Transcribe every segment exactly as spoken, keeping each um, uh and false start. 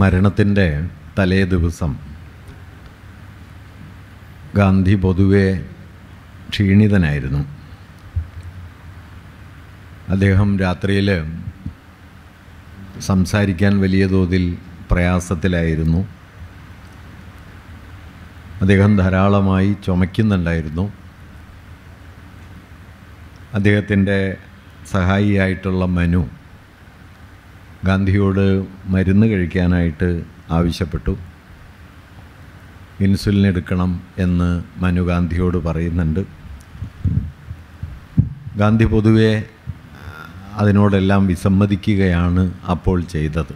മരണത്തിൻ്റെ തലേ ദിവസം ഗാന്ധി പൊതുവെ ക്ഷീണിതനായിരുന്നു. അദ്ദേഹം രാത്രിയിൽ സംസാരിക്കാൻ വലിയ തോതിൽ പ്രയാസത്തിലായിരുന്നു. അദ്ദേഹം ധാരാളമായി ചുമയ്ക്കുന്നുണ്ടായിരുന്നു. അദ്ദേഹത്തിൻ്റെ സഹായിയായിട്ടുള്ള മനു ഗാന്ധിയോട് മരുന്ന് കഴിക്കാനായിട്ട് ആവശ്യപ്പെട്ടു. ഇൻസുലിൻ എടുക്കണം എന്ന് മനു ഗാന്ധിയോട് പറയുന്നുണ്ട്. ഗാന്ധി പൊതുവെ അതിനോടെല്ലാം വിസമ്മതിക്കുകയാണ് അപ്പോൾ ചെയ്തത്.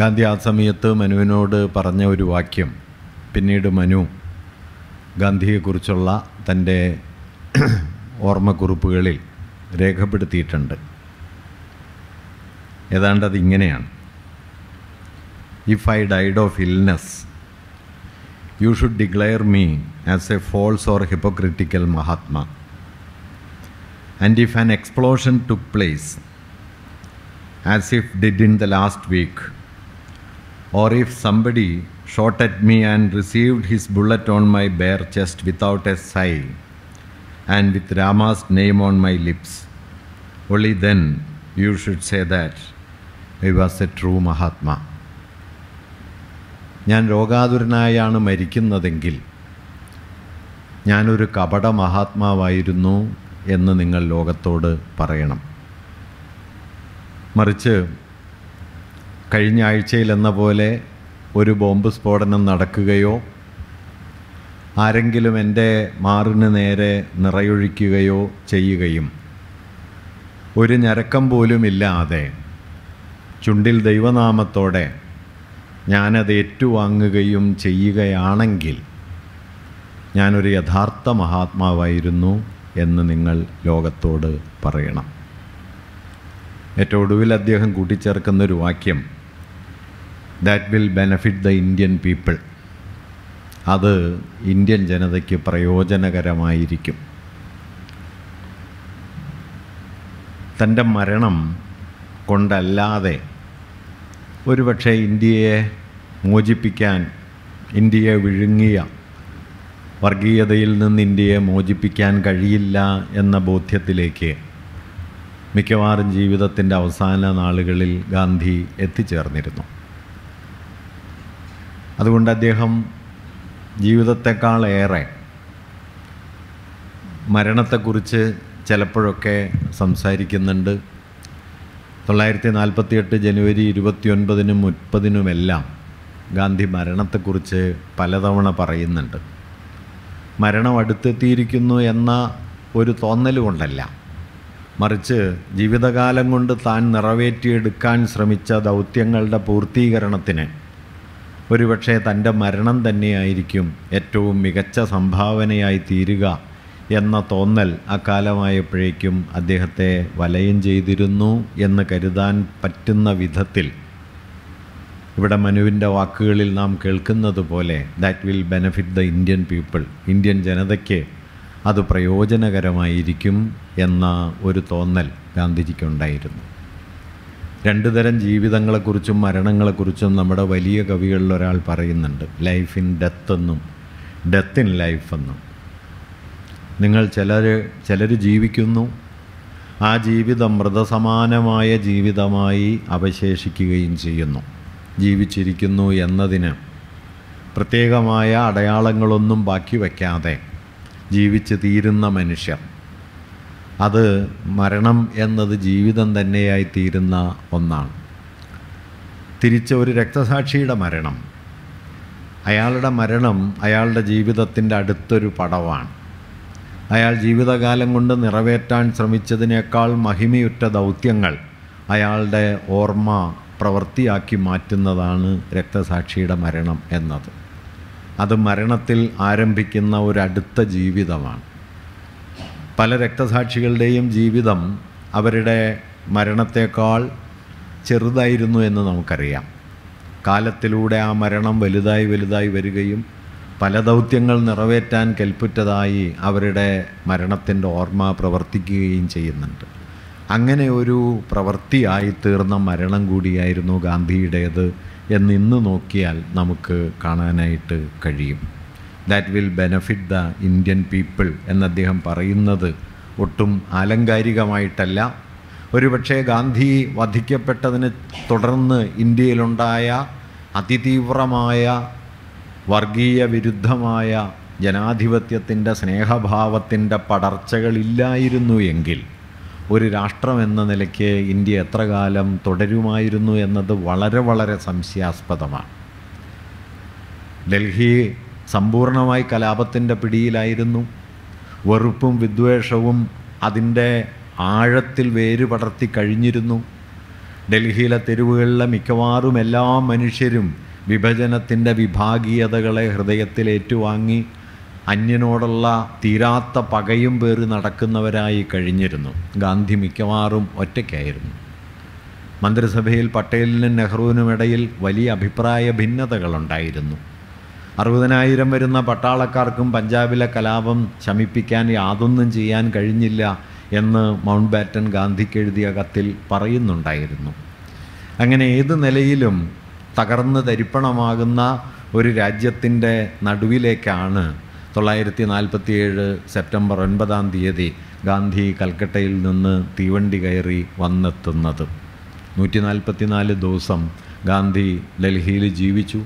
ഗാന്ധി ആ സമയത്ത് മനുവിനോട് പറഞ്ഞ ഒരു വാക്യം പിന്നീട് മനു ഗാന്ധിയെക്കുറിച്ചുള്ള തൻ്റെ ഓർമ്മക്കുറിപ്പുകളിൽ രേഖപ്പെടുത്തിയിട്ടുണ്ട്. ഏതാണ്ട് അതിങ്ങനെയാണ്: if I died of illness you should declare me as a false or hypocritical Mahatma, and if an explosion took place as if did in the last week, or if somebody shot at me and received his bullet on my bare chest without a sigh and with Rama's name on my lips, only then you should say that he was a true Mahatma. ഞാൻ രോഗാതുരനായാണ് മരിക്കുന്നതെങ്കിൽ ഞാനൊരു കപട മഹാത്മാവായിരുന്നു എന്ന് നിങ്ങൾ ലോകത്തോട് പറയണം. മറിച്ച് കഴിഞ്ഞ ആഴ്ചയിലെന്ന പോലെ ഒരു ബോംബ് സ്ഫോടനം നടക്കുകയോ ആരെങ്കിലും എൻ്റെ മാറിന് നേരെ നിറയൊഴിക്കുകയോ ചെയ്യുകയും ഒരു ഞരക്കം പോലുമില്ലാതെ ചുണ്ടിൽ ദൈവനാമത്തോടെ ഞാനത് ഏറ്റുവാങ്ങുകയും ചെയ്യുകയാണെങ്കിൽ ഞാനൊരു യഥാർത്ഥ മഹാത്മാവായിരുന്നു എന്ന് നിങ്ങൾ ലോകത്തോട് പറയണം. ഏറ്റവും ഒടുവിൽ അദ്ദേഹം കൂട്ടിച്ചേർക്കുന്നൊരു വാക്യം that will benefit the Indian people, അത് ഇന്ത്യൻ ജനതയ്ക്ക് പ്രയോജനകരമായിരിക്കും. തൻ്റെ മരണം കൊണ്ടല്ലാതെ ഒരുപക്ഷെ ഇന്ത്യയെ മോചിപ്പിക്കാൻ, ഇന്ത്യയെ വിഴുങ്ങിയ വർഗീയതയിൽ നിന്ന് ഇന്ത്യയെ മോചിപ്പിക്കാൻ കഴിയില്ല എന്ന ബോധ്യത്തിലേക്ക് മിക്കവാറും ജീവിതത്തിൻ്റെ അവസാന നാളുകളിൽ ഗാന്ധി എത്തിച്ചേർന്നിരുന്നു. അതുകൊണ്ട് അദ്ദേഹം ജീവിതത്തെക്കാളേറെ മരണത്തെക്കുറിച്ച് ചിലപ്പോഴൊക്കെ സംസാരിക്കുന്നുണ്ട്. തൊള്ളായിരത്തി നാൽപ്പത്തി എട്ട് ജനുവരി ഇരുപത്തിയൊൻപതിനും മുപ്പതിനുമെല്ലാം ഗാന്ധി മരണത്തെക്കുറിച്ച് പലതവണ പറയുന്നുണ്ട്. മരണം അടുത്തെത്തിയിരിക്കുന്നു എന്ന ഒരു തോന്നൽ കൊണ്ടല്ല, മറിച്ച് ജീവിതകാലം കൊണ്ട് താൻ നിറവേറ്റിയെടുക്കാൻ ശ്രമിച്ച ദൗത്യങ്ങളുടെ പൂർത്തീകരണത്തിന് ഒരുപക്ഷെ തൻ്റെ മരണം തന്നെയായിരിക്കും ഏറ്റവും മികച്ച സംഭാവനയായി തീരുക എന്ന തോന്നൽ അക്കാലമായപ്പോഴേക്കും അദ്ദേഹത്തെ വലയം ചെയ്തിരുന്നു എന്ന് കരുതാൻ പറ്റുന്ന വിധത്തിൽ ഇവിടെ മനുവിൻ്റെ വാക്കുകളിൽ നാം കേൾക്കുന്നത് പോലെ that will benefit the Indian people, Indian ജനതയ്ക്ക് അത് പ്രയോജനകരമായിരിക്കും എന്ന ഒരു തോന്നൽ ഗാന്ധിജിക്കുണ്ടായിരുന്നു. രണ്ടു തരം ജീവിതങ്ങളെക്കുറിച്ചും മരണങ്ങളെക്കുറിച്ചും നമ്മുടെ വലിയ കവികളിലൊരാൾ പറയുന്നുണ്ട്, ലൈഫ് ഇൻ ഡെത്ത് എന്നും ഡെത്ത് ഇൻ ലൈഫ് എന്നും. നിങ്ങൾ ചിലർ ചിലർ ജീവിക്കുന്നു, ആ ജീവിതം മൃതസമാനമായ ജീവിതമായി അവശേഷിക്കുകയും ചെയ്യുന്നു. ജീവിച്ചിരിക്കുന്നു എന്നതിന് പ്രത്യേകമായ അടയാളങ്ങളൊന്നും ബാക്കി വയ്ക്കാതെ ജീവിച്ച് തീരുന്ന മനുഷ്യർ, അത് മരണം എന്നത് ജീവിതം തന്നെയായി തീരുന്ന ഒന്നാണ്. തിരിച്ച് ഒരു രക്തസാക്ഷിയുടെ മരണം, അയാളുടെ മരണം അയാളുടെ ജീവിതത്തിൻ്റെ അടുത്തൊരു പടവാണ്. അയാൾ ജീവിതകാലം കൊണ്ട് നിറവേറ്റാൻ ശ്രമിച്ചതിനേക്കാൾ മഹിമയുറ്റ ദൗത്യങ്ങൾ അയാളുടെ ഓർമ്മ പ്രവൃത്തിയാക്കി മാറ്റുന്നതാണ് രക്തസാക്ഷിയുടെ മരണം എന്നത്. അത് മരണത്തിൽ ആരംഭിക്കുന്ന ഒരടുത്ത ജീവിതമാണ്. പല രക്തസാക്ഷികളുടെയും ജീവിതം അവരുടെ മരണത്തേക്കാൾ ചെറുതായിരുന്നു എന്ന് നമുക്കറിയാം. കാലത്തിലൂടെ ആ മരണം വലുതായി വലുതായി വരികയും പല ദൗത്യങ്ങൾ നിറവേറ്റാൻ കെൽപ്പുറ്റതായി അവരുടെ മരണത്തിൻ്റെ ഓർമ്മ പ്രവർത്തിക്കുകയും ചെയ്യുന്നുണ്ട്. അങ്ങനെ ഒരു പ്രവൃത്തിയായിത്തീർന്ന മരണം കൂടിയായിരുന്നു ഗാന്ധിയുടേത് എന്നിന്ന് നോക്കിയാൽ നമുക്ക് കാണാനായിട്ട് കഴിയും. That will benefit the Indian people എന്നദ്ദേഹം പറയുന്നത് ഒട്ടും ആലങ്കാരികമായിട്ടല്ല. ഒരുപക്ഷെ ഗാന്ധി വധിക്കപ്പെട്ടതിനെ തുടർന്ന് ഇന്ത്യയിലുണ്ടായ അതിതീവ്രമായ വർഗീയ വിരുദ്ധമായ ജനാധിപത്യത്തിൻ്റെ സ്നേഹഭാവത്തിൻ്റെ പടർച്ചകളില്ലായിരുന്നു എങ്കിൽ ഒരു രാഷ്ട്രമെന്ന നിലയ്ക്ക് ഇന്ത്യ എത്ര കാലം തുടരുമായിരുന്നു എന്നത് വളരെ വളരെ സംശയാസ്പദമാണ്. ഡൽഹി സമ്പൂർണമായി കലാപത്തിൻ്റെ പിടിയിലായിരുന്നു. വെറുപ്പും വിദ്വേഷവും അതിൻ്റെ ആഴത്തിൽ വേരുപടർത്തി കഴിഞ്ഞിരുന്നു. ഡൽഹിയിലെ തെരുവുകളിലെ മിക്കവാറും എല്ലാ മനുഷ്യരും വിഭജനത്തിൻ്റെ വിഭാഗീയതകളെ ഹൃദയത്തിലേറ്റുവാങ്ങി അന്യനോടുള്ള തീരാത്ത പകയും പേറി നടക്കുന്നവരായി കഴിഞ്ഞിരുന്നു. ഗാന്ധി മിക്കവാറും ഒറ്റയ്ക്കായിരുന്നു. മന്ത്രിസഭയിൽ പട്ടേലിനും നെഹ്റുവിനും ഇടയിൽ വലിയ അഭിപ്രായ ഭിന്നതകളുണ്ടായിരുന്നു. അറുപതിനായിരം വരുന്ന പട്ടാളക്കാർക്കും പഞ്ചാബിലെ കലാപം ശമിപ്പിക്കാൻ യാതൊന്നും ചെയ്യാൻ കഴിഞ്ഞില്ല എന്ന് മൗണ്ട് ബാറ്റൻ ഗാന്ധിക്ക് എഴുതിയ കത്തിൽ പറയുന്നുണ്ടായിരുന്നു. അങ്ങനെ ഏത് നിലയിലും തകർന്ന് തരിപ്പണമാകുന്ന ഒരു രാജ്യത്തിൻ്റെ നടുവിലേക്കാണ് തൊള്ളായിരത്തി നാൽപ്പത്തി ഏഴ് സെപ്റ്റംബർ ഒൻപതാം തീയതി ഗാന്ധി കൽക്കട്ടയിൽ നിന്ന് തീവണ്ടി കയറി വന്നെത്തുന്നത്. നൂറ്റി നാൽപ്പത്തി നാല് ദിവസം ഗാന്ധി ഡൽഹിയിൽ ജീവിച്ചു.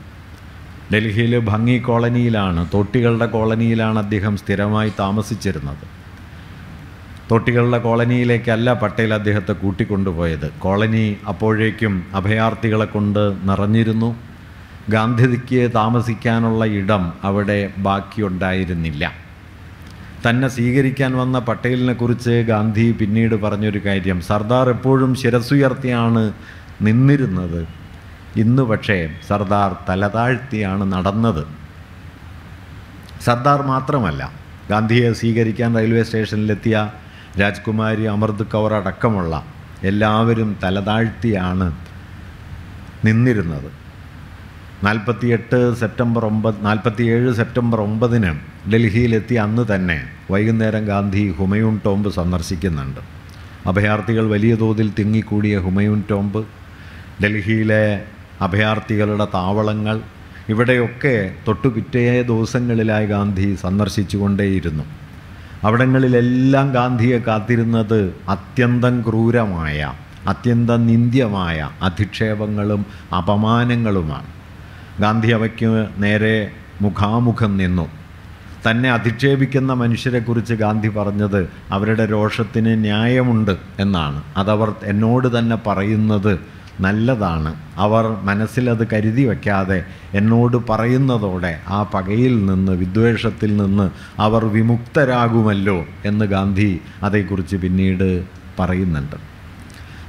ഡൽഹിയിൽ ഭംഗി കോളനിയിലാണ്, തോട്ടികളുടെ കോളനിയിലാണ് അദ്ദേഹം സ്ഥിരമായി താമസിച്ചിരുന്നത്. തോട്ടികളുടെ കോളനിയിലേക്കല്ല പട്ടേൽ അദ്ദേഹത്തെ കൂട്ടിക്കൊണ്ടുപോയത്. കോളനി അപ്പോഴേക്കും അഭയാർത്ഥികളെ കൊണ്ട് നിറഞ്ഞിരുന്നു. ഗാന്ധിക്ക് താമസിക്കാനുള്ള ഇടം അവിടെ ബാക്കിയുണ്ടായിരുന്നില്ല. തന്നെ സ്വീകരിക്കാൻ വന്ന പട്ടേലിനെ കുറിച്ച് ഗാന്ധി പിന്നീട് പറഞ്ഞൊരു കാര്യം, സർദാർ എപ്പോഴും ശിരസ്സുയർത്തിയാണ് നിന്നിരുന്നത്, ഇന്ന് പക്ഷേ സർദാർ തലതാഴ്ത്തിയാണ് നടന്നത്. സർദാർ മാത്രമല്ല, ഗാന്ധിയെ സ്വീകരിക്കാൻ റെയിൽവേ സ്റ്റേഷനിലെത്തിയ രാജ്കുമാരി, അമൃത് കൗർ അടക്കമുള്ള എല്ലാവരും തലതാഴ്ത്തിയാണ് നിന്നിരുന്നത്. നാൽപ്പത്തിയെട്ട് സെപ്റ്റംബർ ഒമ്പത് നാൽപ്പത്തിയേഴ് സെപ്റ്റംബർ ഒമ്പതിന് ഡൽഹിയിലെത്തി അന്ന് തന്നെ വൈകുന്നേരം ഗാന്ധി ഹുമയൂൺ ടോംബ് സന്ദർശിക്കുന്നുണ്ട്. അഭയാർത്ഥികൾ വലിയ തോതിൽ തിങ്ങിക്കൂടിയ ഹുമയൂൺ ടോംബ്, ഡൽഹിയിലെ അഭയാർത്ഥികളുടെ താവളങ്ങൾ, ഇവിടെയൊക്കെ തൊട്ടുപിറ്റേ ദിവസങ്ങളിലായി ഗാന്ധി സന്ദർശിച്ചുകൊണ്ടേയിരുന്നു. അവിടങ്ങളിലെല്ലാം ഗാന്ധിയെ കാത്തിരുന്നത് അത്യന്തം ക്രൂരമായ, അത്യന്തം നിന്ദ്യമായ അധിക്ഷേപങ്ങളും അപമാനങ്ങളുമാണ്. ഗാന്ധി അവയ്ക്ക് നേരെ മുഖാമുഖം നിന്നു. തന്നെ അധിക്ഷേപിക്കുന്ന മനുഷ്യരെക്കുറിച്ച് ഗാന്ധി പറഞ്ഞത് അവരുടെ രോഷത്തിന് ന്യായമുണ്ട് എന്നാണ്. അതവർ എന്നോട് തന്നെ പറയുന്നത് നല്ലതാണ്. അവർ മനസ്സിലത് കരുതി വയ്ക്കാതെ എന്നോട് പറയുന്നതോടെ ആ പകയിൽ നിന്ന്, വിദ്വേഷത്തിൽ നിന്ന് അവർ വിമുക്തരാകുമല്ലോ എന്ന് ഗാന്ധി അതേക്കുറിച്ച് പിന്നീട് പറയുന്നുണ്ട്.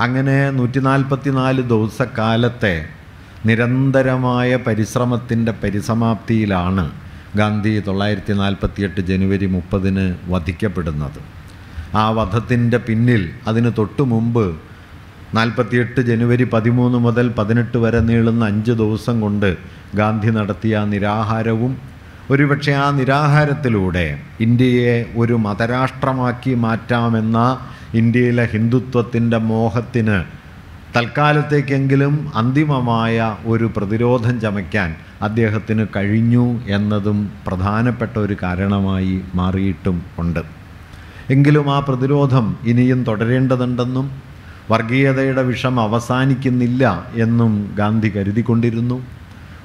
അങ്ങനെ നൂറ്റി നാൽപ്പത്തി നാല് ദിവസക്കാലത്തെ നിരന്തരമായ പരിശ്രമത്തിൻ്റെ പരിസമാപ്തിയിലാണ് ഗാന്ധി തൊള്ളായിരത്തി നാൽപ്പത്തിയെട്ട് ജനുവരി മുപ്പതിന് വധിക്കപ്പെടുന്നത്. ആ വധത്തിൻ്റെ പിന്നിൽ, അതിന് തൊട്ടു മുമ്പ് നാൽപ്പത്തിയെട്ട് ജനുവരി പതിമൂന്ന് മുതൽ പതിനെട്ട് വരെ നീളുന്ന അഞ്ച് ദിവസം കൊണ്ട് ഗാന്ധി നടത്തിയ നിരാഹാരവും, ഒരുപക്ഷെ ആ നിരാഹാരത്തിലൂടെ ഇന്ത്യയെ ഒരു മതരാഷ്ട്രമാക്കി മാറ്റാമെന്ന ഇന്ത്യയിലെ ഹിന്ദുത്വത്തിൻ്റെ മോഹത്തിന് തൽക്കാലത്തേക്കെങ്കിലും അന്തിമമായ ഒരു പ്രതിരോധം ചമയ്ക്കാൻ അദ്ദേഹത്തിന് കഴിഞ്ഞു എന്നതും പ്രധാനപ്പെട്ട ഒരു കാരണമായി മാറിയിട്ടും ഉണ്ട്. എങ്കിലും ആ പ്രതിരോധം ഇനിയും തുടരേണ്ടതുണ്ടെന്നും വർഗീയതയുടെ വിഷം അവസാനിക്കുന്നില്ല എന്നും ഗാന്ധി കരുതിക്കൊണ്ടിരുന്നു.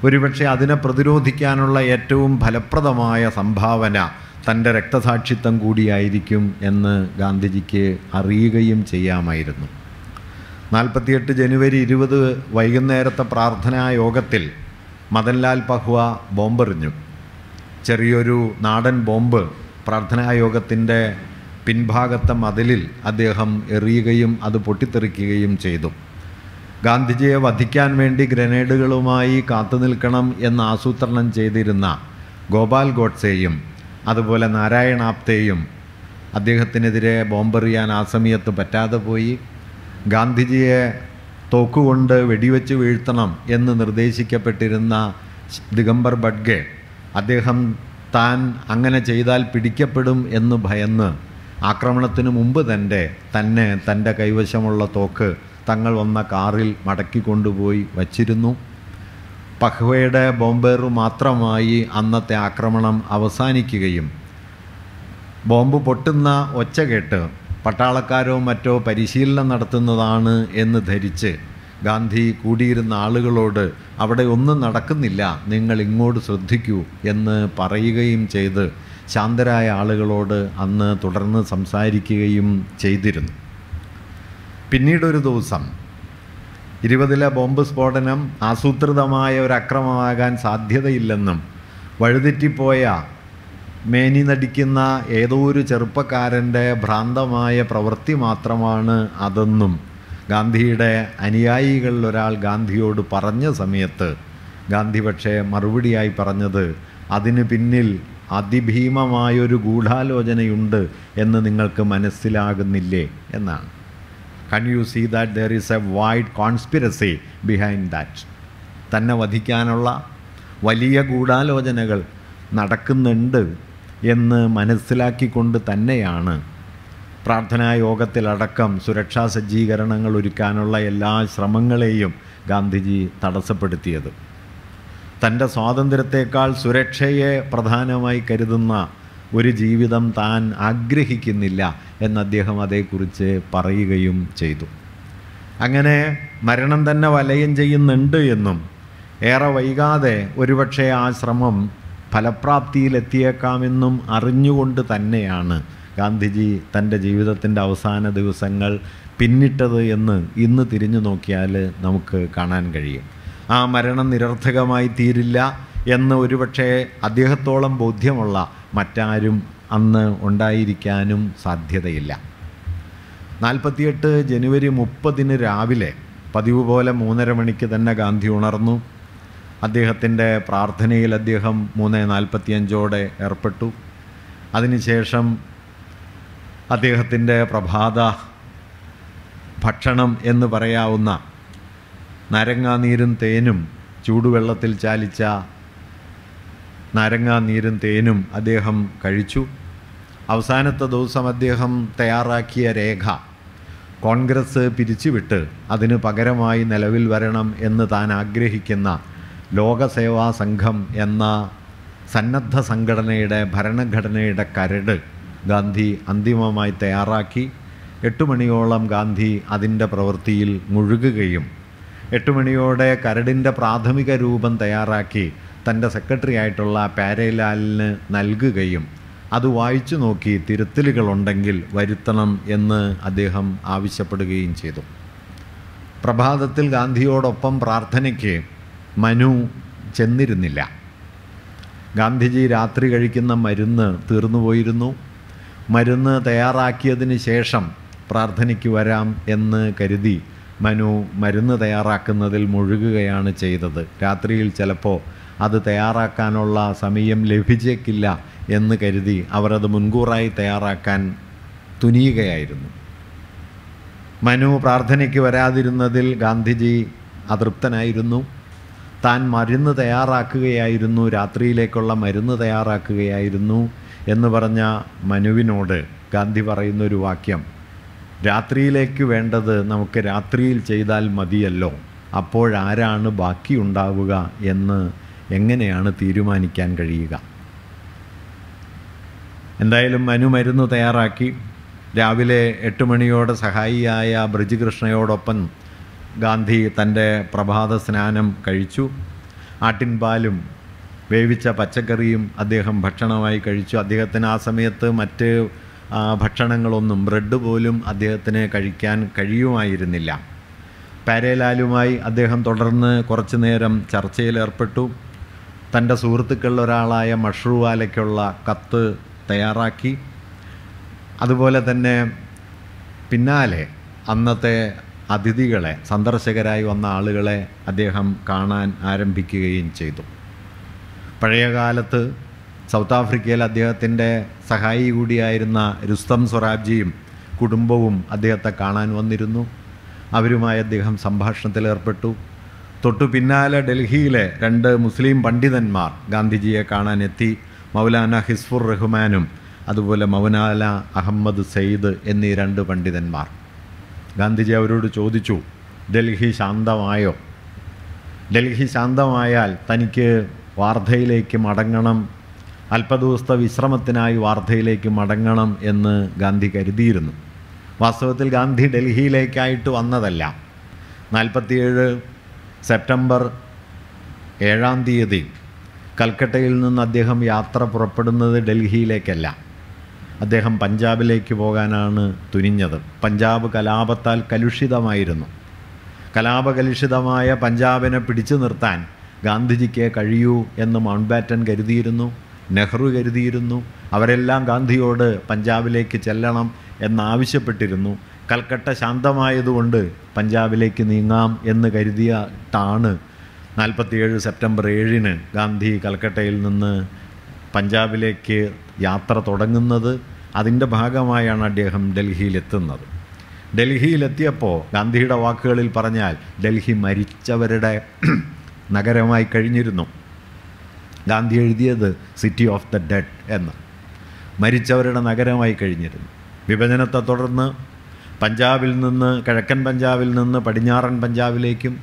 ഒരുപക്ഷെ അതിനെ പ്രതിരോധിക്കാനുള്ള ഏറ്റവും ഫലപ്രദമായ സംഭാവന തൻ്റെ രക്തസാക്ഷിത്വം കൂടിയായിരിക്കും എന്ന് ഗാന്ധിജിക്ക് അറിയുകയും ചെയ്യാമായിരുന്നു. നാൽപ്പത്തിയെട്ട് ജനുവരി ഇരുപത് വൈകുന്നേരത്തെ പ്രാർത്ഥനാ യോഗത്തിൽ മദൻലാൽ പഹ്വ ബോംബെറിഞ്ഞു. ചെറിയൊരു നാടൻ ബോംബ് പ്രാർത്ഥനാ യോഗത്തിൻ്റെ പിൻഭാഗത്തെ മതിലിൽ അദ്ദേഹം എറിയുകയും അത് പൊട്ടിത്തെറിക്കുകയും ചെയ്തു. ഗാന്ധിജിയെ വധിക്കാൻ വേണ്ടി ഗ്രനേഡുകളുമായി കാത്തുനിൽക്കണം എന്ന് ആസൂത്രണം ചെയ്തിരുന്ന ഗോപാൽ ഗോഡ്സെയും അതുപോലെ നാരായണ ആപ്തെയും അദ്ദേഹത്തിനെതിരെ ബോംബെറിയാൻ ആ സമയത്ത് പറ്റാതെ പോയി. ഗാന്ധിജിയെ തോക്കുകൊണ്ട് വെടിവെച്ച് വീഴ്ത്തണം എന്ന് നിർദ്ദേശിക്കപ്പെട്ടിരുന്ന ദിഗംബർ ബഡ്ഗെ, അദ്ദേഹം താൻ അങ്ങനെ ചെയ്താൽ പിടിക്കപ്പെടും എന്ന് ഭയന്ന് ആക്രമണത്തിനു മുമ്പ് തന്നെ തന്നെ തൻ്റെ കൈവശമുള്ള തോക്ക് തങ്ങൾ വന്ന കാറിൽ മടക്കി കൊണ്ടുപോയി വച്ചിരുന്നു. പഹ്വയുടെ ബോംബേറു മാത്രമായി അന്നത്തെ ആക്രമണം അവസാനിക്കുകയും ബോംബ് പൊട്ടുന്ന ഒച്ച കേട്ട് പട്ടാളക്കാരോ മറ്റോ പരിശീലനം നടത്തുന്നതാണ് എന്ന് ധരിച്ച് ഗാന്ധി കൂടിയിരുന്ന ആളുകളോട് അവിടെ ഒന്നും നടക്കുന്നില്ല, നിങ്ങൾ ഇങ്ങോട്ട് ശ്രദ്ധിക്കൂ എന്ന് പറയുകയും ചെയ്ത് ശാന്തരായ ആളുകളോട് അന്ന് തുടർന്ന് സംസാരിക്കുകയും ചെയ്തിരുന്നു. പിന്നീടൊരു ദിവസം ഇരുപതിലെ ബോംബ് സ്ഫോടനം ആസൂത്രിതമായ ഒരക്രമമാകാൻ സാധ്യതയില്ലെന്നും വഴിതെറ്റിപ്പോയ മേനി നടിക്കുന്ന ഏതോ ഒരു ചെറുപ്പക്കാരൻ്റെ ഭ്രാന്തമായ പ്രവൃത്തി മാത്രമാണ് അതെന്നും ഗാന്ധിയുടെ അനുയായികളിലൊരാൾ ഗാന്ധിയോട് പറഞ്ഞ സമയത്ത് ഗാന്ധി പക്ഷേ മറുപടിയായി പറഞ്ഞത്, അതിന് പിന്നിൽ അതിഭീമമായൊരു ഗൂഢാലോചനയുണ്ട് എന്ന് നിങ്ങൾക്ക് മനസ്സിലാകുന്നില്ലേ എന്നാണ്. Can you see that there is a wide conspiracy behind that? തന്നെ വധിക്കാനുള്ള വലിയ ഗൂഢാലോചനകൾ നടക്കുന്നുണ്ട് എന്ന് മനസ്സിലാക്കിക്കൊണ്ട് തന്നെയാണ് പ്രാർത്ഥനാ യോഗത്തിലടക്കം സുരക്ഷാ സജ്ജീകരണങ്ങൾ ഒരുക്കാനുള്ള എല്ലാ ശ്രമങ്ങളെയും ഗാന്ധിജി തടസ്സപ്പെടുത്തിയത്. തൻ്റെ സ്വാതന്ത്ര്യത്തെക്കാൾ സുരക്ഷയെ പ്രധാനമായി കരുതുന്ന ഒരു ജീവിതം താൻ ആഗ്രഹിക്കുന്നില്ല എന്ന് അദ്ദേഹം അതേക്കുറിച്ച് പറയുകയും ചെയ്തു. അങ്ങനെ മരണം തന്നെ വലയം ചെയ്യുന്നുണ്ട് എന്നും ഏറെ വൈകാതെ ഒരുപക്ഷെ ആ ശ്രമം ഫലപ്രാപ്തിയിലെത്തിയേക്കാമെന്നും അറിഞ്ഞുകൊണ്ട് തന്നെയാണ് ഗാന്ധിജി തൻ്റെ ജീവിതത്തിൻ്റെ അവസാന ദിവസങ്ങൾ പിന്നിട്ടത് എന്ന് ഇന്ന് തിരിഞ്ഞു നോക്കിയാൽ നമുക്ക് കാണാൻ കഴിയും. ആ മരണം നിരർത്ഥകമായി തീരില്ല എന്ന് ഒരുപക്ഷെ അദ്ദേഹത്തോളം ബോധ്യമുള്ള മറ്റാരും അന്ന് ഉണ്ടായിരിക്കാനും സാധ്യതയില്ല. നാൽപ്പത്തിയെട്ട് ജനുവരി മുപ്പതിന് രാവിലെ പതിവ് പോലെ മൂന്നര മണിക്ക് തന്നെ ഗാന്ധി ഉണർന്നു. അദ്ദേഹത്തിൻ്റെ പ്രാർത്ഥനയിൽ അദ്ദേഹം മൂന്ന് നാൽപ്പത്തിയഞ്ചോടെ ഏർപ്പെട്ടു. അതിനുശേഷം അദ്ദേഹത്തിൻ്റെ പ്രഭാത ഭക്ഷണം എന്ന് പറയാവുന്ന നാരങ്ങാനീരും തേനും ചൂടുവെള്ളത്തിൽ ചാലിച്ച നാരങ്ങാനീരും തേനും അദ്ദേഹം കഴിച്ചു. അവസാനത്തെ ദിവസം അദ്ദേഹം തയ്യാറാക്കിയ രേഖ കോൺഗ്രസ് പിരിച്ചുവിട്ട് അതിന് പകരമായി നിലവിൽ വരണം എന്ന് താൻ ആഗ്രഹിക്കുന്ന ലോകസേവാ സംഘം എന്ന സന്നദ്ധ സംഘടനയുടെ ഭരണഘടനയുടെ കരട് ഗാന്ധി അന്തിമമായി തയ്യാറാക്കി. എട്ട് മണിയോളം ഗാന്ധി അതിൻ്റെ പ്രവൃത്തിയിൽ മുഴുകുകയും എട്ട് മണിയോടെ കരടിൻ്റെ പ്രാഥമിക രൂപം തയ്യാറാക്കി തൻ്റെ സെക്രട്ടറി ആയിട്ടുള്ള പാരേലാലിന് നൽകുകയും അത് വായിച്ചു നോക്കി തിരുത്തലുകളുണ്ടെങ്കിൽ വരുത്തണം എന്ന് അദ്ദേഹം ആവശ്യപ്പെടുകയും ചെയ്തു. പ്രഭാതത്തിൽ ഗാന്ധിയോടൊപ്പം പ്രാർത്ഥനയ്ക്ക് മനു ചെന്നിരുന്നില്ല. ഗാന്ധിജി രാത്രി കഴിക്കുന്ന മരുന്ന് തീർന്നുപോയിരുന്നു. മരുന്ന് തയ്യാറാക്കിയതിന് ശേഷം പ്രാർത്ഥനയ്ക്ക് വരാം എന്ന് കരുതി മനു മരുന്ന് തയ്യാറാക്കുന്നതിൽ മുഴുകുകയാണ് ചെയ്തത്. രാത്രിയിൽ ചിലപ്പോൾ അത് തയ്യാറാക്കാനുള്ള സമയം ലഭിച്ചേക്കില്ല എന്ന് കരുതി അവരത് മുൻകൂറായി തയ്യാറാക്കാൻ തുനിയുകയായിരുന്നു. മനു പ്രാർത്ഥനയ്ക്ക് വരാതിരുന്നതിൽ ഗാന്ധിജി അതൃപ്തനായിരുന്നു. താൻ മരുന്ന് തയ്യാറാക്കുകയായിരുന്നു, രാത്രിയിലേക്കുള്ള മരുന്ന് തയ്യാറാക്കുകയായിരുന്നു എന്ന് പറഞ്ഞ മനുവിനോട് ഗാന്ധി പറയുന്നൊരു വാക്യം, രാത്രിയിലേക്ക് വേണ്ടത് നമുക്ക് രാത്രിയിൽ ചെയ്താൽ മതിയല്ലോ, അപ്പോഴാരാണ് ബാക്കിയുണ്ടാവുക എന്ന് എങ്ങനെയാണ് തീരുമാനിക്കാൻ കഴിയുക? എന്തായാലും മനു മരുന്ന് തയ്യാറാക്കി. രാവിലെ എട്ട് മണിയോടെ സഹായിയായ ബ്രിജികൃഷ്ണയോടൊപ്പം ഗാന്ധി തൻ്റെ പ്രഭാത സ്നാനം കഴിച്ചു. ആട്ടിൻപാലും വേവിച്ച പച്ചക്കറിയും അദ്ദേഹം ഭക്ഷണമായി കഴിച്ചു. അദ്ദേഹത്തിന് ആ സമയത്ത് മറ്റ് ഭക്ഷണങ്ങളൊന്നും, ബ്രെഡ് പോലും അദ്ദേഹത്തിന് കഴിക്കാൻ കഴിയുമായിരുന്നില്ല. പാരേലാലുമായി അദ്ദേഹം തുടർന്ന് കുറച്ചു നേരം ചർച്ചയിലേർപ്പെട്ടു. തൻ്റെ സുഹൃത്തുക്കളിലൊരാളായ മഷ്റൂവാലയ്ക്കുള്ള കത്ത് തയ്യാറാക്കി. അതുപോലെ തന്നെ പിന്നാലെ അന്നത്തെ അതിഥികളെ, സന്ദർശകരായി വന്ന ആളുകളെ അദ്ദേഹം കാണാൻ ആരംഭിക്കുകയും ചെയ്തു. പഴയകാലത്ത് സൗത്ത് ആഫ്രിക്കയിൽ അദ്ദേഹത്തിൻ്റെ സഹായി കൂടിയായിരുന്ന രുസ്തം സ്വരാബ്ജിയും കുടുംബവും അദ്ദേഹത്തെ കാണാൻ വന്നിരുന്നു. അവരുമായി അദ്ദേഹം സംഭാഷണത്തിലേർപ്പെട്ടു. തൊട്ടു പിന്നാലെ ഡൽഹിയിലെ രണ്ട് മുസ്ലിം പണ്ഡിതന്മാർ ഗാന്ധിജിയെ കാണാനെത്തി. മൗലാന ഹിസ്ഫുർ റഹ്മാനും അതുപോലെ മൗനാല അഹമ്മദ് സെയ്ദ് എന്നീ രണ്ട് പണ്ഡിതന്മാർ. ഗാന്ധിജി അവരോട് ചോദിച്ചു, ഡൽഹി ശാന്തമായോ? ഡൽഹി ശാന്തമായാൽ തനിക്ക് വാർധയിലേക്ക് മടങ്ങണം, അല്പദിവസത്തെ വിശ്രമത്തിനായി വാർധയിലേക്ക് മടങ്ങണം എന്ന് ഗാന്ധി കരുതിയിരുന്നു. വാസ്തവത്തിൽ ഗാന്ധി ഡൽഹിയിലേക്കായിട്ട് വന്നതല്ല. നാൽപ്പത്തിയേഴ് സെപ്റ്റംബർ ഏഴാം തീയതി കൽക്കട്ടയിൽ നിന്ന് അദ്ദേഹം യാത്ര പുറപ്പെടുന്നത് ഡൽഹിയിലേക്കല്ല, അദ്ദേഹം പഞ്ചാബിലേക്ക് പോകാനാണ് തുനിഞ്ഞത്. പഞ്ചാബ് കലാപത്താൽ കലുഷിതമായിരുന്നു. കലാപകലുഷിതമായ പഞ്ചാബിനെ പിടിച്ചു നിർത്താൻ ഗാന്ധിജിക്ക് കഴിയൂ എന്ന് മൗണ്ട്ബാറ്റൻ കരുതിയിരുന്നു, നെഹ്റു കരുതിയിരുന്നു. അവരെല്ലാം ഗാന്ധിയോട് പഞ്ചാബിലേക്ക് ചെല്ലണം എന്നാവശ്യപ്പെട്ടിരുന്നു. കൽക്കട്ട ശാന്തമായതുകൊണ്ട് പഞ്ചാബിലേക്ക് നീങ്ങാം എന്ന് കരുതിയിട്ടാണ് നാൽപ്പത്തിയേഴ് സെപ്റ്റംബർ ഏഴിന് ഗാന്ധി കൽക്കട്ടയിൽ നിന്ന് പഞ്ചാബിലേക്ക് യാത്ര തുടങ്ങുന്നത്. അതിൻ്റെ ഭാഗമായാണ് അദ്ദേഹം ഡൽഹിയിലെത്തുന്നത്. ഡൽഹിയിലെത്തിയപ്പോൾ ഗാന്ധിയുടെ വാക്കുകളിൽ പറഞ്ഞാൽ ഡൽഹി മരിച്ചവരുടെ നഗരമായി കഴിഞ്ഞിരുന്നു. ഗാന്ധി എഴുതിയത് സിറ്റി ഓഫ് ദ ഡെഡ് എന്ന്. മരിച്ചവരുടെ നഗരമായി കഴിഞ്ഞിരുന്നു. വിഭജനത്തെ തുടർന്ന് പഞ്ചാബിൽ നിന്ന് കിഴക്കൻ പഞ്ചാബിൽ നിന്ന് പടിഞ്ഞാറൻ പഞ്ചാബിലേക്കും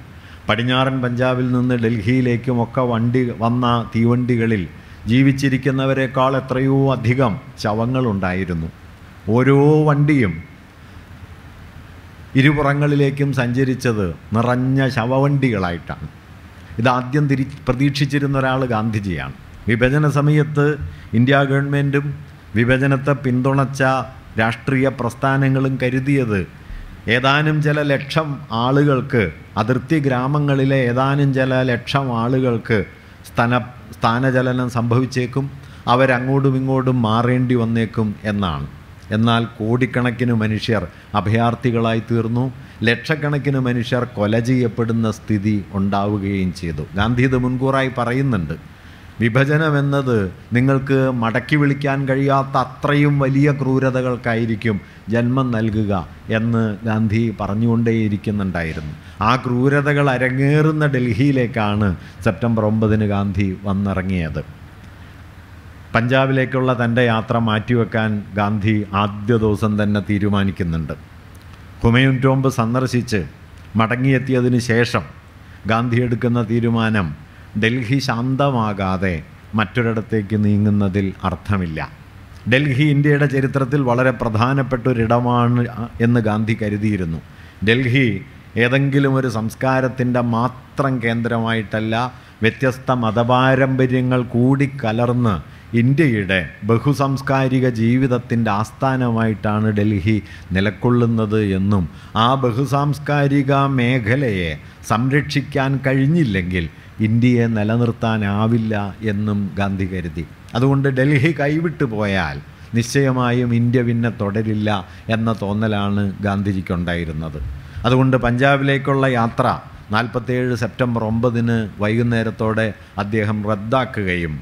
പടിഞ്ഞാറൻ പഞ്ചാബിൽ നിന്ന് ഡൽഹിയിലേക്കും ഒക്കെ വണ്ടി വന്ന തീവണ്ടികളിൽ ജീവിച്ചിരിക്കുന്നവരെക്കാൾ എത്രയോ അധികം ശവങ്ങളുണ്ടായിരുന്നു. ഓരോ വണ്ടിയും ഇരുപുറങ്ങളിലേക്കും സഞ്ചരിച്ചത് നിറഞ്ഞ ശവവണ്ടികളായിട്ടാണ്. ഇതാദ്യം തിരി പ്രതീക്ഷിച്ചിരുന്ന ഒരാൾ ഗാന്ധിജിയാണ്. വിഭജന സമയത്ത് ഇന്ത്യ ഗവൺമെൻറ്റും വിഭജനത്തെ പിന്തുണച്ച രാഷ്ട്രീയ പ്രസ്ഥാനങ്ങളും കരുതിയത് ഏതാനും ചില ലക്ഷം ആളുകൾക്ക്, അതിർത്തി ഗ്രാമങ്ങളിലെ ഏതാനും ചില ലക്ഷം ആളുകൾക്ക് സ്ഥാന സ്ഥാനചലനം സംഭവിച്ചേക്കും, അവരങ്ങോട്ടും ഇങ്ങോട്ടും മാറേണ്ടി വന്നേക്കും എന്നാണ്. എന്നാൽ കോടിക്കണക്കിന് മനുഷ്യർ അഭയാർത്ഥികളായി തീർന്നു, ലക്ഷക്കണക്കിന് മനുഷ്യർ കൊല ചെയ്യപ്പെടുന്ന സ്ഥിതി ഉണ്ടാവുകയും ചെയ്തു. ഗാന്ധി ഇത് മുൻകൂറായി പറയുന്നുണ്ട്. വിഭജനമെന്നത് നിങ്ങൾക്ക് മടക്കി വിളിക്കാൻ കഴിയാത്ത അത്രയും വലിയ ക്രൂരതകൾക്കായിരിക്കും ജന്മം നൽകുക എന്ന് ഗാന്ധി പറഞ്ഞുകൊണ്ടേയിരിക്കുന്നുണ്ടായിരുന്നു. ആ ക്രൂരതകൾ അരങ്ങേറുന്ന ഡൽഹിയിലേക്കാണ് സെപ്റ്റംബർ ഒമ്പതിന് ഗാന്ധി വന്നിറങ്ങിയത്. പഞ്ചാബിലേക്കുള്ള തൻ്റെ യാത്ര മാറ്റിവെക്കാൻ ഗാന്ധി ആദ്യ ദിവസം തന്നെ തീരുമാനിക്കുന്നുണ്ട്. ഹുമയൂൺ ടോംബ് സന്ദർശിച്ച് മടങ്ങിയെത്തിയതിന് ശേഷം ഗാന്ധി എടുക്കുന്ന തീരുമാനം ഡൽഹി ശാന്തമാകാതെ മറ്റൊരിടത്തേക്ക് നീങ്ങുന്നതിൽ അർത്ഥമില്ല. ഡൽഹി ഇന്ത്യയുടെ ചരിത്രത്തിൽ വളരെ പ്രധാനപ്പെട്ട ഒരിടമാണ് എന്ന് ഗാന്ധി കരുതിയിരുന്നു. ഡൽഹി ഏതെങ്കിലും ഒരു സംസ്കാരത്തിൻ്റെ മാത്രം കേന്ദ്രമായിട്ടല്ല, വ്യത്യസ്ത മതപാരമ്പര്യങ്ങൾ കൂടിക്കലർന്ന് ഇന്ത്യയുടെ ബഹുസാംസ്കാരിക ജീവിതത്തിൻ്റെ ആസ്ഥാനമായിട്ടാണ് ഡൽഹി നിലകൊള്ളുന്നത് എന്നും ആ ബഹുസാംസ്കാരിക മേഖലയെ സംരക്ഷിക്കാൻ കഴിഞ്ഞില്ലെങ്കിൽ ഇന്ത്യയെ നിലനിർത്താനാവില്ല എന്നും ഗാന്ധി കരുതി. അതുകൊണ്ട് ഡൽഹി കൈവിട്ടു പോയാൽ നിശ്ചയമായും ഇന്ത്യ പിന്നെ തുടരില്ല എന്ന തോന്നലാണ് ഗാന്ധിജിക്കുണ്ടായിരുന്നത്. അതുകൊണ്ട് പഞ്ചാബിലേക്കുള്ള യാത്ര നാൽപ്പത്തേഴ് സെപ്റ്റംബർ ഒമ്പതിന് വൈകുന്നേരത്തോടെ അദ്ദേഹം റദ്ദാക്കുകയും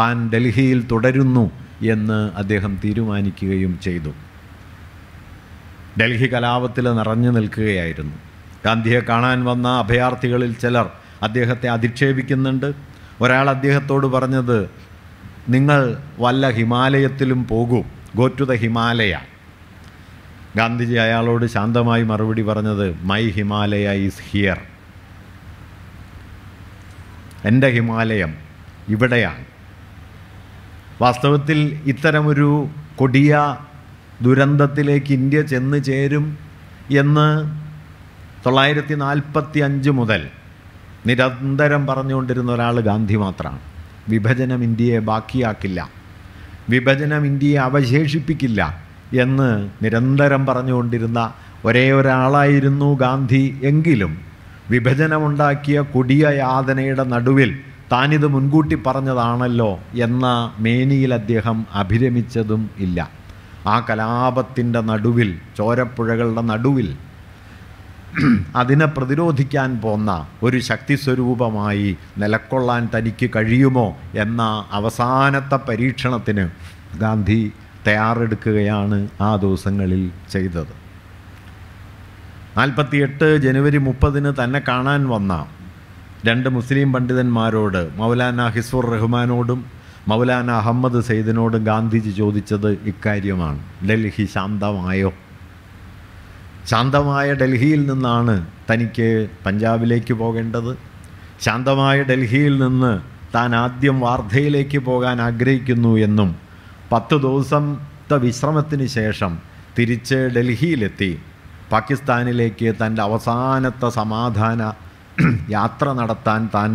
താൻ ഡൽഹിയിൽ തുടരുന്നു എന്ന് അദ്ദേഹം തീരുമാനിക്കുകയും ചെയ്തു. ഡൽഹി കലാപത്തിൽ നിറഞ്ഞു നിൽക്കുകയായിരുന്നു. ഗാന്ധിയെ കാണാൻ വന്ന അഭയാർത്ഥികളിൽ ചിലർ അദ്ദേഹത്തെ അധിക്ഷേപിക്കുന്നുണ്ട്. ഒരാൾ അദ്ദേഹത്തോട് പറഞ്ഞത്, നിങ്ങൾ വല്ല ഹിമാലയത്തിലും പോകൂ, go to the Himalaya. Gandhiji അയാളോട് ശാന്തമായി മറുപടി പറഞ്ഞത്, മൈ ഹിമാലയ ഈസ് ഹിയർ, എൻ്റെ ഹിമാലയം ഇവിടെയാണ്. വാസ്തവത്തിൽ ഇത്തരമൊരു കൊടിയ ദുരന്തത്തിലേക്ക് ഇന്ത്യ ചെന്ന് ചേരും എന്ന് തൊള്ളായിരത്തി നാൽപ്പത്തി അഞ്ച് മുതൽ നിരന്തരം പറഞ്ഞുകൊണ്ടിരുന്ന ഒരാൾ ഗാന്ധി മാത്രമാണ്. വിഭജനം ഇന്ത്യയെ ബാക്കിയാക്കില്ല, വിഭജനം ഇന്ത്യയെ അവശേഷിപ്പിക്കില്ല എന്ന് നിരന്തരം പറഞ്ഞുകൊണ്ടിരുന്ന ഒരേ ഒരാളായിരുന്നു ഗാന്ധി. എങ്കിലും വിഭജനമുണ്ടാക്കിയ കൊടിയ യാതനയുടെ നടുവിൽ താനിത് മുൻകൂട്ടി പറഞ്ഞതാണല്ലോ എന്ന മേനിയിൽ അദ്ദേഹം അഭിരമിച്ചതും ഇല്ല. ആ കലാപത്തിൻ്റെ നടുവിൽ, ചോരപ്പുഴകളുടെ നടുവിൽ അതിനെ പ്രതിരോധിക്കാൻ പോന്ന ഒരു ശക്തിസ്വരൂപമായി നിലക്കൊള്ളാൻ തനിക്ക് കഴിയുമോ എന്ന അവസാനത്തെ പരീക്ഷണത്തിന് ഗാന്ധി തയ്യാറെടുക്കുകയാണ് ആ ദിവസങ്ങളിൽ ചെയ്തത്. നാൽപ്പത്തിയെട്ട് ജനുവരി മുപ്പതിന് തന്നെ കാണാൻ വന്ന രണ്ട് മുസ്ലിം പണ്ഡിതന്മാരോട്, മൗലാന ഹിസ്ബുർ റഹ്മാനോടും മൗലാന അഹമ്മദ് സെയ്ദിനോട് ഗാന്ധിജി ചോദിച്ചത് ഇക്കാര്യമാണ്, ഡൽഹി ശാന്തമായോ? ശാന്തമായ ഡൽഹിയിൽ നിന്നാണ് തനിക്ക് പഞ്ചാബിലേക്ക് പോകേണ്ടത്. ശാന്തമായ ഡൽഹിയിൽ നിന്ന് താൻ ആദ്യം വാർധയിലേക്ക് പോകാൻ ആഗ്രഹിക്കുന്നു എന്നും പത്ത് ദിവസത്തെ വിശ്രമത്തിന് ശേഷം തിരിച്ച് ഡൽഹിയിലെത്തി പാകിസ്ഥാനിലേക്ക് തൻ്റെ അവസാനത്തെ സമാധാന യാത്ര നടത്താൻ താൻ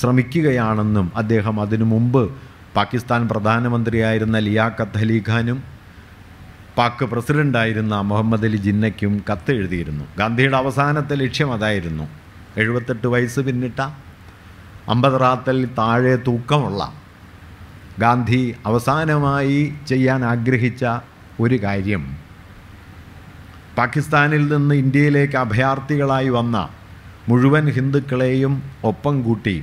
ശ്രമിക്കുകയാണെന്നും അദ്ദേഹം അതിനു മുമ്പ് പാകിസ്ഥാൻ പ്രധാനമന്ത്രിയായിരുന്ന ലിയാഖത്ത് അലി ഖാനും പാക് പ്രസിഡൻ്റായിരുന്ന മുഹമ്മദ് അലി ജിന്നയ്ക്കും കത്ത് എഴുതിയിരുന്നു. ഗാന്ധിയുടെ അവസാനത്തെ ലക്ഷ്യം അതായിരുന്നു. എഴുപത്തെട്ട് വയസ്സ് പിന്നിട്ട അമ്പത് റാത്തൽ താഴെ തൂക്കമുള്ള ഗാന്ധി അവസാനമായി ചെയ്യാൻ ആഗ്രഹിച്ച ഒരു കാര്യം, പാകിസ്ഥാനിൽ നിന്ന് ഇന്ത്യയിലേക്ക് അഭയാർത്ഥികളായി വന്ന മുഴുവൻ ഹിന്ദുക്കളെയും ഒപ്പം കൂട്ടി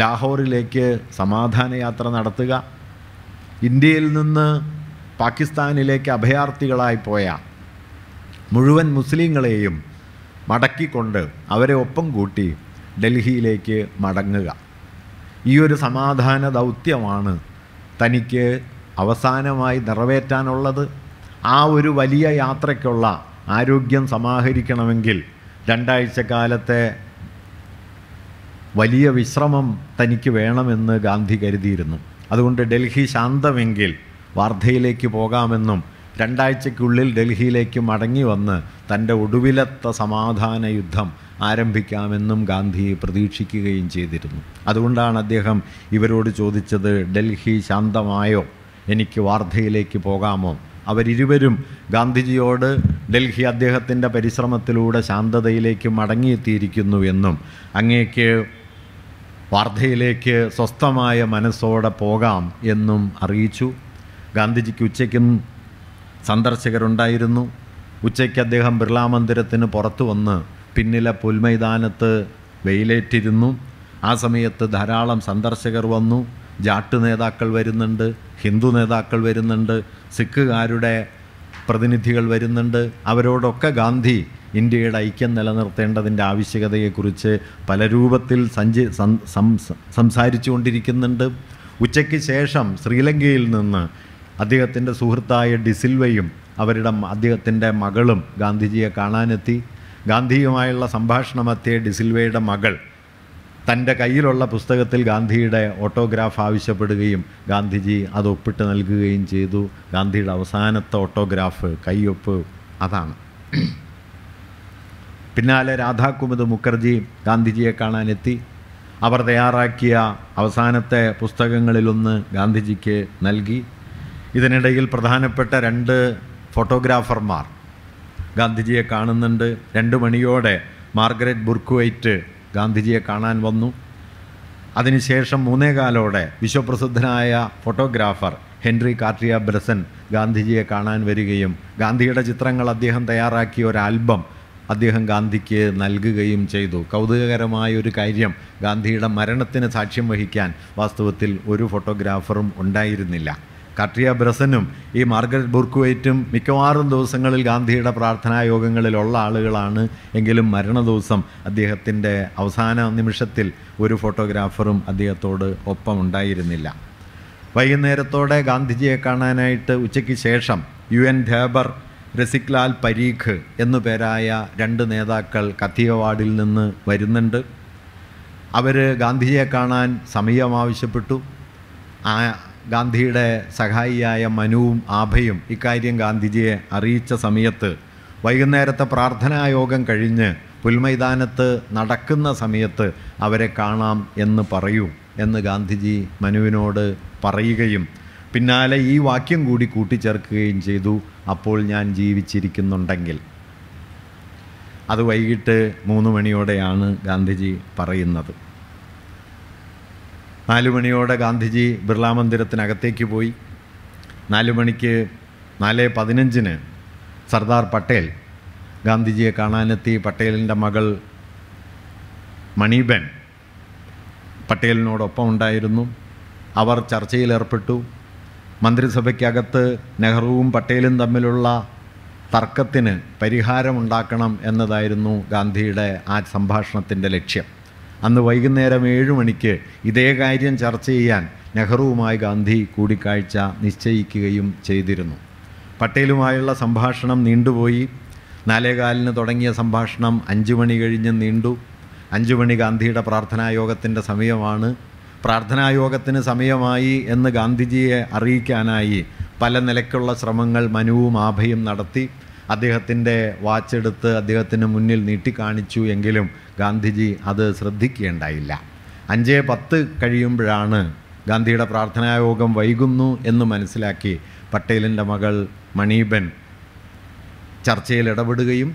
ലാഹോറിലേക്ക് സമാധാനയാത്ര നടത്തുക. ഇന്ത്യയിൽ നിന്ന് പാകിസ്ഥാനിലേക്ക് അഭയാർത്ഥികളായി പോയ മുഴുവൻ മുസ്ലിങ്ങളെയും മടക്കിക്കൊണ്ട് അവരെ ഒപ്പം കൂട്ടി ഡൽഹിയിലേക്ക് മടങ്ങുക. ഈ ഒരു സമാധാന ദൗത്യമാണ് തനിക്ക് അവസാനമായി നിറവേറ്റാനുള്ളത്. ആ ഒരു വലിയ യാത്രയ്ക്കുള്ള ആരോഗ്യം സമാഹരിക്കണമെങ്കിൽ രണ്ടാഴ്ച കാലത്തെ വലിയ വിശ്രമം തനിക്ക് വേണമെന്ന് ഗാന്ധി കരുതിയിരുന്നു. അതുകൊണ്ട് ഡൽഹി ശാന്തമെങ്കിൽ വാർധയിലേക്ക് പോകാമെന്നും രണ്ടാഴ്ചയ്ക്കുള്ളിൽ ഡൽഹിയിലേക്ക് മടങ്ങി വന്ന് തൻ്റെ ഒടുവിലത്തെ സമാധാന യുദ്ധം ആരംഭിക്കാമെന്നും ഗാന്ധി പ്രതീക്ഷിക്കുകയും ചെയ്തിരുന്നു. അതുകൊണ്ടാണ് അദ്ദേഹം ഇവരോട് ചോദിച്ചത്, ഡൽഹി ശാന്തമായോ, എനിക്ക് വാർധയിലേക്ക് പോകാമോ? അവരിരുവരും ഗാന്ധിജിയോട് ഡൽഹി അദ്ദേഹത്തിൻ്റെ പരിശ്രമത്തിലൂടെ ശാന്തതയിലേക്ക് മടങ്ങിയെത്തിയിരിക്കുന്നു എന്നും അങ്ങേക്ക് വാർധയിലേക്ക് സ്വസ്ഥമായ മനസ്സോടെ പോകാം എന്നും അറിയിച്ചു. ഗാന്ധിജിക്ക് ഉച്ചയ്ക്കും സന്ദർശകരുണ്ടായിരുന്നു. ഉച്ചയ്ക്ക് അദ്ദേഹം ബിർളാ മന്ദിരത്തിന് പുറത്തു വന്ന് പിന്നിലെ പുൽമൈതാനത്ത് വെയിലേറ്റിരുന്നു. ആ സമയത്ത് ധാരാളം സന്ദർശകർ വന്നു. ജാട്ട് നേതാക്കൾ വരുന്നുണ്ട്, ഹിന്ദു നേതാക്കൾ വരുന്നുണ്ട്, സിഖുകാരുടെ പ്രതിനിധികൾ വരുന്നുണ്ട്. അവരോടൊക്കെ ഗാന്ധി ഇന്ത്യയുടെ ഐക്യം നിലനിർത്തേണ്ടതിൻ്റെ ആവശ്യകതയെക്കുറിച്ച് പല രൂപത്തിൽ സഞ്ചി സംസാരിച്ചു കൊണ്ടിരിക്കുന്നുണ്ട്. ഉച്ചയ്ക്ക് ശേഷം ശ്രീലങ്കയിൽ നിന്ന് അദ്ദേഹത്തിൻ്റെ സുഹൃത്തായ ഡിസിൽവയും അവരുടെ അദ്ദേഹത്തിൻ്റെ മകളും ഗാന്ധിജിയെ കാണാനെത്തി. ഗാന്ധിയുമായുള്ള സംഭാഷണമെത്തിയ ഡിസിൽവയുടെ മകൾ തൻ്റെ കയ്യിലുള്ള പുസ്തകത്തിൽ ഗാന്ധിയുടെ ഓട്ടോഗ്രാഫ് ആവശ്യപ്പെടുകയും ഗാന്ധിജി അത് ഒപ്പിട്ട് നൽകുകയും ചെയ്തു. ഗാന്ധിയുടെ അവസാനത്തെ ഓട്ടോഗ്രാഫ് കയ്യൊപ്പ് അതാണ്. പിന്നാലെ രാധാകുമുദ് മുഖർജി ഗാന്ധിജിയെ കാണാനെത്തി. അവർ തയ്യാറാക്കിയ അവസാനത്തെ പുസ്തകങ്ങളിലൊന്ന് ഗാന്ധിജിക്ക് നൽകി. ഇതിനിടയിൽ പ്രധാനപ്പെട്ട രണ്ട് ഫോട്ടോഗ്രാഫർമാർ ഗാന്ധിജിയെ കാണുന്നുണ്ട്. രണ്ട് മണിയോടെ മാർഗരറ്റ് ബുർക്ക്വൈറ്റ് ഗാന്ധിജിയെ കാണാൻ വന്നു. അതിനുശേഷം മൂന്നേകാലോടെ വിശ്വപ്രസിദ്ധനായ ഫോട്ടോഗ്രാഫർ ഹെൻറി കാർട്ടിയ ബ്രസൻ ഗാന്ധിജിയെ കാണാൻ വരികയും ഗാന്ധിയുടെ ചിത്രങ്ങൾ അദ്ദേഹം തയ്യാറാക്കിയ ഒരു ആൽബം അദ്ദേഹം ഗാന്ധിക്ക് നൽകുകയും ചെയ്തു. കൗതുകകരമായ ഒരു കാര്യം, ഗാന്ധിയുടെ മരണത്തിന് സാക്ഷ്യം വഹിക്കാൻ വാസ്തവത്തിൽ ഒരു ഫോട്ടോഗ്രാഫറും ഉണ്ടായിരുന്നില്ല. കാർട്ടിയ ബ്രസനും ഈ മാർഗരറ്റ് ബുർക്ക്വൈറ്റും മിക്കവാറും ദിവസങ്ങളിൽ ഗാന്ധിയുടെ പ്രാർത്ഥനായോഗങ്ങളിലുള്ള ആളുകളാണ്. എങ്കിലും മരണ ദിവസം അദ്ദേഹത്തിൻ്റെ അവസാന നിമിഷത്തിൽ ഒരു ഫോട്ടോഗ്രാഫറും അദ്ദേഹത്തോട് ഒപ്പം ഉണ്ടായിരുന്നില്ല. വൈകുന്നേരത്തോടെ ഗാന്ധിജിയെ കാണാനായിട്ട് ഉച്ചയ്ക്ക് ശേഷം യു എൻ ഖേബർ, രസിക്ലാൽ പരീഖ് എന്നുപേരായ രണ്ട് നേതാക്കൾ കത്തിയവാഡിൽ നിന്ന് വരുന്നുണ്ട്. അവർ ഗാന്ധിജിയെ കാണാൻ സമയം ആവശ്യപ്പെട്ടു. ഗാന്ധിയുടെ സഹായിയായ മനുവും ആഭയും ഇക്കാര്യം ഗാന്ധിജിയെ അറിയിച്ച സമയത്ത് വൈകുന്നേരത്തെ പ്രാർത്ഥനായോഗം കഴിഞ്ഞ് പുൽമൈതാനത്ത് നടക്കുന്ന സമയത്ത് അവരെ കാണാം എന്ന് പറയൂ എന്ന് ഗാന്ധിജി മനുവിനോട് പറയുകയും പിന്നാലെ ഈ വാക്യം കൂടി കൂട്ടിച്ചേർക്കുകയും ചെയ്തു, അപ്പോൾ ഞാൻ ജീവിച്ചിരിക്കുന്നുണ്ടെങ്കിൽ. അത് വൈകിട്ട് മൂന്ന് മണിയോടെയാണ് ഗാന്ധിജി പറയുന്നത്. നാലുമണിയോടെ ഗാന്ധിജി ബിർളാ മന്ദിരത്തിനകത്തേക്ക് പോയി. നാലുമണിക്ക് നാല് പതിനഞ്ചിന് സർദാർ പട്ടേൽ ഗാന്ധിജിയെ കാണാനെത്തി. പട്ടേലിൻ്റെ മകൾ മണിബെൻ പട്ടേലിനോടൊപ്പം ഉണ്ടായിരുന്നു. അവർ ചർച്ചയിലേർപ്പെട്ടു. മന്ത്രിസഭയ്ക്കകത്ത് നെഹ്റുവും പട്ടേലും തമ്മിലുള്ള തർക്കത്തിന് പരിഹാരമുണ്ടാക്കണം എന്നതായിരുന്നു ഗാന്ധിയുടെ ആ സംഭാഷണത്തിൻ്റെ ലക്ഷ്യം. അന്ന് വൈകുന്നേരം ഏഴ് മണിക്ക് ഇതേ കാര്യം ചർച്ച ചെയ്യാൻ നെഹ്റുവുമായി ഗാന്ധി കൂടിക്കാഴ്ച നിശ്ചയിക്കുകയും ചെയ്തിരുന്നു. പട്ടേലുമായുള്ള സംഭാഷണം നീണ്ടുപോയി. നാലേകാലിന് തുടങ്ങിയ സംഭാഷണം അഞ്ചു മണി കഴിഞ്ഞ് നീണ്ടു. അഞ്ചു മണി ഗാന്ധിയുടെ പ്രാർത്ഥനായോഗത്തിൻ്റെ സമയമാണ്. പ്രാർത്ഥനായോഗത്തിന് സമയമായി എന്ന് ഗാന്ധിജിയെ അറിയിക്കാനായി പല നിലയ്ക്കുള്ള ശ്രമങ്ങൾ മനുവും ആഭയും നടത്തി. അദ്ദേഹത്തിൻ്റെ വാച്ചെടുത്ത് അദ്ദേഹത്തിന് മുന്നിൽ നീട്ടിക്കാണിച്ചു. എങ്കിലും ഗാന്ധിജി അത് ശ്രദ്ധിക്കുകയുണ്ടായില്ല. അഞ്ചേ പത്ത് കഴിയുമ്പോഴാണ് ഗാന്ധിയുടെ പ്രാർത്ഥനായോഗം വൈകുന്നു എന്ന് മനസ്സിലാക്കി പട്ടേലിൻ്റെ മകൾ മണീബൻ ചർച്ചയിൽ ഇടപെടുകയും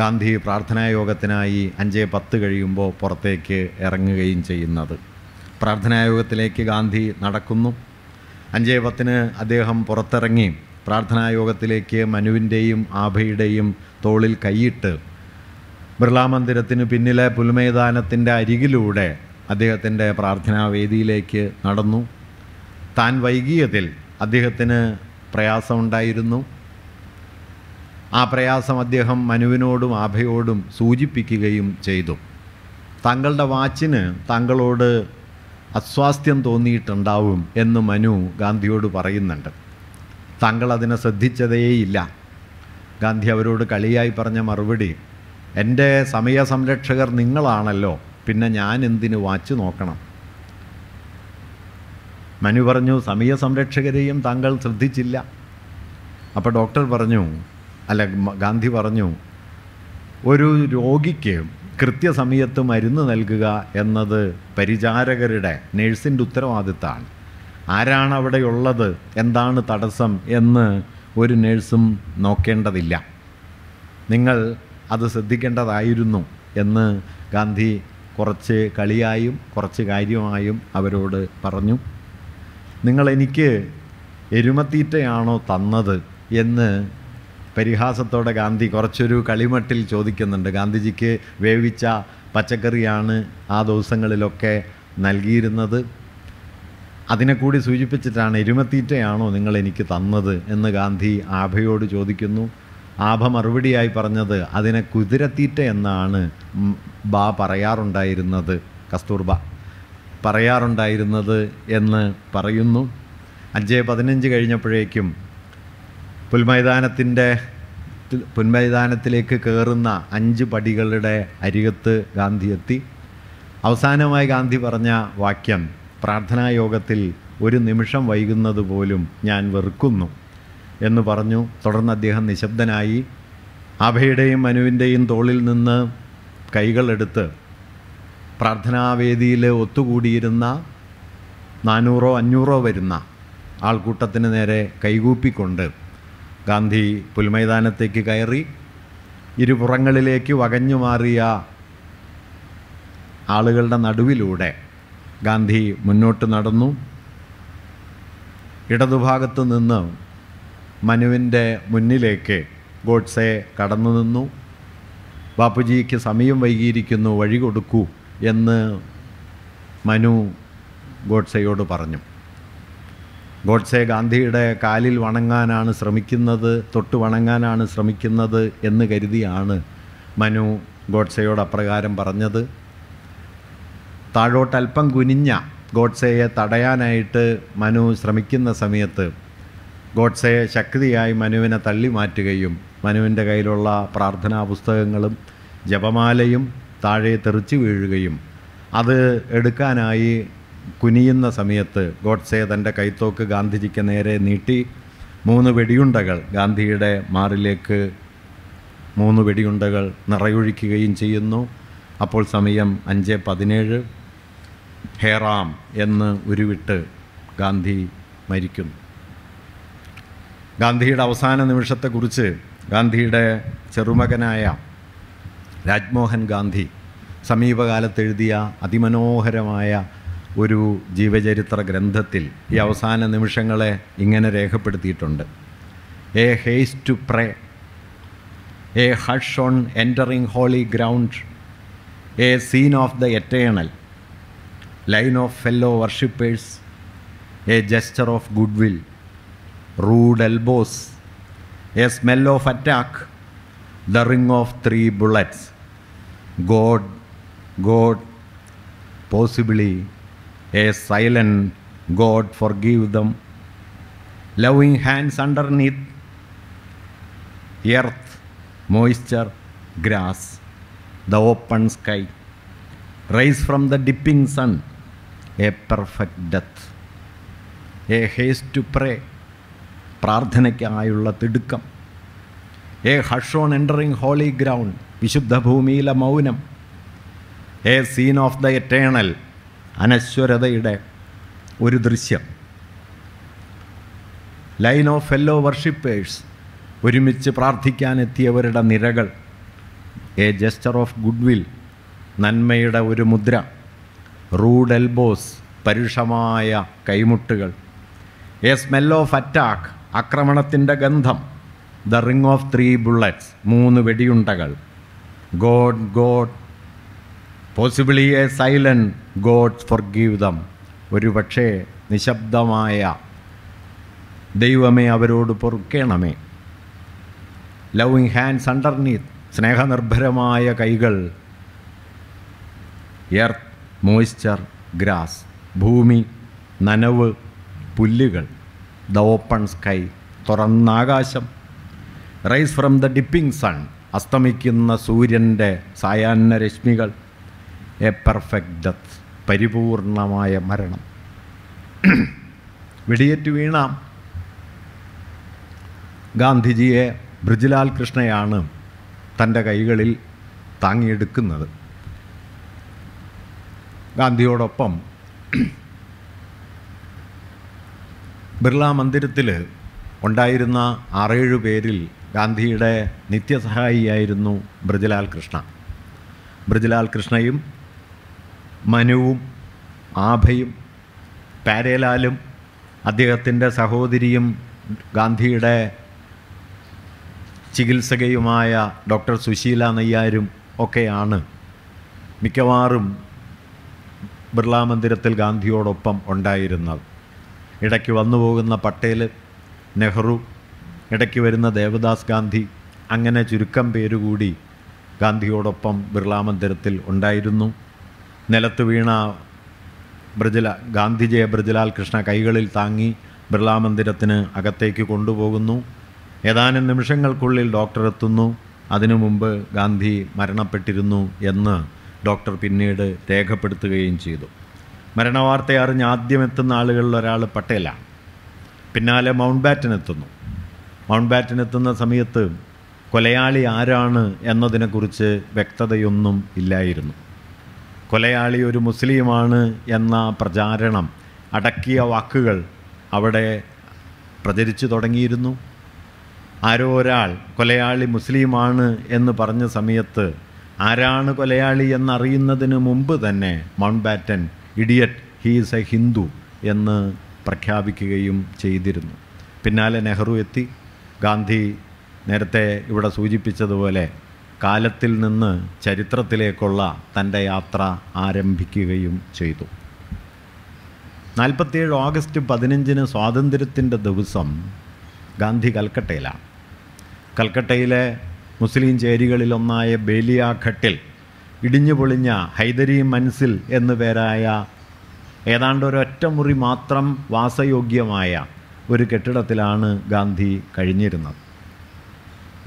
ഗാന്ധി പ്രാർത്ഥനായോഗത്തിനായി അഞ്ചേ പത്ത് കഴിയുമ്പോൾ പുറത്തേക്ക് ഇറങ്ങുകയും ചെയ്യുന്നത്. പ്രാർത്ഥനായോഗത്തിലേക്ക് ഗാന്ധി നടക്കുന്നു. അഞ്ചേ പത്തിന് അദ്ദേഹം പുറത്തിറങ്ങി പ്രാർത്ഥനായോഗത്തിലേക്ക് മനുവിൻ്റെയും ആഭയുടെയും തോളിൽ കൈയിട്ട് ബിർളാ മന്ദിരത്തിന് പിന്നിലെ പുൽമൈതാനത്തിൻ്റെ അരികിലൂടെ അദ്ദേഹത്തിൻ്റെ പ്രാർത്ഥനാവേദിയിലേക്ക് നടന്നു. താൻ വൈകിയതിൽ അദ്ദേഹത്തിന് പ്രയാസമുണ്ടായിരുന്നു. ആ പ്രയാസം അദ്ദേഹം മനുവിനോടും ആഭയോടും സൂചിപ്പിക്കുകയും ചെയ്തു. താങ്കളുടെ വാച്ചിന് താങ്കളോട് അസ്വാസ്ഥ്യം തോന്നിയിട്ടുണ്ടാവും എന്ന് മനു ഗാന്ധിയോട് പറയുന്നുണ്ട്. താങ്കൾ അതിനെ ശ്രദ്ധിച്ചതേയില്ല. ഗാന്ധി അവരോട് കളിയായി പറഞ്ഞ മറുപടി, എൻ്റെ സമയസംരക്ഷകർ നിങ്ങളാണല്ലോ, പിന്നെ ഞാൻ എന്തിന് വാച്ച് നോക്കണം. മനു പറഞ്ഞു, സമയസംരക്ഷകരെയും താങ്കൾ ശ്രദ്ധിച്ചില്ല. അപ്പോൾ ഡോക്ടർ പറഞ്ഞു, അല്ല ഗാന്ധി പറഞ്ഞു, ഒരു രോഗിക്ക് കൃത്യസമയത്ത് മരുന്ന് നൽകുക എന്നത് പരിചാരകരുടെ നേഴ്സിൻ്റെ ഉത്തരവാദിത്തമാണ്. ആരാണ് അവിടെയുള്ളത്, എന്താണ് തടസ്സം എന്ന് ഒരു നേഴ്സും നോക്കേണ്ടതില്ല. നിങ്ങൾ അത് ശ്രദ്ധിക്കേണ്ടതായിരുന്നു എന്ന് ഗാന്ധി കുറച്ച് കളിയായും കുറച്ച് കാര്യമായും അവരോട് പറഞ്ഞു. നിങ്ങളെനിക്ക് എരുമത്തീറ്റയാണോ തന്നത് എന്ന് പരിഹാസത്തോടെ ഗാന്ധി കുറച്ചൊരു കളിമട്ടിൽ ചോദിക്കുന്നുണ്ട്. ഗാന്ധിജിക്ക് വേവിച്ച പച്ചക്കറിയാണ് ആ ദിവസങ്ങളിലൊക്കെ നൽകിയിരുന്നത്. അതിനെ കൂടി സൂചിപ്പിച്ചിട്ടാണ് എരുമത്തീറ്റയാണോ നിങ്ങൾ എനിക്ക് തന്നത് എന്ന് ഗാന്ധി ആഭയോട് ചോദിക്കുന്നു. ആഭ മറുപടിയായി പറഞ്ഞത്, അതിനെ കുതിരത്തീറ്റ എന്നാണ് ബാ പറയാറുണ്ടായിരുന്നത്, കസ്തൂർബ പറയാറുണ്ടായിരുന്നത് എന്ന് പറയുന്നു. അഞ്ചേ പതിനഞ്ച് കഴിഞ്ഞപ്പോഴേക്കും പുൽമൈതാനത്തിൻ്റെ പുൽമൈതാനത്തിലേക്ക് കയറുന്ന അഞ്ച് പടികളുടെ അരികത്ത് ഗാന്ധി എത്തി. അവസാനമായി ഗാന്ധി പറഞ്ഞ വാക്യം, പ്രാർത്ഥനായോഗത്തിൽ ഒരു നിമിഷം വൈകുന്നത് പോലും ഞാൻ വെറുക്കുന്നു എന്ന് പറഞ്ഞു. തുടർന്ന് അദ്ദേഹം നിശബ്ദനായി. ആഭയുടെയും മനുവിൻ്റെയും തോളിൽ നിന്ന് കൈകളെടുത്ത് പ്രാർത്ഥനാവേദിയിൽ ഒത്തുകൂടിയിരുന്ന നാനൂറോ അഞ്ഞൂറോ വരുന്ന ആൾക്കൂട്ടത്തിന് നേരെ കൈകൂപ്പിക്കൊണ്ട് ഗാന്ധി പുൽമൈതാനത്തേക്ക് കയറി. ഇരുപുറങ്ങളിലേക്ക് വകഞ്ഞു മാറിയ ആളുകളുടെ നടുവിലൂടെ ഗാന്ധി മുന്നോട്ട് നടന്നു. ഇടതുഭാഗത്ത് നിന്ന് മനുവിൻ്റെ മുന്നിലേക്ക് ഗോഡ്സെ കടന്നു നിന്നു. ബാപ്പുജിക്ക് സമയം വൈകിയിരിക്കുന്നു, വഴി കൊടുക്കൂ എന്ന് മനു ഗോഡ്സെയോട് പറഞ്ഞു. ഗോഡ്സെ ഗാന്ധിയുടെ കാലിൽ വണങ്ങാനാണ് ശ്രമിക്കുന്നത്, തൊട്ട് വണങ്ങാനാണ് ശ്രമിക്കുന്നത് എന്ന് കരുതിയാണ് മനു ഗോഡ്സെയോട് അപ്രകാരം പറഞ്ഞത്. താഴോട്ടൽപ്പം കുനിഞ്ഞ ഗോഡ്സെയെ തടയാനായിട്ട് മനു ശ്രമിക്കുന്ന സമയത്ത് ഗോഡ്സെയെ ശക്തിയായി മനുവിനെ തള്ളി മാറ്റുകയും മനുവിൻ്റെ കയ്യിലുള്ള പ്രാർത്ഥനാ പുസ്തകങ്ങളും ജപമാലയും താഴെ തെറിച്ചു വീഴുകയും അത് എടുക്കാനായി കുനിയുന്ന സമയത്ത് ഗോഡ്സെ തൻ്റെ കൈത്തോക്ക് ഗാന്ധിജിക്ക് നേരെ നീട്ടി. മൂന്ന് വെടിയുണ്ടകൾ ഗാന്ധിയുടെ മാറിലേക്ക് മൂന്ന് വെടിയുണ്ടകൾ നിറയൊഴിക്കുകയും ചെയ്യുന്നു. അപ്പോൾ സമയം അഞ്ച് പതിനേഴ്. ഹേറാം എന്ന് ഉരുവിട്ട് ഗാന്ധി മരിക്കുന്നു. ഗാന്ധിയുടെ അവസാന നിമിഷത്തെക്കുറിച്ച് ഗാന്ധിയുടെ ചെറുമകനായ രാജ്മോഹൻ ഗാന്ധി സമീപകാലത്ത് എഴുതിയ അതിമനോഹരമായ ഒരു ജീവചരിത്ര ഗ്രന്ഥത്തിൽ ഈ അവസാന നിമിഷങ്ങളെ ഇങ്ങനെ രേഖപ്പെടുത്തിയിട്ടുണ്ട്. A haste to pray, a hush on entering holy ground, a scene of the eternal, line of fellow worshippers, a gesture of good will, rude elbows, a smell of attack, the ring of three bullets, God, God, possibly a silent God forgive them. Loving hands underneath earth, moisture, grass, the open sky. Rise from the dipping sun, a perfect death. A haste to pray, പ്രാർത്ഥനയ്ക്കായുള്ള തിടുക്കം. A hush on entering holy ground, വിശുദ്ധ ഭൂമിയിലെ മൗനം. A scene of the eternal, അനശ്വരതയുടെ ഒരു ദൃശ്യം. Line of fellow worshippers, ഒരുമിച്ച് പ്രാർത്ഥിക്കാനെത്തിയവരുടെ നിരകൾ. A gesture of good will, നന്മയുടെ ഒരു മുദ്ര. റൂഡ് എൽബോസ്, പരുഷമായ കൈമുട്ടുകൾ. എ സ്മെൽ ഓഫ് അറ്റാക്ക്, ആക്രമണത്തിൻ്റെ ഗന്ധം. The ring of three bullets, മൂന്ന് വെടിയുണ്ടകൾ. God God possibly a silent God forgive them. ഒരു പക്ഷേ നിശബ്ദമായ ദൈവമേ അവരോട് പൊറുക്കണമേ. ലവിങ് ഹാൻഡ്സ് അണ്ടർനീത്ത്, സ്നേഹനിർഭരമായ കൈകൾ. എർത്ത്, മോയ്സ്ചർ, ഗ്രാസ്, ഭൂമി, നനവ്, പുല്ലുകൾ. ദ ഓപ്പൺ സ്കൈ, തുറന്നാകാശം. Rice from the dipping sun, അസ്തമിക്കുന്ന സൂര്യൻ്റെ സായാഹ്ന രശ്മികൾ. എ പെർഫെക്റ്റ് ഡെത്ത്, പരിപൂർണമായ മരണം. വെടിയേറ്റ് വീണ ഗാന്ധിജിയെ ബ്രിജിലാൽ കൃഷ്ണയാണ് തൻ്റെ കൈകളിൽ താങ്ങിയെടുക്കുന്നത്. ഗാന്ധിയോടൊപ്പം ബിർള മന്ദിരത്തിൽ ഉണ്ടായിരുന്ന ആറേഴു പേരിൽ ഗാന്ധിയുടെ നിത്യസഹായിയായിരുന്നു ബ്രിജിലാൽ കൃഷ്ണ. ബ്രിജിലാൽ കൃഷ്ണയും മനുവും ആഭയും പാരേലാലും അദ്ദേഹത്തിൻ്റെ സഹോദരിയും ഗാന്ധിയുടെ ചികിത്സകയുമായ ഡോക്ടർ സുശീല നയ്യാരും ഒക്കെയാണ് മിക്കവാറും ബിർളാ മന്ദിരത്തിൽ ഗാന്ധിയോടൊപ്പം ഉണ്ടായിരുന്നത്. ഇടയ്ക്ക് വന്നു പോകുന്ന പട്ടേൽ, നെഹ്റു, ഇടയ്ക്ക് വരുന്ന ദേവദാസ് ഗാന്ധി, അങ്ങനെ ചുരുക്കം പേരുകൂടി ഗാന്ധിയോടൊപ്പം ബിർളാ മന്ദിരത്തിൽ ഉണ്ടായിരുന്നു. നിലത്ത് വീണ ബ്രിജില ഗാന്ധിജിയെ ബ്രിജിലാൽ കൃഷ്ണ കൈകളിൽ താങ്ങി ബിർളാ മന്ദിരത്തിന് അകത്തേക്ക് കൊണ്ടുപോകുന്നു. ഏതാനും നിമിഷങ്ങൾക്കുള്ളിൽ ഡോക്ടർ എത്തുന്നു. അതിനു മുമ്പ് ഗാന്ധി മരണപ്പെട്ടിരുന്നു എന്ന് ഡോക്ടർ പിന്നീട് രേഖപ്പെടുത്തുകയും ചെയ്തു. മരണവാർത്ത അറിഞ്ഞ് ആദ്യം എത്തുന്ന ആളുകളിൽ ഒരാൾ പട്ടേലാണ്. പിന്നാലെ മൗണ്ട് ബാറ്റനെത്തുന്നു. മൗണ്ട് ബാറ്റനെത്തുന്ന സമയത്ത് കൊലയാളി ആരാണ് എന്നതിനെക്കുറിച്ച് വ്യക്തതയൊന്നും ഇല്ലായിരുന്നു. കൊലയാളി ഒരു മുസ്ലിമാണ് എന്ന പ്രചാരണം, അടക്കിയ വാക്കുകൾ അവിടെ പ്രചരിച്ചു തുടങ്ങിയിരുന്നു. ആരോ ഒരാൾ കൊലയാളി മുസ്ലിമാണ് എന്ന് പറഞ്ഞ സമയത്ത് ആരാണ് കൊലയാളി എന്നറിയുന്നതിന് മുമ്പ് തന്നെ Mountbatten idiot, he's a Hindu എന്ന് പ്രഖ്യാപിക്കുകയും ചെയ്തിരുന്നു. പിന്നാലെ നെഹ്റു എത്തി. ഗാന്ധി നേരത്തെ ഇവിടെ സൂചിപ്പിച്ചതുപോലെ കാലത്തിൽ നിന്ന് ചരിത്രത്തിലേക്കുള്ള തൻ്റെ യാത്ര ആരംഭിക്കുകയും ചെയ്തു. നാൽപ്പത്തിയേഴ് ഓഗസ്റ്റ് പതിനഞ്ചിന് സ്വാതന്ത്ര്യത്തിൻ്റെ ദിവസം ഗാന്ധി കൽക്കട്ടയിലാണ്. കൽക്കട്ടയിലെ മുസ്ലിം ചേരികളിലൊന്നായ ബേലിയാഘട്ടിൽ ഇടിഞ്ഞു പൊളിഞ്ഞ ഹൈദരി മൻസിൽ എന്നു പേരായ ഏതാണ്ട് ഒരൊറ്റ മുറി മാത്രം വാസയോഗ്യമായ ഒരു കെട്ടിടത്തിലാണ് ഗാന്ധി കഴിഞ്ഞിരുന്നത്.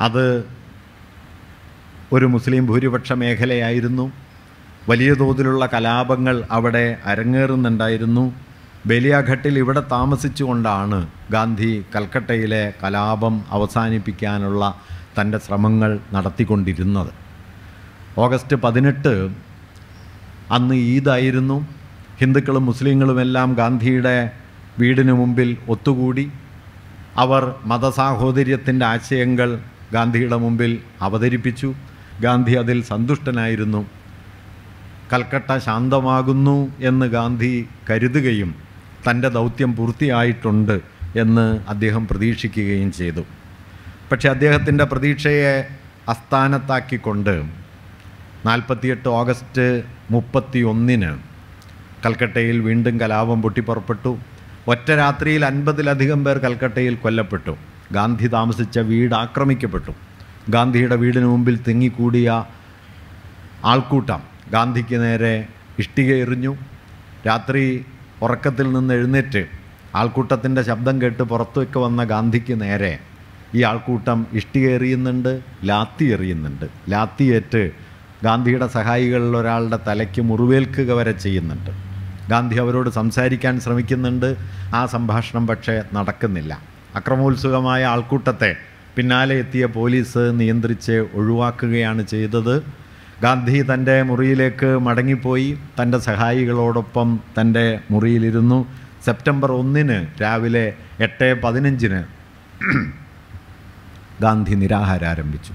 അത് ഒരു മുസ്ലിം ഭൂരിപക്ഷ മേഖലയായിരുന്നു. വലിയ തോതിലുള്ള കലാപങ്ങൾ അവിടെ അരങ്ങേറുന്നുണ്ടായിരുന്നു. ബേലിയാഘട്ടിൽ ഇവിടെ താമസിച്ചുകൊണ്ടാണ് ഗാന്ധി കൽക്കട്ടയിലെ കലാപം അവസാനിപ്പിക്കാനുള്ള തൻ്റെ ശ്രമങ്ങൾ നടത്തിക്കൊണ്ടിരുന്നത്. ഓഗസ്റ്റ് പതിനെട്ട് അന്ന് ഈദായിരുന്നു. ഹിന്ദുക്കളും മുസ്ലിങ്ങളുമെല്ലാം ഗാന്ധിയുടെ വീടിനു മുമ്പിൽ ഒത്തുകൂടി. അവർ മതസാഹോദര്യത്തിൻ്റെ ആശയങ്ങൾ ഗാന്ധിയുടെ മുമ്പിൽ അവതരിപ്പിച്ചു. ഗാന്ധി അതിൽ സന്തുഷ്ടനായിരുന്നു. കൽക്കട്ട ശാന്തമാകുന്നു എന്ന് ഗാന്ധി കരുതുകയും തൻ്റെ ദൗത്യം പൂർത്തിയായിട്ടുണ്ട് എന്ന് അദ്ദേഹം പ്രതീക്ഷിക്കുകയും ചെയ്തു. പക്ഷേ അദ്ദേഹത്തിൻ്റെ പ്രതീക്ഷയെ അസ്ഥാനത്താക്കിക്കൊണ്ട് നാൽപ്പത്തിയെട്ട് ഓഗസ്റ്റ് മുപ്പത്തി ഒന്നിന് കൽക്കട്ടയിൽ വീണ്ടും കലാപം പൊട്ടിപ്പുറപ്പെട്ടു. ഒറ്റ രാത്രിയിൽ അൻപതിലധികം പേർ കൽക്കട്ടയിൽ കൊല്ലപ്പെട്ടു. ഗാന്ധി താമസിച്ച വീട് ആക്രമിക്കപ്പെട്ടു. ഗാന്ധിയുടെ വീടിന് മുമ്പിൽ തിങ്ങിക്കൂടിയ ആൾക്കൂട്ടം ഗാന്ധിക്ക് നേരെ ഇഷ്ടിക എറിഞ്ഞു. രാത്രി ഉറക്കത്തിൽ നിന്ന് എഴുന്നേറ്റ് ആൾക്കൂട്ടത്തിൻ്റെ ശബ്ദം കേട്ട് പുറത്തേക്ക് വന്ന ഗാന്ധിക്ക് നേരെ ഈ ആൾക്കൂട്ടം ഇഷ്ടിക എറിയുന്നുണ്ട്, ലാത്തി എറിയുന്നുണ്ട്. ലാത്തിയേറ്റ് ഗാന്ധിയുടെ സഹായികളിൽ ഒരാളുടെ തലയ്ക്ക് മുറിവേൽക്കുക വരെ ചെയ്യുന്നുണ്ട്. ഗാന്ധി അവരോട് സംസാരിക്കാൻ ശ്രമിക്കുന്നുണ്ട്. ആ സംഭാഷണം പക്ഷേ നടക്കുന്നില്ല. അക്രമോത്സുകമായ ആൾക്കൂട്ടത്തെ പിന്നാലെ എത്തിയ പോലീസ് നിയന്ത്രിച്ച് ഒഴിവാക്കുകയാണ് ചെയ്തത്. ഗാന്ധി തൻ്റെ മുറിയിലേക്ക് മടങ്ങിപ്പോയി. തൻ്റെ സഹായികളോടൊപ്പം തൻ്റെ മുറിയിലിരുന്നു. സെപ്റ്റംബർ ഒന്നിന് രാവിലെ എട്ട് പതിനഞ്ചിന് ഗാന്ധി നിരാഹാരം ആരംഭിച്ചു.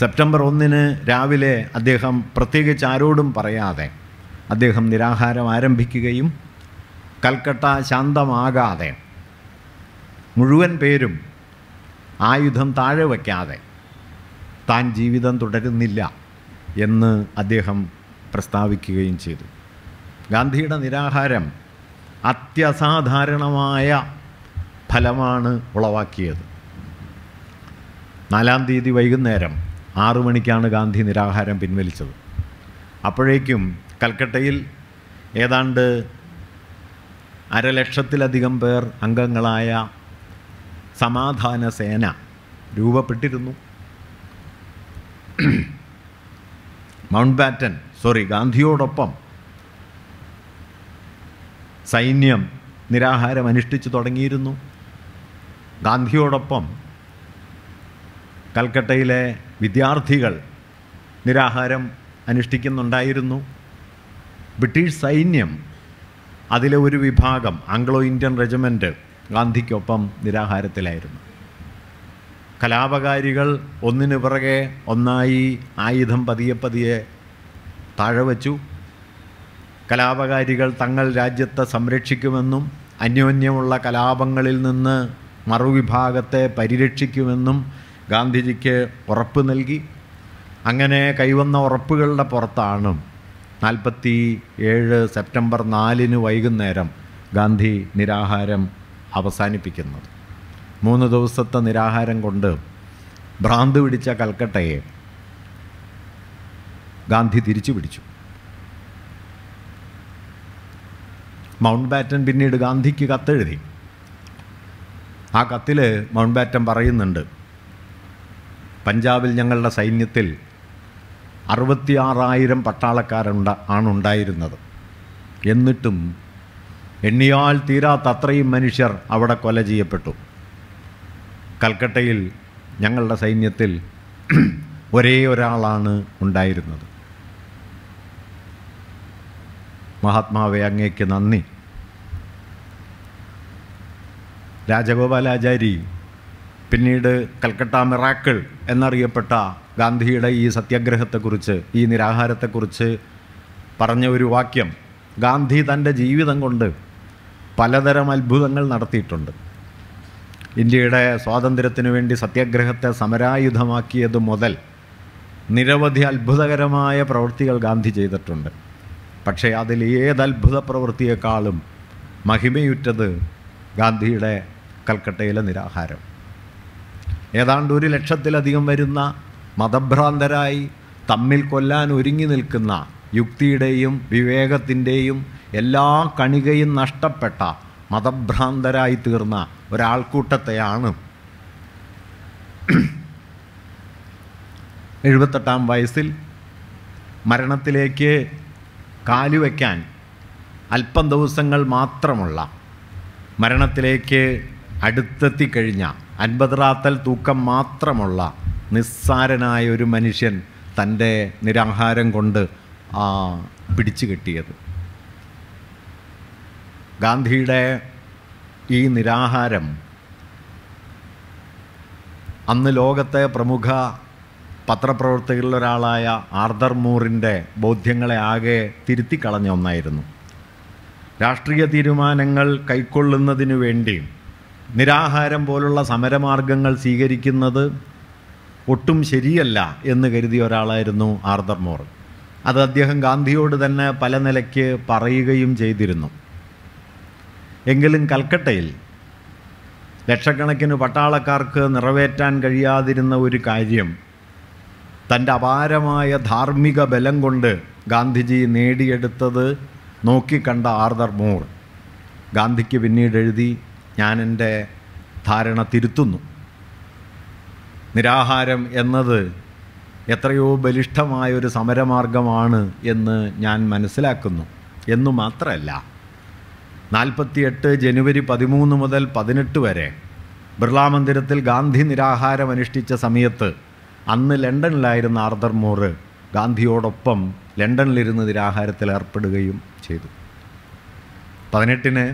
സെപ്റ്റംബർ ഒന്നിന് രാവിലെ അദ്ദേഹം പ്രത്യേകിച്ച് ആരോടും പറയാതെ അദ്ദേഹം നിരാഹാരം ആരംഭിക്കുകയും കൽക്കട്ട ശാന്തമാകാതെ മുഴുവൻ പേരും ആയുധം താഴെ വയ്ക്കാതെ താൻ ജീവിതം തുടരുന്നില്ല എന്ന് അദ്ദേഹം പ്രസ്താവിക്കുകയും ചെയ്തു. ഗാന്ധിയുടെ നിരാഹാരം അത്യസാധാരണമായ ഫലമാണ് ഉളവാക്കിയത്. നാലാം തീയതി വൈകുന്നേരം ആറു മണിക്കാണ് ഗാന്ധി നിരാഹാരം പിൻവലിച്ചത്. അപ്പോഴേക്കും കൽക്കട്ടയിൽ ഏതാണ്ട് അരലക്ഷത്തിലധികം പേർ അംഗങ്ങളായ സമാധാന സേന രൂപപ്പെട്ടിരുന്നു. മൗണ്ട് ബാറ്റൻ സോറി ഗാന്ധിയോടൊപ്പം സൈന്യം നിരാഹാരം അനുഷ്ഠിച്ചു തുടങ്ങിയിരുന്നു. ഗാന്ധിയോടൊപ്പം കൽക്കട്ടയിലെ വിദ്യാർത്ഥികൾ നിരാഹാരം അനുഷ്ഠിക്കുന്നുണ്ടായിരുന്നു. ബ്രിട്ടീഷ് സൈന്യം അതിലെ ഒരു വിഭാഗം ആംഗ്ലോ ഇന്ത്യൻ റെജിമെൻ്റ് ഗാന്ധിക്കൊപ്പം നിരാഹാരത്തിലായിരുന്നു. കലാപകാരികൾ ഒന്നിനു പിറകെ ഒന്നായി ആയുധം പതിയെ പതിയെ താഴെ വച്ചു. കലാപകാരികൾ തങ്ങൾ രാജ്യത്തെ സംരക്ഷിക്കുമെന്നും അന്യോന്യമുള്ള കലാപങ്ങളിൽ നിന്ന് മറുവിഭാഗത്തെ പരിരക്ഷിക്കുമെന്നും ഗാന്ധിജിക്ക് ഉറപ്പ് നൽകി. അങ്ങനെ കൈവന്ന ഉറപ്പുകളുടെ പുറത്താണ് നാൽപ്പത്തി ഏഴ് സെപ്റ്റംബർ നാലിന് വൈകുന്നേരം ഗാന്ധി നിരാഹാരം അവസാനിപ്പിക്കുന്നത്. മൂന്ന് ദിവസത്തെ നിരാഹാരം കൊണ്ട് ഭ്രാന്ത് പിടിച്ച കൽക്കട്ടയെ ഗാന്ധി തിരിച്ചു പിടിച്ചു. മൗണ്ട് ബാറ്റൻ പിന്നീട് ഗാന്ധിക്ക് കത്തെഴുതി. ആ കത്തിൽ മൗണ്ട് ബാറ്റൻ പറയുന്നുണ്ട്, പഞ്ചാബിൽ ഞങ്ങളുടെ സൈന്യത്തിൽ അറുപത്തിയാറായിരം പട്ടാളക്കാരുണ്ട് ആണുണ്ടായിരുന്നത്. എന്നിട്ടും എണ്ണിയാൽ തീരാത്തത്രയും മനുഷ്യർ അവിടെ കൊല ചെയ്യപ്പെട്ടു. കൽക്കട്ടയിൽ ഞങ്ങളുടെ സൈന്യത്തിൽ ഒരേ ഒരാളാണ് ഉണ്ടായിരുന്നത്. മഹാത്മാവേ, അങ്ങേക്ക് നന്ദി. രാജഗോപാലാചാരി പിന്നീട് കൽക്കട്ട മിറാക്കിൾ എന്നറിയപ്പെട്ട ഗാന്ധിയുടെ ഈ സത്യാഗ്രഹത്തെക്കുറിച്ച്, ഈ നിരാഹാരത്തെക്കുറിച്ച് പറഞ്ഞ ഒരു വാക്യം, ഗാന്ധി തൻ്റെ ജീവിതം കൊണ്ട് പലതരം അത്ഭുതങ്ങൾ നടത്തിയിട്ടുണ്ട്. ഇന്ത്യയുടെ സ്വാതന്ത്ര്യത്തിനു വേണ്ടി സത്യാഗ്രഹത്തെ സമരായുധമാക്കിയത് മുതൽ നിരവധി അത്ഭുതകരമായ പ്രവൃത്തികൾ ഗാന്ധി ചെയ്തിട്ടുണ്ട്. പക്ഷേ അതിൽ ഏത് അത്ഭുത പ്രവൃത്തിയേക്കാളും മഹിമയുറ്റത് ഗാന്ധിയുടെ കൽക്കട്ടയിലെ നിരാഹാരം. ഏതാണ്ട് ഒരു ലക്ഷത്തിലധികം വരുന്ന മതഭ്രാന്തരായി തമ്മിൽ കൊല്ലാൻ ഒരുങ്ങി നിൽക്കുന്ന യുക്തിയുടെയും വിവേകത്തിൻ്റെയും എല്ലാ കണികയും നഷ്ടപ്പെട്ട മതഭ്രാന്തരായി തീർന്ന ഒരാൾക്കൂട്ടത്തെയാണ് എഴുപത്തെട്ടാം വയസ്സിൽ മരണത്തിലേക്ക് കാലുവയ്ക്കാൻ അല്പം ദിവസങ്ങൾ മാത്രമുള്ള, മരണത്തിലേക്ക് അടുത്തെത്തിക്കഴിഞ്ഞ, അൻപത് റാത്തൽ തൂക്കം മാത്രമുള്ള നിസ്സാരനായ ഒരു മനുഷ്യൻ തൻ്റെ നിരാഹാരം കൊണ്ട് പിടിച്ചു കെട്ടിയത്. ഗാന്ധിയുടെ ഈ നിരാഹാരം അന്ന് ലോകത്തെ പ്രമുഖ പത്രപ്രവർത്തകരിലൊരാളായ ആർതർ മൂറിൻ്റെ ബോധ്യങ്ങളെ ആകെ തിരുത്തിക്കളഞ്ഞ ഒന്നായിരുന്നു. രാഷ്ട്രീയ തീരുമാനങ്ങൾ കൈക്കൊള്ളുന്നതിനു വേണ്ടി നിരാഹാരം പോലുള്ള സമരമാർഗങ്ങൾ സ്വീകരിക്കുന്നത് ഒട്ടും ശരിയല്ല എന്ന് കരുതിയ ഒരാളായിരുന്നു ആർതർ മൂർ. അത് അദ്ദേഹം ഗാന്ധിയോട് തന്നെ പല നിലയ്ക്ക് പറയുകയും ചെയ്തിരുന്നു. എങ്കിലും കൽക്കട്ടയിൽ ലക്ഷക്കണക്കിന് പട്ടാളക്കാർക്ക് നിറവേറ്റാൻ കഴിയാതിരുന്ന ഒരു കാര്യം തൻ്റെ അപാരമായ ധാർമ്മിക ബലം കൊണ്ട് ഗാന്ധിജി നേടിയെടുത്തത് നോക്കിക്കണ്ട ആർതർ മോർ. ഗാന്ധിക്ക് പിന്നീട് എഴുതി, ഞാനെൻ്റെ ധാരണ തിരുത്തുന്നു, നിരാഹാരം എന്നത് എത്രയോ ബലിഷ്ഠമായൊരു സമരമാർഗമാണ് എന്ന് ഞാൻ മനസ്സിലാക്കുന്നു എന്നു മാത്രമല്ല, നാൽപ്പത്തിയെട്ട് ജനുവരി പതിമൂന്ന് മുതൽ പതിനെട്ട് വരെ ബിർള മന്ദിരത്തിൽ ഗാന്ധി നിരാഹാരം അനുഷ്ഠിച്ച സമയത്ത് അന്ന് ലണ്ടനിലായിരുന്ന ആർതർ മോർ ഗാന്ധിയോടൊപ്പം ലണ്ടനിലിരുന്ന് നിരാഹാരത്തിൽ ഏർപ്പെടുകയും ചെയ്തു. പതിനെട്ടിന്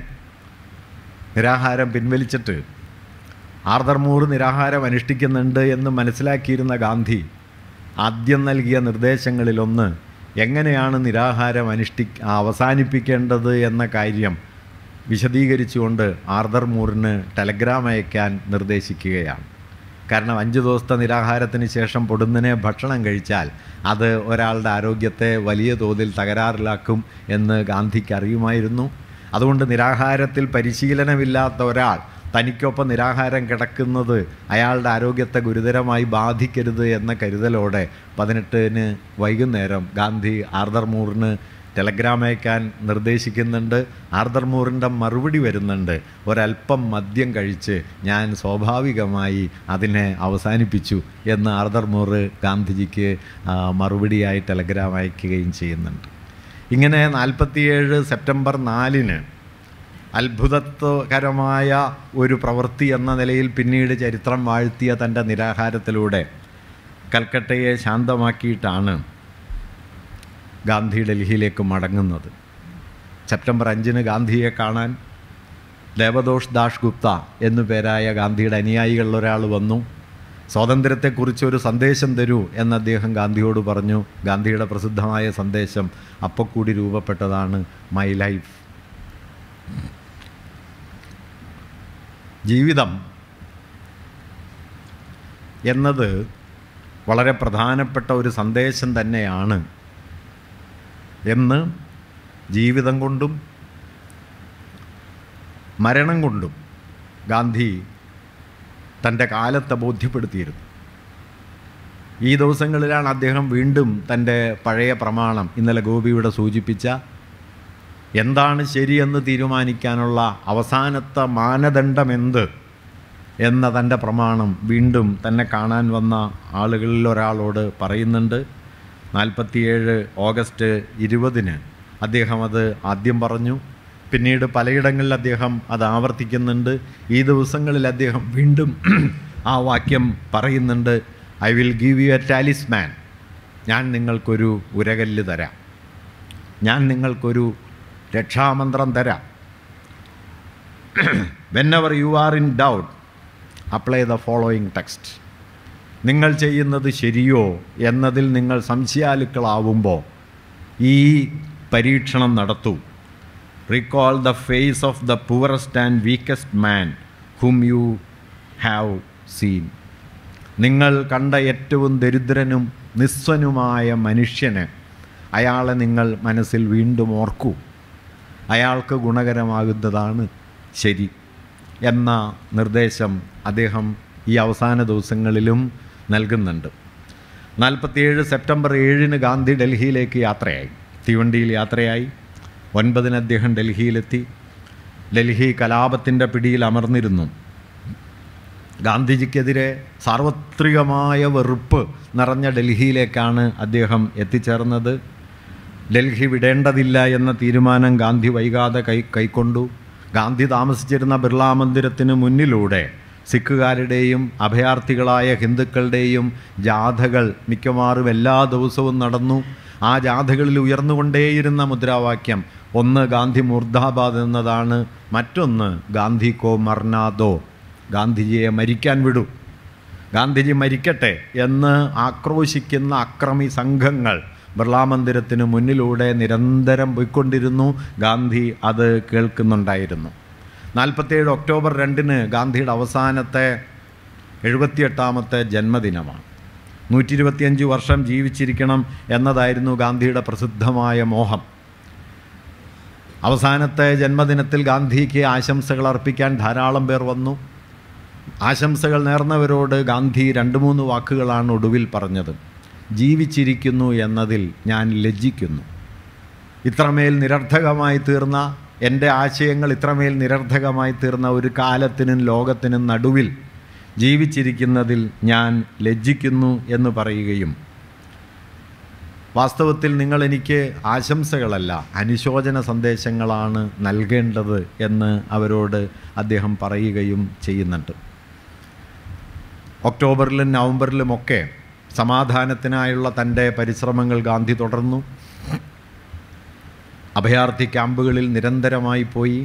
നിരാഹാരം പിൻവലിച്ചിട്ട് ആർതർ മോർ നിരാഹാരം അനുഷ്ഠിക്കുന്നുണ്ട് എന്ന് മനസ്സിലാക്കിയിരുന്ന ഗാന്ധി ആദ്യം നൽകിയ നിർദ്ദേശങ്ങളിലൊന്ന് എങ്ങനെയാണ് നിരാഹാരം അനുഷ്ഠി അവസാനിപ്പിക്കേണ്ടത് എന്ന കാര്യം വിശദീകരിച്ചുകൊണ്ട് ആർതർ മോറിന് ടെലഗ്രാം അയക്കാൻ നിർദ്ദേശിക്കുകയാണ്. കാരണം അഞ്ച് ദിവസത്തെ നിരാഹാരത്തിന് ശേഷം പൊടുന്നനെ ഭക്ഷണം കഴിച്ചാൽ അത് ഒരാളുടെ ആരോഗ്യത്തെ വലിയ തോതിൽ തകരാറിലാക്കും എന്ന് ഗാന്ധിക്ക് അറിയുമായിരുന്നു. അതുകൊണ്ട് നിരാഹാരത്തിൽ പരിശീലനമില്ലാത്ത ഒരാൾ തനിക്കൊപ്പം നിരാഹാരം കിടക്കുന്നത് അയാളുടെ ആരോഗ്യത്തെ ഗുരുതരമായി ബാധിക്കരുത് എന്ന കരുതലോടെ പതിനെട്ടിന് വൈകുന്നേരം ഗാന്ധി ആർതർ മോറിന് ടെലഗ്രാം അയക്കാൻ നിർദ്ദേശിക്കുന്നുണ്ട്. ആർതർ മോറിൻ്റെ മറുപടി വരുന്നുണ്ട്, ഒരല്പം മദ്യം കഴിച്ച് ഞാൻ സ്വാഭാവികമായി അതിനെ അവസാനിപ്പിച്ചു എന്ന് ആർതർ മോർ ഗാന്ധിജിക്ക് മറുപടിയായി ടെലഗ്രാം അയക്കുകയും ചെയ്യുന്നുണ്ട്. ഇങ്ങനെ നാൽപ്പത്തിയേഴ് സെപ്റ്റംബർ നാലിന് അത്ഭുതകരമായ ഒരു പ്രവൃത്തി എന്ന നിലയിൽ പിന്നീട് ചരിത്രം വാഴ്ത്തിയ തൻ്റെ നിരാഹാരത്തിലൂടെ കൽക്കട്ടയെ ശാന്തമാക്കിയിട്ടാണ് ഗാന്ധി ഡൽഹിയിലേക്ക് മടങ്ങുന്നത്. സെപ്റ്റംബർ അഞ്ചിന് ഗാന്ധിയെ കാണാൻ ദേവദോഷ് ദാഷ് ഗുപ്ത എന്നു പേരായ ഗാന്ധിയുടെ അനുയായികളിലൊരാൾ വന്നു. സ്വാതന്ത്ര്യത്തെക്കുറിച്ചൊരു സന്ദേശം തരൂ എന്ന് അദ്ദേഹം ഗാന്ധിയോട് പറഞ്ഞു. ഗാന്ധിയുടെ പ്രസിദ്ധമായ സന്ദേശം അപ്പോൾ കൂടി രൂപപ്പെട്ടതാണ്, മൈ ലൈഫ്, ജീവിതം എന്നത് വളരെ പ്രധാനപ്പെട്ട ഒരു സന്ദേശം തന്നെയാണ് എന്ന് ജീവിതം കൊണ്ടും മരണം കൊണ്ടും ഗാന്ധി തൻ്റെ കാലത്തെ ബോധ്യപ്പെടുത്തിയിരുന്നു. ഈ ദിവസങ്ങളിലാണ് അദ്ദേഹം വീണ്ടും തൻ്റെ പഴയ പ്രമാണം, ഇന്നലെ ഗോപിയുടെ സൂചിപ്പിച്ച, എന്താണ് ശരിയെന്ന് തീരുമാനിക്കാനുള്ള അവസാനത്തെ മാനദണ്ഡമെന്ത് എന്ന തൻ്റെ പ്രമാണം വീണ്ടും തന്നെ കാണാൻ വന്ന ആളുകളിൽ ഒരാളോട് പറയുന്നുണ്ട്. നാൽപ്പത്തിയേഴ് ഓഗസ്റ്റ് ഇരുപതിന് അദ്ദേഹം അത് ആദ്യം പറഞ്ഞു, പിന്നീട് പലയിടങ്ങളിൽ അദ്ദേഹം അത് ആവർത്തിക്കുന്നുണ്ട്. ഈ ദിവസങ്ങളിൽ അദ്ദേഹം വീണ്ടും ആ വാക്യം പറയുന്നുണ്ട്, I will give you a talisman, ഞാൻ നിങ്ങൾക്കൊരു ഉരകല്ല് തരാം, ഞാൻ നിങ്ങൾക്കൊരു രക്ഷാമന്ത്രം തരാം. Whenever you are in doubt apply the following text, നിങ്ങൾ ചെയ്യുന്നത് ശരിയോ എന്നതിൽ നിങ്ങൾ സംശയാലുക്കളാവുമ്പോൾ ഈ പരീക്ഷണം നടത്തൂ. Recall the face of the poorest and weakest man whom you have seen, നിങ്ങൾ കണ്ട ഏറ്റവും ദരിദ്രനും നിസ്വനുമായ മനുഷ്യന് അയാളെ നിങ്ങൾ മനസ്സിൽ വീണ്ടും ഓർക്കൂ, അയാൾക്ക് ഗുണകരമാകുന്നതാണ് ശരി എന്ന നിർദ്ദേശം അദ്ദേഹം ഈ അവസാന ദിവസങ്ങളിലും നൽകുന്നുണ്ട്. നാൽപ്പത്തിയേഴ് സെപ്റ്റംബർ ഏഴിന് ഗാന്ധി ഡൽഹിയിലേക്ക് യാത്രയായി, തീവണ്ടിയിൽ യാത്രയായി. ഒൻപതിന് അദ്ദേഹം ഡൽഹിയിലെത്തി. ഡൽഹി കലാപത്തിൻ്റെ പിടിയിൽ അമർന്നിരുന്നു. ഗാന്ധിജിക്കെതിരെ സാർവത്രികമായ വെറുപ്പ് നിറഞ്ഞ ഡൽഹിയിലേക്കാണ് അദ്ദേഹം എത്തിച്ചേർന്നത്. ഡൽഹി വിടേണ്ടതില്ല എന്ന തീരുമാനം ഗാന്ധി വൈകാതെ കൈ കൈക്കൊണ്ടു ഗാന്ധി താമസിച്ചിരുന്ന ബിർളാ മന്ദിരത്തിന് മുന്നിലൂടെ സിഖുകാരുടെയും അഭയാർത്ഥികളായ ഹിന്ദുക്കളുടെയും ജാഥകൾ മിക്കവാറും എല്ലാ ദിവസവും നടന്നു. ആ ജാഥകളിൽ ഉയർന്നുകൊണ്ടേയിരുന്ന മുദ്രാവാക്യം, ഒന്ന് ഗാന്ധി മുർദാബാദ് എന്നതാണ്, മറ്റൊന്ന് ഗാന്ധി കോ മർനാദോ, ഗാന്ധിജിയെ മരിക്കാൻ വിടൂ, ഗാന്ധിജി മരിക്കട്ടെ എന്ന് ആക്രോശിക്കുന്ന അക്രമി സംഘങ്ങൾ ബിർളാ മന്ദിരത്തിന് മുന്നിലൂടെ നിരന്തരം പോയിക്കൊണ്ടിരുന്നു. ഗാന്ധി അത് കേൾക്കുന്നുണ്ടായിരുന്നു. നാൽപ്പത്തേഴ് ഒക്ടോബർ രണ്ടിന് ഗാന്ധിയുടെ അവസാനത്തെ എഴുപത്തിയെട്ടാമത്തെ ജന്മദിനമാണ്. നൂറ്റി ഇരുപത്തിയഞ്ച് വർഷം ജീവിച്ചിരിക്കണം എന്നതായിരുന്നു ഗാന്ധിയുടെ പ്രസിദ്ധമായ മോഹം. അവസാനത്തെ ജന്മദിനത്തിൽ ഗാന്ധിക്ക് ആശംസകൾ അർപ്പിക്കാൻ ധാരാളം പേർ വന്നു. ആശംസകൾ നേർന്നവരോട് ഗാന്ധി രണ്ട് മൂന്ന് വാക്കുകളാണ് ഒടുവിൽ പറഞ്ഞത്. ജീവിച്ചിരിക്കുന്നു എന്നതിൽ ഞാൻ ലജ്ജിക്കുന്നു. ഇത്രമേൽ നിരർത്ഥകമായി തീർന്ന എൻ്റെ ആശയങ്ങൾ ഇത്രമേൽ നിരർത്ഥകമായി തീർന്ന ഒരു കാലത്തിനും ലോകത്തിനും നടുവിൽ ജീവിച്ചിരിക്കുന്നതിൽ ഞാൻ ലജ്ജിക്കുന്നു എന്ന് പറയുകയും, വാസ്തവത്തിൽ നിങ്ങളെനിക്ക് ആശംസകളല്ല അനുശോചന സന്ദേശങ്ങളാണ് നൽകേണ്ടത് എന്ന് അവരോട് അദ്ദേഹം പറയുകയും ചെയ്യുന്നുണ്ട്. ഒക്ടോബറിലും നവംബറിലുമൊക്കെ സമാധാനത്തിനായുള്ള തൻ്റെ പരിശ്രമങ്ങൾ ഗാന്ധി തുടർന്നു. അഭയാർത്ഥി ക്യാമ്പുകളിൽ നിരന്തരമായി പോയി.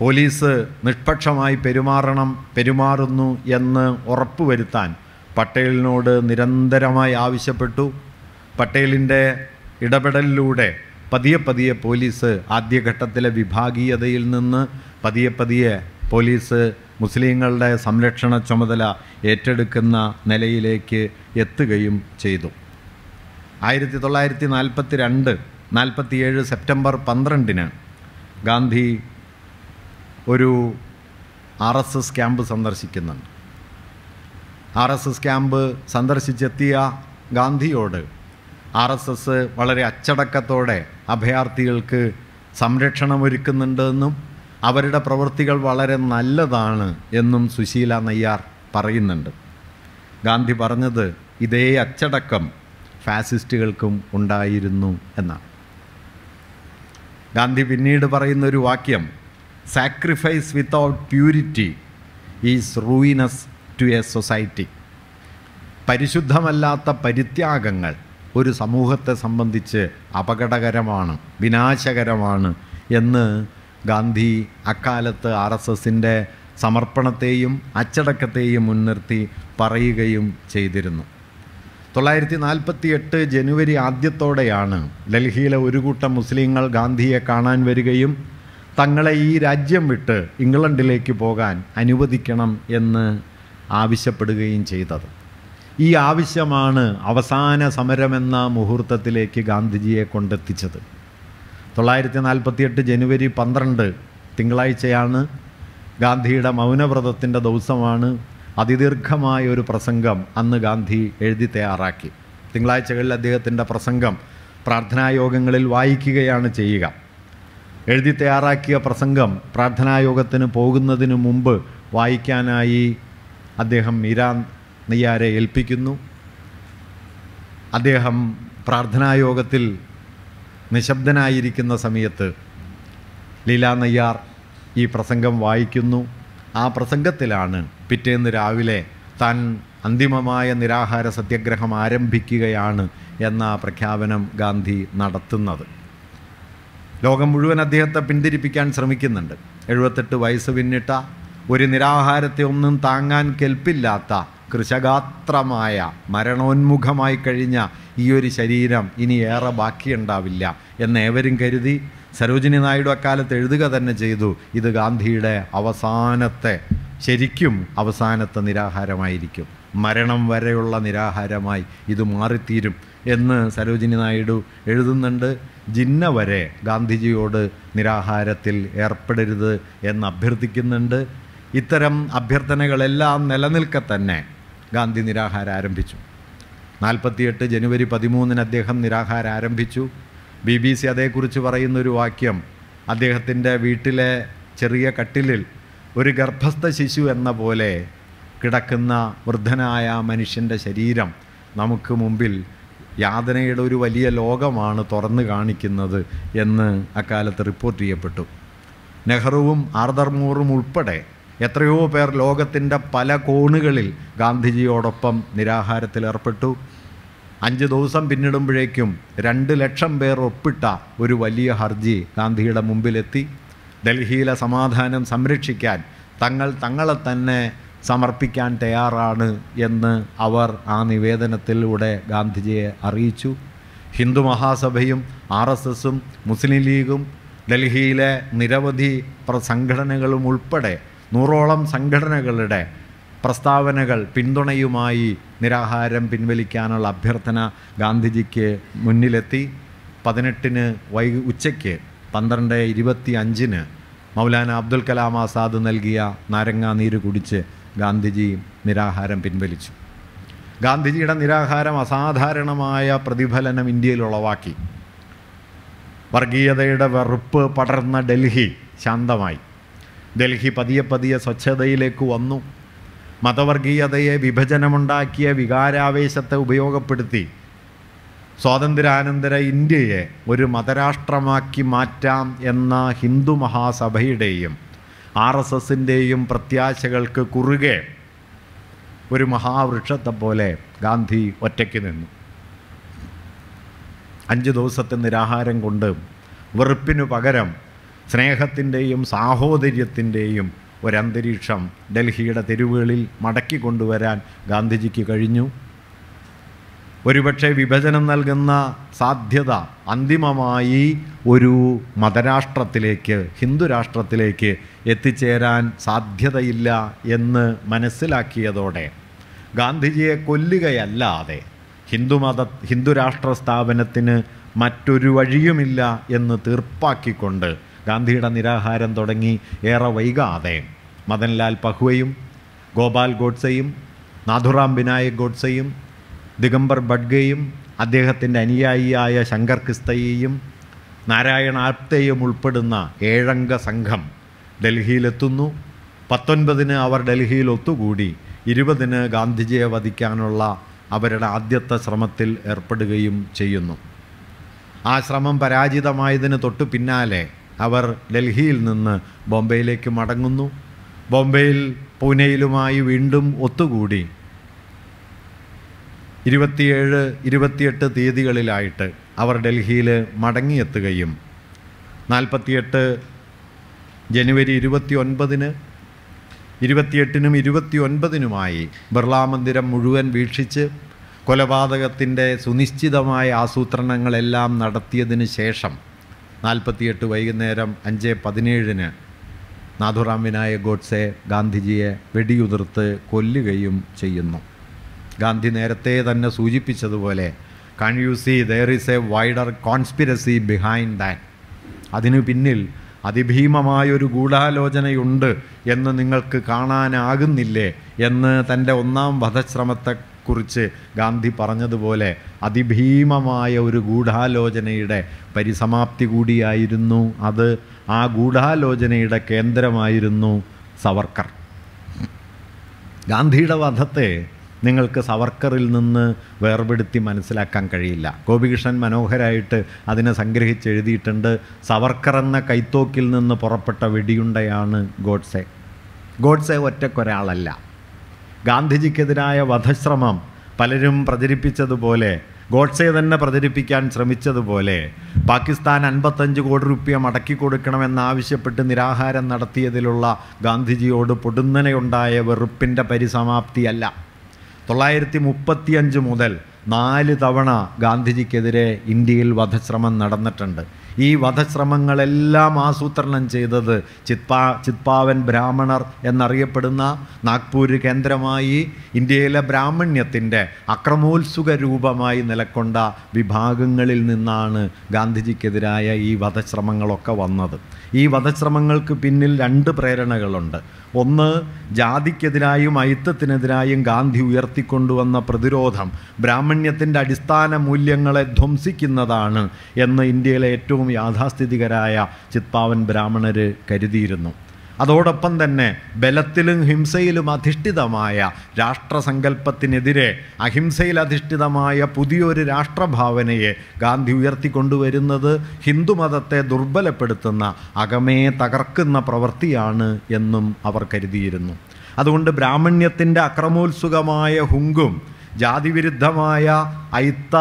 പോലീസ് നിഷ്പക്ഷമായി പെരുമാറണം പെരുമാറുന്നു എന്ന് ഉറപ്പുവരുത്താൻ പട്ടേലിനോട് നിരന്തരമായി ആവശ്യപ്പെട്ടു. പട്ടേലിൻ്റെ ഇടപെടലിലൂടെ പതിയെ പതിയെ പോലീസ് ആദ്യഘട്ടത്തിലെ വിഭാഗീയതയിൽ നിന്ന് പതിയെ പതിയെ പോലീസ് മുസ്ലിങ്ങളുടെ സംരക്ഷണ ചുമതല ഏറ്റെടുക്കുന്ന നിലയിലേക്ക് എത്തുകയും ചെയ്തു. ആയിരത്തി തൊള്ളായിരത്തി നാൽപ്പത്തി രണ്ട് നാൽപ്പത്തിയേഴ് സെപ്റ്റംബർ പന്ത്രണ്ടിന് ഗാന്ധി ഒരു ആർ എസ് എസ് ക്യാമ്പ് സന്ദർശിക്കുന്നുണ്ട്. ആർ എസ് എസ് ക്യാമ്പ് സന്ദർശിച്ചെത്തിയ ഗാന്ധിയോട് ആർ എസ് എസ് വളരെ അച്ചടക്കത്തോടെ അഭയാർത്ഥികൾക്ക് സംരക്ഷണമൊരുക്കുന്നുണ്ടെന്നും അവരുടെ പ്രവൃത്തികൾ വളരെ നല്ലതാണ് എന്നും സുശീല നയ്യാർ പറയുന്നുണ്ട്. ഗാന്ധി പറഞ്ഞത് ഇതേ അച്ചടക്കം ഫാസിസ്റ്റുകൾക്കും ഉണ്ടായിരുന്നു എന്നാണ്. ഗാന്ധി പിന്നീട് പറയുന്നൊരു വാക്യം, sacrifice without purity is ruinous to a society. പരിശുദ്ധമല്ലാത്ത പരിത്യാഗങ്ങൾ ഒരു സമൂഹത്തെ സംബന്ധിച്ച് അപകടകരമാണ്, വിനാശകരമാണ് എന്ന് ഗാന്ധി അക്കാലത്ത് ആർ എസ് എസിൻ്റെ സമർപ്പണത്തെയും അച്ചടക്കത്തെയും മുൻനിർത്തി പറയുകയും ചെയ്തിരുന്നു. തൊള്ളായിരത്തി നാൽപ്പത്തി എട്ട് ജനുവരി ആദ്യത്തോടെയാണ് ഡൽഹിയിലെ ഒരു കൂട്ടം മുസ്ലിങ്ങൾ ഗാന്ധിയെ കാണാൻ വരികയും തങ്ങളെ ഈ രാജ്യം വിട്ട് ഇംഗ്ലണ്ടിലേക്ക് പോകാൻ അനുവദിക്കണം എന്ന് ആവശ്യപ്പെടുകയും ചെയ്തത്. ഈ ആവശ്യമാണ് അവസാന സമരമെന്ന മുഹൂർത്തത്തിലേക്ക് ഗാന്ധിജിയെ കൊണ്ടെത്തിച്ചത്. തൊള്ളായിരത്തി നാൽപ്പത്തി എട്ട് ജനുവരി പന്ത്രണ്ട് തിങ്കളാഴ്ചയാണ്. ഗാന്ധിയുടെ മൗനവ്രതത്തിൻ്റെ ദിവസമാണ്. അതിദീർഘമായ ഒരു പ്രസംഗം അന്ന് ഗാന്ധി എഴുതി തയ്യാറാക്കി. തിങ്കളാഴ്ചകളിൽ അദ്ദേഹത്തിൻ്റെ പ്രസംഗം പ്രാർത്ഥനായോഗങ്ങളിൽ വായിക്കുകയാണ് ചെയ്യുക. എഴുതി തയ്യാറാക്കിയ പ്രസംഗം പ്രാർത്ഥനായോഗത്തിന് പോകുന്നതിന് മുമ്പ് വായിക്കാനായി അദ്ദേഹം മീരാ നയ്യാരെ ഏൽപ്പിക്കുന്നു. അദ്ദേഹം പ്രാർത്ഥനായോഗത്തിൽ നിശബ്ദനായിരിക്കുന്ന സമയത്ത് ലീലാ നയ്യാർ ഈ പ്രസംഗം വായിക്കുന്നു. ആ പ്രസംഗത്തിലാണ് പിറ്റേന്ന് രാവിലെ താൻ അന്തിമമായ നിരാഹാര സത്യാഗ്രഹം ആരംഭിക്കുകയാണ് എന്ന പ്രഖ്യാപനം ഗാന്ധി നടത്തുന്നത്. ലോകം മുഴുവൻ അദ്ദേഹത്തെ പിന്തിരിപ്പിക്കാൻ ശ്രമിക്കുന്നുണ്ട്. എഴുപത്തെട്ട് വയസ്സ് പിന്നിട്ട ഒരു നിരാഹാരത്തെ ഒന്നും താങ്ങാൻ കെൽപ്പില്ലാത്ത കൃശഗാത്രമായ മരണോന്മുഖമായി കഴിഞ്ഞ ഈ ഒരു ശരീരം ഇനി ഏറെ ബാക്കിയുണ്ടാവില്ല എന്നേവരും കരുതി. സരോജിനി നായിഡു അക്കാലത്ത് എഴുതുക തന്നെ ചെയ്തു, ഇത് ഗാന്ധിയുടെ അവസാനത്തെ, ശരിക്കും അവസാനത്തെ നിരാഹാരമായിരിക്കും, മരണം വരെയുള്ള നിരാഹാരമായി ഇത് മാറിത്തീരും എന്ന് സരോജിനി നായിഡു എഴുതുന്നുണ്ട്. ജിന്ന വരെ ഗാന്ധിജിയോട് നിരാഹാരത്തിൽ ഏർപ്പെടരുത് എന്ന് അഭ്യർത്ഥിക്കുന്നുണ്ട്. ഇത്തരം അഭ്യർത്ഥനകളെല്ലാം നിലനിൽക്കെ തന്നെ ഗാന്ധി നിരാഹാരം ആരംഭിച്ചു. നാൽപ്പത്തിയെട്ട് ജനുവരി പതിമൂന്നിന് അദ്ദേഹം നിരാഹാരം ആരംഭിച്ചു. ബി ബി സി അതേക്കുറിച്ച് പറയുന്നൊരു വാക്യം, അദ്ദേഹത്തിൻ്റെ വീട്ടിലെ ചെറിയ കട്ടിലിൽ ഒരു ഗർഭസ്ഥ ശിശു എന്ന പോലെ കിടക്കുന്ന വൃദ്ധനായ മനുഷ്യൻ്റെ ശരീരം നമുക്ക് മുമ്പിൽ യാതനയുടെ ഒരു വലിയ ലോകമാണ് തുറന്നു കാണിക്കുന്നത് എന്ന് അക്കാലത്ത് റിപ്പോർട്ട് ചെയ്യപ്പെട്ടു. നെഹ്റുവും ആർദർ മൂറും ഉൾപ്പെടെ എത്രയോ പേർ ലോകത്തിൻ്റെ പല കോണുകളിൽ ഗാന്ധിജിയോടൊപ്പം നിരാഹാരത്തിലേർപ്പെട്ടു. അഞ്ച് ദിവസം പിന്നിടുമ്പോഴേക്കും രണ്ട് ലക്ഷം പേർ ഒപ്പിട്ട ഒരു വലിയ ഹർജി ഗാന്ധിയുടെ മുമ്പിലെത്തി. ഡൽഹിയിലെ സമാധാനം സംരക്ഷിക്കാൻ തങ്ങൾ തങ്ങളെ തന്നെ സമർപ്പിക്കാൻ തയ്യാറാണ് എന്ന് അവർ ആ നിവേദനത്തിലൂടെ ഗാന്ധിജിയെ അറിയിച്ചു. ഹിന്ദു മഹാസഭയും ആർ എസ് എസും മുസ്ലിം ലീഗും ഡൽഹിയിലെ നിരവധി സംഘടനകളും ഉൾപ്പെടെ നൂറോളം സംഘടനകളുടെ പ്രസ്താവനകൾ പിന്തുണയുമായി നിരാഹാരം പിൻവലിക്കാനുള്ള അഭ്യർത്ഥന ഗാന്ധിജിക്ക് മുന്നിലെത്തി. പതിനെട്ടിന് വൈ ഉച്ചയ്ക്ക് പന്ത്രണ്ട് ഇരുപത്തി അഞ്ചിന് മൗലാന അബ്ദുൽ കലാം ആസാദ് നൽകിയ നാരങ്ങാനീര് കുടിച്ച് ഗാന്ധിജി നിരാഹാരം പിൻവലിച്ചു. ഗാന്ധിജിയുടെ നിരാഹാരം അസാധാരണമായ പ്രതിഫലനം ഇന്ത്യയിൽ ഉളവാക്കി. വർഗീയതയുടെ വെറുപ്പ് പടർന്ന ഡൽഹി ശാന്തമായി. ഡൽഹി പതിയെ പതിയെ സ്വച്ഛതയിലേക്ക് വന്നു. മതവർഗീയതയെ വിഭജനമുണ്ടാക്കിയ വികാരാവേശത്തെ ഉപയോഗപ്പെടുത്തി സ്വാതന്ത്ര്യാനന്തര ഇന്ത്യയെ ഒരു മതരാഷ്ട്രമാക്കി മാറ്റാം എന്ന ഹിന്ദു മഹാസഭയുടെയും ആർ എസ് എസിൻ്റെയും പ്രത്യാശകൾക്ക് കുറുകെ ഒരു മഹാവൃക്ഷത്തെ പോലെ ഗാന്ധി ഒറ്റയ്ക്ക് നിന്നു. അഞ്ച് ദിവസത്തെ നിരാഹാരം കൊണ്ട് വെറുപ്പിനു പകരം സ്നേഹത്തിൻ്റെയും സാഹോദര്യത്തിൻ്റെയും ഒരന്തരീക്ഷം ഡൽഹിയുടെ തെരുവുകളിൽ മടക്കി കൊണ്ടുവരാൻ ഗാന്ധിജിക്ക് കഴിഞ്ഞു. ഒരുപക്ഷെ വിഭജനം നൽകുന്ന സാധ്യത അന്തിമമായി ഒരു മതരാഷ്ട്രത്തിലേക്ക്, ഹിന്ദുരാഷ്ട്രത്തിലേക്ക് എത്തിച്ചേരാൻ സാധ്യതയില്ല എന്ന് മനസ്സിലാക്കിയതോടെ ഗാന്ധിജിയെ കൊല്ലുകയല്ലാതെ ഹിന്ദുമത ഹിന്ദുരാഷ്ട്ര സ്ഥാപനത്തിന് മറ്റൊരു വഴിയുമില്ല എന്ന് തീർപ്പാക്കിക്കൊണ്ട് ഗാന്ധിയുടെ നിരാഹാരം തുടങ്ങി. ഏറെ വൈകാതെ മദൻലാൽ പഹ്വയും ഗോപാൽ ഗോഡ്സെയും നാഥുറാം വിനായക് ഗോഡ്സെയും ദിഗംബർ ബഡ്ഗയും അദ്ദേഹത്തിൻ്റെ അനുയായിയായ ശങ്കർ കിസ്തയെയും നാരായണ ആപ്തെയും ഉൾപ്പെടുന്ന ഏഴംഗ സംഘം ഡൽഹിയിലെത്തുന്നു. പത്തൊൻപതിന് അവർ ഡൽഹിയിൽ ഒത്തുകൂടി ഇരുപതിന് ഗാന്ധിജിയെ വധിക്കാനുള്ള അവരുടെ ആദ്യത്തെ ശ്രമത്തിൽ ഏർപ്പെടുകയും ചെയ്യുന്നു. ആ ശ്രമം പരാജിതമായതിന് തൊട്ടു പിന്നാലെ അവർ ഡൽഹിയിൽ നിന്ന് ബോംബെയിലേക്ക് മടങ്ങുന്നു. ബോംബെയിൽ പൂനെയിലുമായി വീണ്ടും ഒത്തുകൂടി ഇരുപത്തിയേഴ് ഇരുപത്തിയെട്ട് തീയതികളിലായിട്ട് അവർ ഡൽഹിയിൽ മടങ്ങിയെത്തുകയും നാൽപ്പത്തിയെട്ട് ജനുവരി ഇരുപത്തി ഒൻപതിന് ഇരുപത്തിയെട്ടിനും ഇരുപത്തി ഒൻപതിനുമായി ബിർളാ മന്ദിരം മുഴുവൻ വീക്ഷിച്ച് കൊലപാതകത്തിൻ്റെ സുനിശ്ചിതമായ ആസൂത്രണങ്ങളെല്ലാം നടത്തിയതിന് ശേഷം നാൽപ്പത്തിയെട്ട് വൈകുന്നേരം അഞ്ച് പതിനേഴിന് നാഥുറാം വിനായക് ഗോഡ്സെ ഗാന്ധിജിയെ വെടിയുതിർത്ത് കൊല്ലുകയും ചെയ്യുന്നു. ഗാന്ധി നേരത്തെ തന്നെ സൂചിപ്പിച്ചതുപോലെ can you see there is a wider conspiracy behind that, അതിനു പിന്നിൽ അതിഭീമമായൊരു ഗൂഢാലോചനയുണ്ട് എന്ന് നിങ്ങൾക്ക് കാണാനാകുന്നില്ലേ എന്ന് തൻ്റെ ഒന്നാം വധശ്രമത്തെക്കുറിച്ച് ഗാന്ധി പറഞ്ഞതുപോലെ അതിഭീമമായ ഒരു ഗൂഢാലോചനയുടെ പരിസമാപ്തി കൂടിയായിരുന്നു അത്. ആ ഗൂഢാലോചനയുടെ കേന്ദ്രമായിരുന്നു സവർക്കർ. ഗാന്ധിയുടെ വധത്തെ നിങ്ങൾക്ക് സവർക്കറിൽ നിന്ന് വേർപെടുത്തി മനസ്സിലാക്കാൻ കഴിയില്ല. ഗോപികൃഷ്ണൻ മനോഹരായിട്ട് അതിനെ സംഗ്രഹിച്ചെഴുതിയിട്ടുണ്ട്. സവർക്കർ എന്ന കൈത്തോക്കിൽ നിന്ന് പുറപ്പെട്ട വെടിയുണ്ടയാണ് ഗോഡ്സെ. ഗോഡ്സെ ഒറ്റക്കൊരാളല്ല. ഗാന്ധിജിക്കെതിരായ വധശ്രമം പലരും പ്രചരിപ്പിച്ചതുപോലെ, ഗോഡ്സെ തന്നെ പ്രചരിപ്പിക്കാൻ ശ്രമിച്ചതുപോലെ, പാകിസ്ഥാൻ അൻപത്തഞ്ച് കോടി രൂപ മടക്കി കൊടുക്കണമെന്നാവശ്യപ്പെട്ട് നിരാഹാരം നടത്തിയതിലുള്ള ഗാന്ധിജിയോട് പൊടുന്നനെയുണ്ടായ വെറുപ്പിൻ്റെ പരിസമാപ്തിയല്ല. തൊള്ളായിരത്തി മുപ്പത്തിയഞ്ച് മുതൽ നാല് തവണ ഗാന്ധിജിക്കെതിരെ ഇന്ത്യയിൽ വധശ്രമം നടന്നിട്ടുണ്ട്. ഈ വധശ്രമങ്ങളെല്ലാം ആസൂത്രണം ചെയ്തത് ചിത്പാ ചിത്പാവൻ ബ്രാഹ്മണർ എന്നറിയപ്പെടുന്ന നാഗ്പൂർ കേന്ദ്രമായി ഇന്ത്യയിലെ ബ്രാഹ്മണ്യത്തിൻ്റെ അക്രമോത്സുക രൂപമായി നിലകൊണ്ട വിഭാഗങ്ങളിൽ നിന്നാണ് ഗാന്ധിജിക്കെതിരായ ഈ വധശ്രമങ്ങളൊക്കെ വന്നത്. ഈ വധശ്രമങ്ങൾക്ക് പിന്നിൽ രണ്ട് പ്രേരണകളുണ്ട്. ഒന്ന്, ജാതിക്കെതിരായും അയിത്തത്തിനെതിരായും ഗാന്ധി ഉയർത്തിക്കൊണ്ടുവന്ന പ്രതിരോധം ബ്രാഹ്മണ്യത്തിൻ്റെ അടിസ്ഥാന മൂല്യങ്ങളെ ധ്വംസിക്കുന്നതാണ് എന്ന് ഇന്ത്യയിലെ ഏറ്റവും യാഥാസ്ഥിതികരായ ചിത്പാവൻ ബ്രാഹ്മണർ കരുതിയിരുന്നു. അതോടൊപ്പം തന്നെ ബലത്തിലും ഹിംസയിലും അധിഷ്ഠിതമായ രാഷ്ട്രസങ്കല്പത്തിനെതിരെ അഹിംസയിലധിഷ്ഠിതമായ പുതിയൊരു രാഷ്ട്രഭാവനയെ ഗാന്ധി ഉയർത്തിക്കൊണ്ടുവരുന്നത് ഹിന്ദുമതത്തെ ദുർബലപ്പെടുത്തുന്ന, അകമേ തകർക്കുന്ന പ്രവൃത്തിയാണ് എന്നും അവർ കരുതിയിരുന്നു. അതുകൊണ്ട് ബ്രാഹ്മണ്യത്തിൻ്റെ അക്രമോത്സുകമായ ഹുങ്കും ജാതിവിരുദ്ധമായ അയിത്ത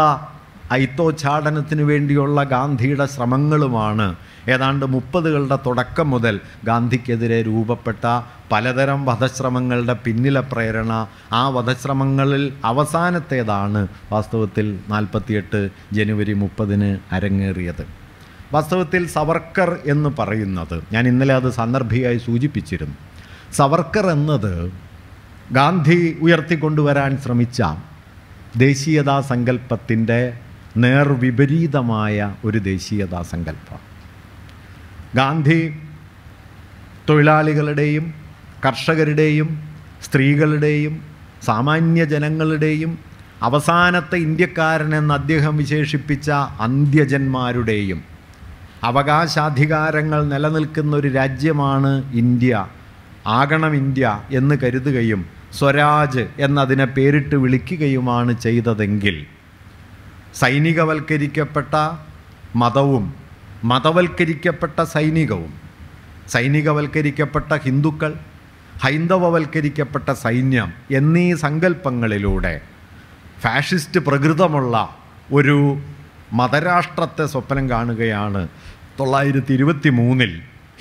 അയിത്തോച്ചാടനത്തിനു വേണ്ടിയുള്ള ഗാന്ധിയുടെ ശ്രമങ്ങളുമാണ് ഏതാണ്ട് മുപ്പതുകളുടെ തുടക്കം മുതൽ ഗാന്ധിക്കെതിരെ രൂപപ്പെട്ട പലതരം വധശ്രമങ്ങളുടെ പിന്നിലെ പ്രേരണ. ആ വധശ്രമങ്ങളിൽ അവസാനത്തേതാണ് വാസ്തവത്തിൽ നാൽപ്പത്തിയെട്ട് ജനുവരി മുപ്പതിന് അരങ്ങേറിയത്. വാസ്തവത്തിൽ സവർക്കർ എന്ന് പറയുന്നത്, ഞാൻ ഇന്നലെ അത് സന്ദർഭികമായി സൂചിപ്പിച്ചിരുന്നു, സവർക്കർ എന്നത് ഗാന്ധി ഉയർത്തിക്കൊണ്ടുവരാൻ ശ്രമിച്ച ദേശീയതാ സങ്കല്പത്തിൻ്റെ നേർവിപരീതമായ ഒരു ദേശീയതാ സങ്കല്പം. ഗാന്ധി തൊഴിലാളികളുടെയും കർഷകരുടെയും സ്ത്രീകളുടെയും സാമാന്യ ജനങ്ങളുടെയും അവസാനത്തെ ഇന്ത്യക്കാരനെന്ന് അദ്ദേഹം വിശേഷിപ്പിച്ച അന്ത്യജന്മാരുടെയും അവകാശാധികാരങ്ങൾ നിലനിൽക്കുന്ന ഒരു രാജ്യമാണ് ഇന്ത്യ, ആകണം ഇന്ത്യ എന്ന് കരുതുകയും സ്വരാജ് എന്നതിനെ പേരിട്ട് വിളിക്കുകയുമാണ് ചെയ്തതെങ്കിൽ സൈനികവൽക്കരിക്കപ്പെട്ട മതവും മതവൽക്കരിക്കപ്പെട്ട സൈനികവും, സൈനികവൽക്കരിക്കപ്പെട്ട ഹിന്ദുക്കൾ, ഹൈന്ദവവൽക്കരിക്കപ്പെട്ട സൈന്യം എന്നീ സങ്കല്പങ്ങളിലൂടെ ഫാഷിസ്റ്റ് പ്രകൃതമുള്ള ഒരു മതരാഷ്ട്രത്തെ സ്വപ്നം കാണുകയാണ് തൊള്ളായിരത്തി ഇരുപത്തി മൂന്നിൽ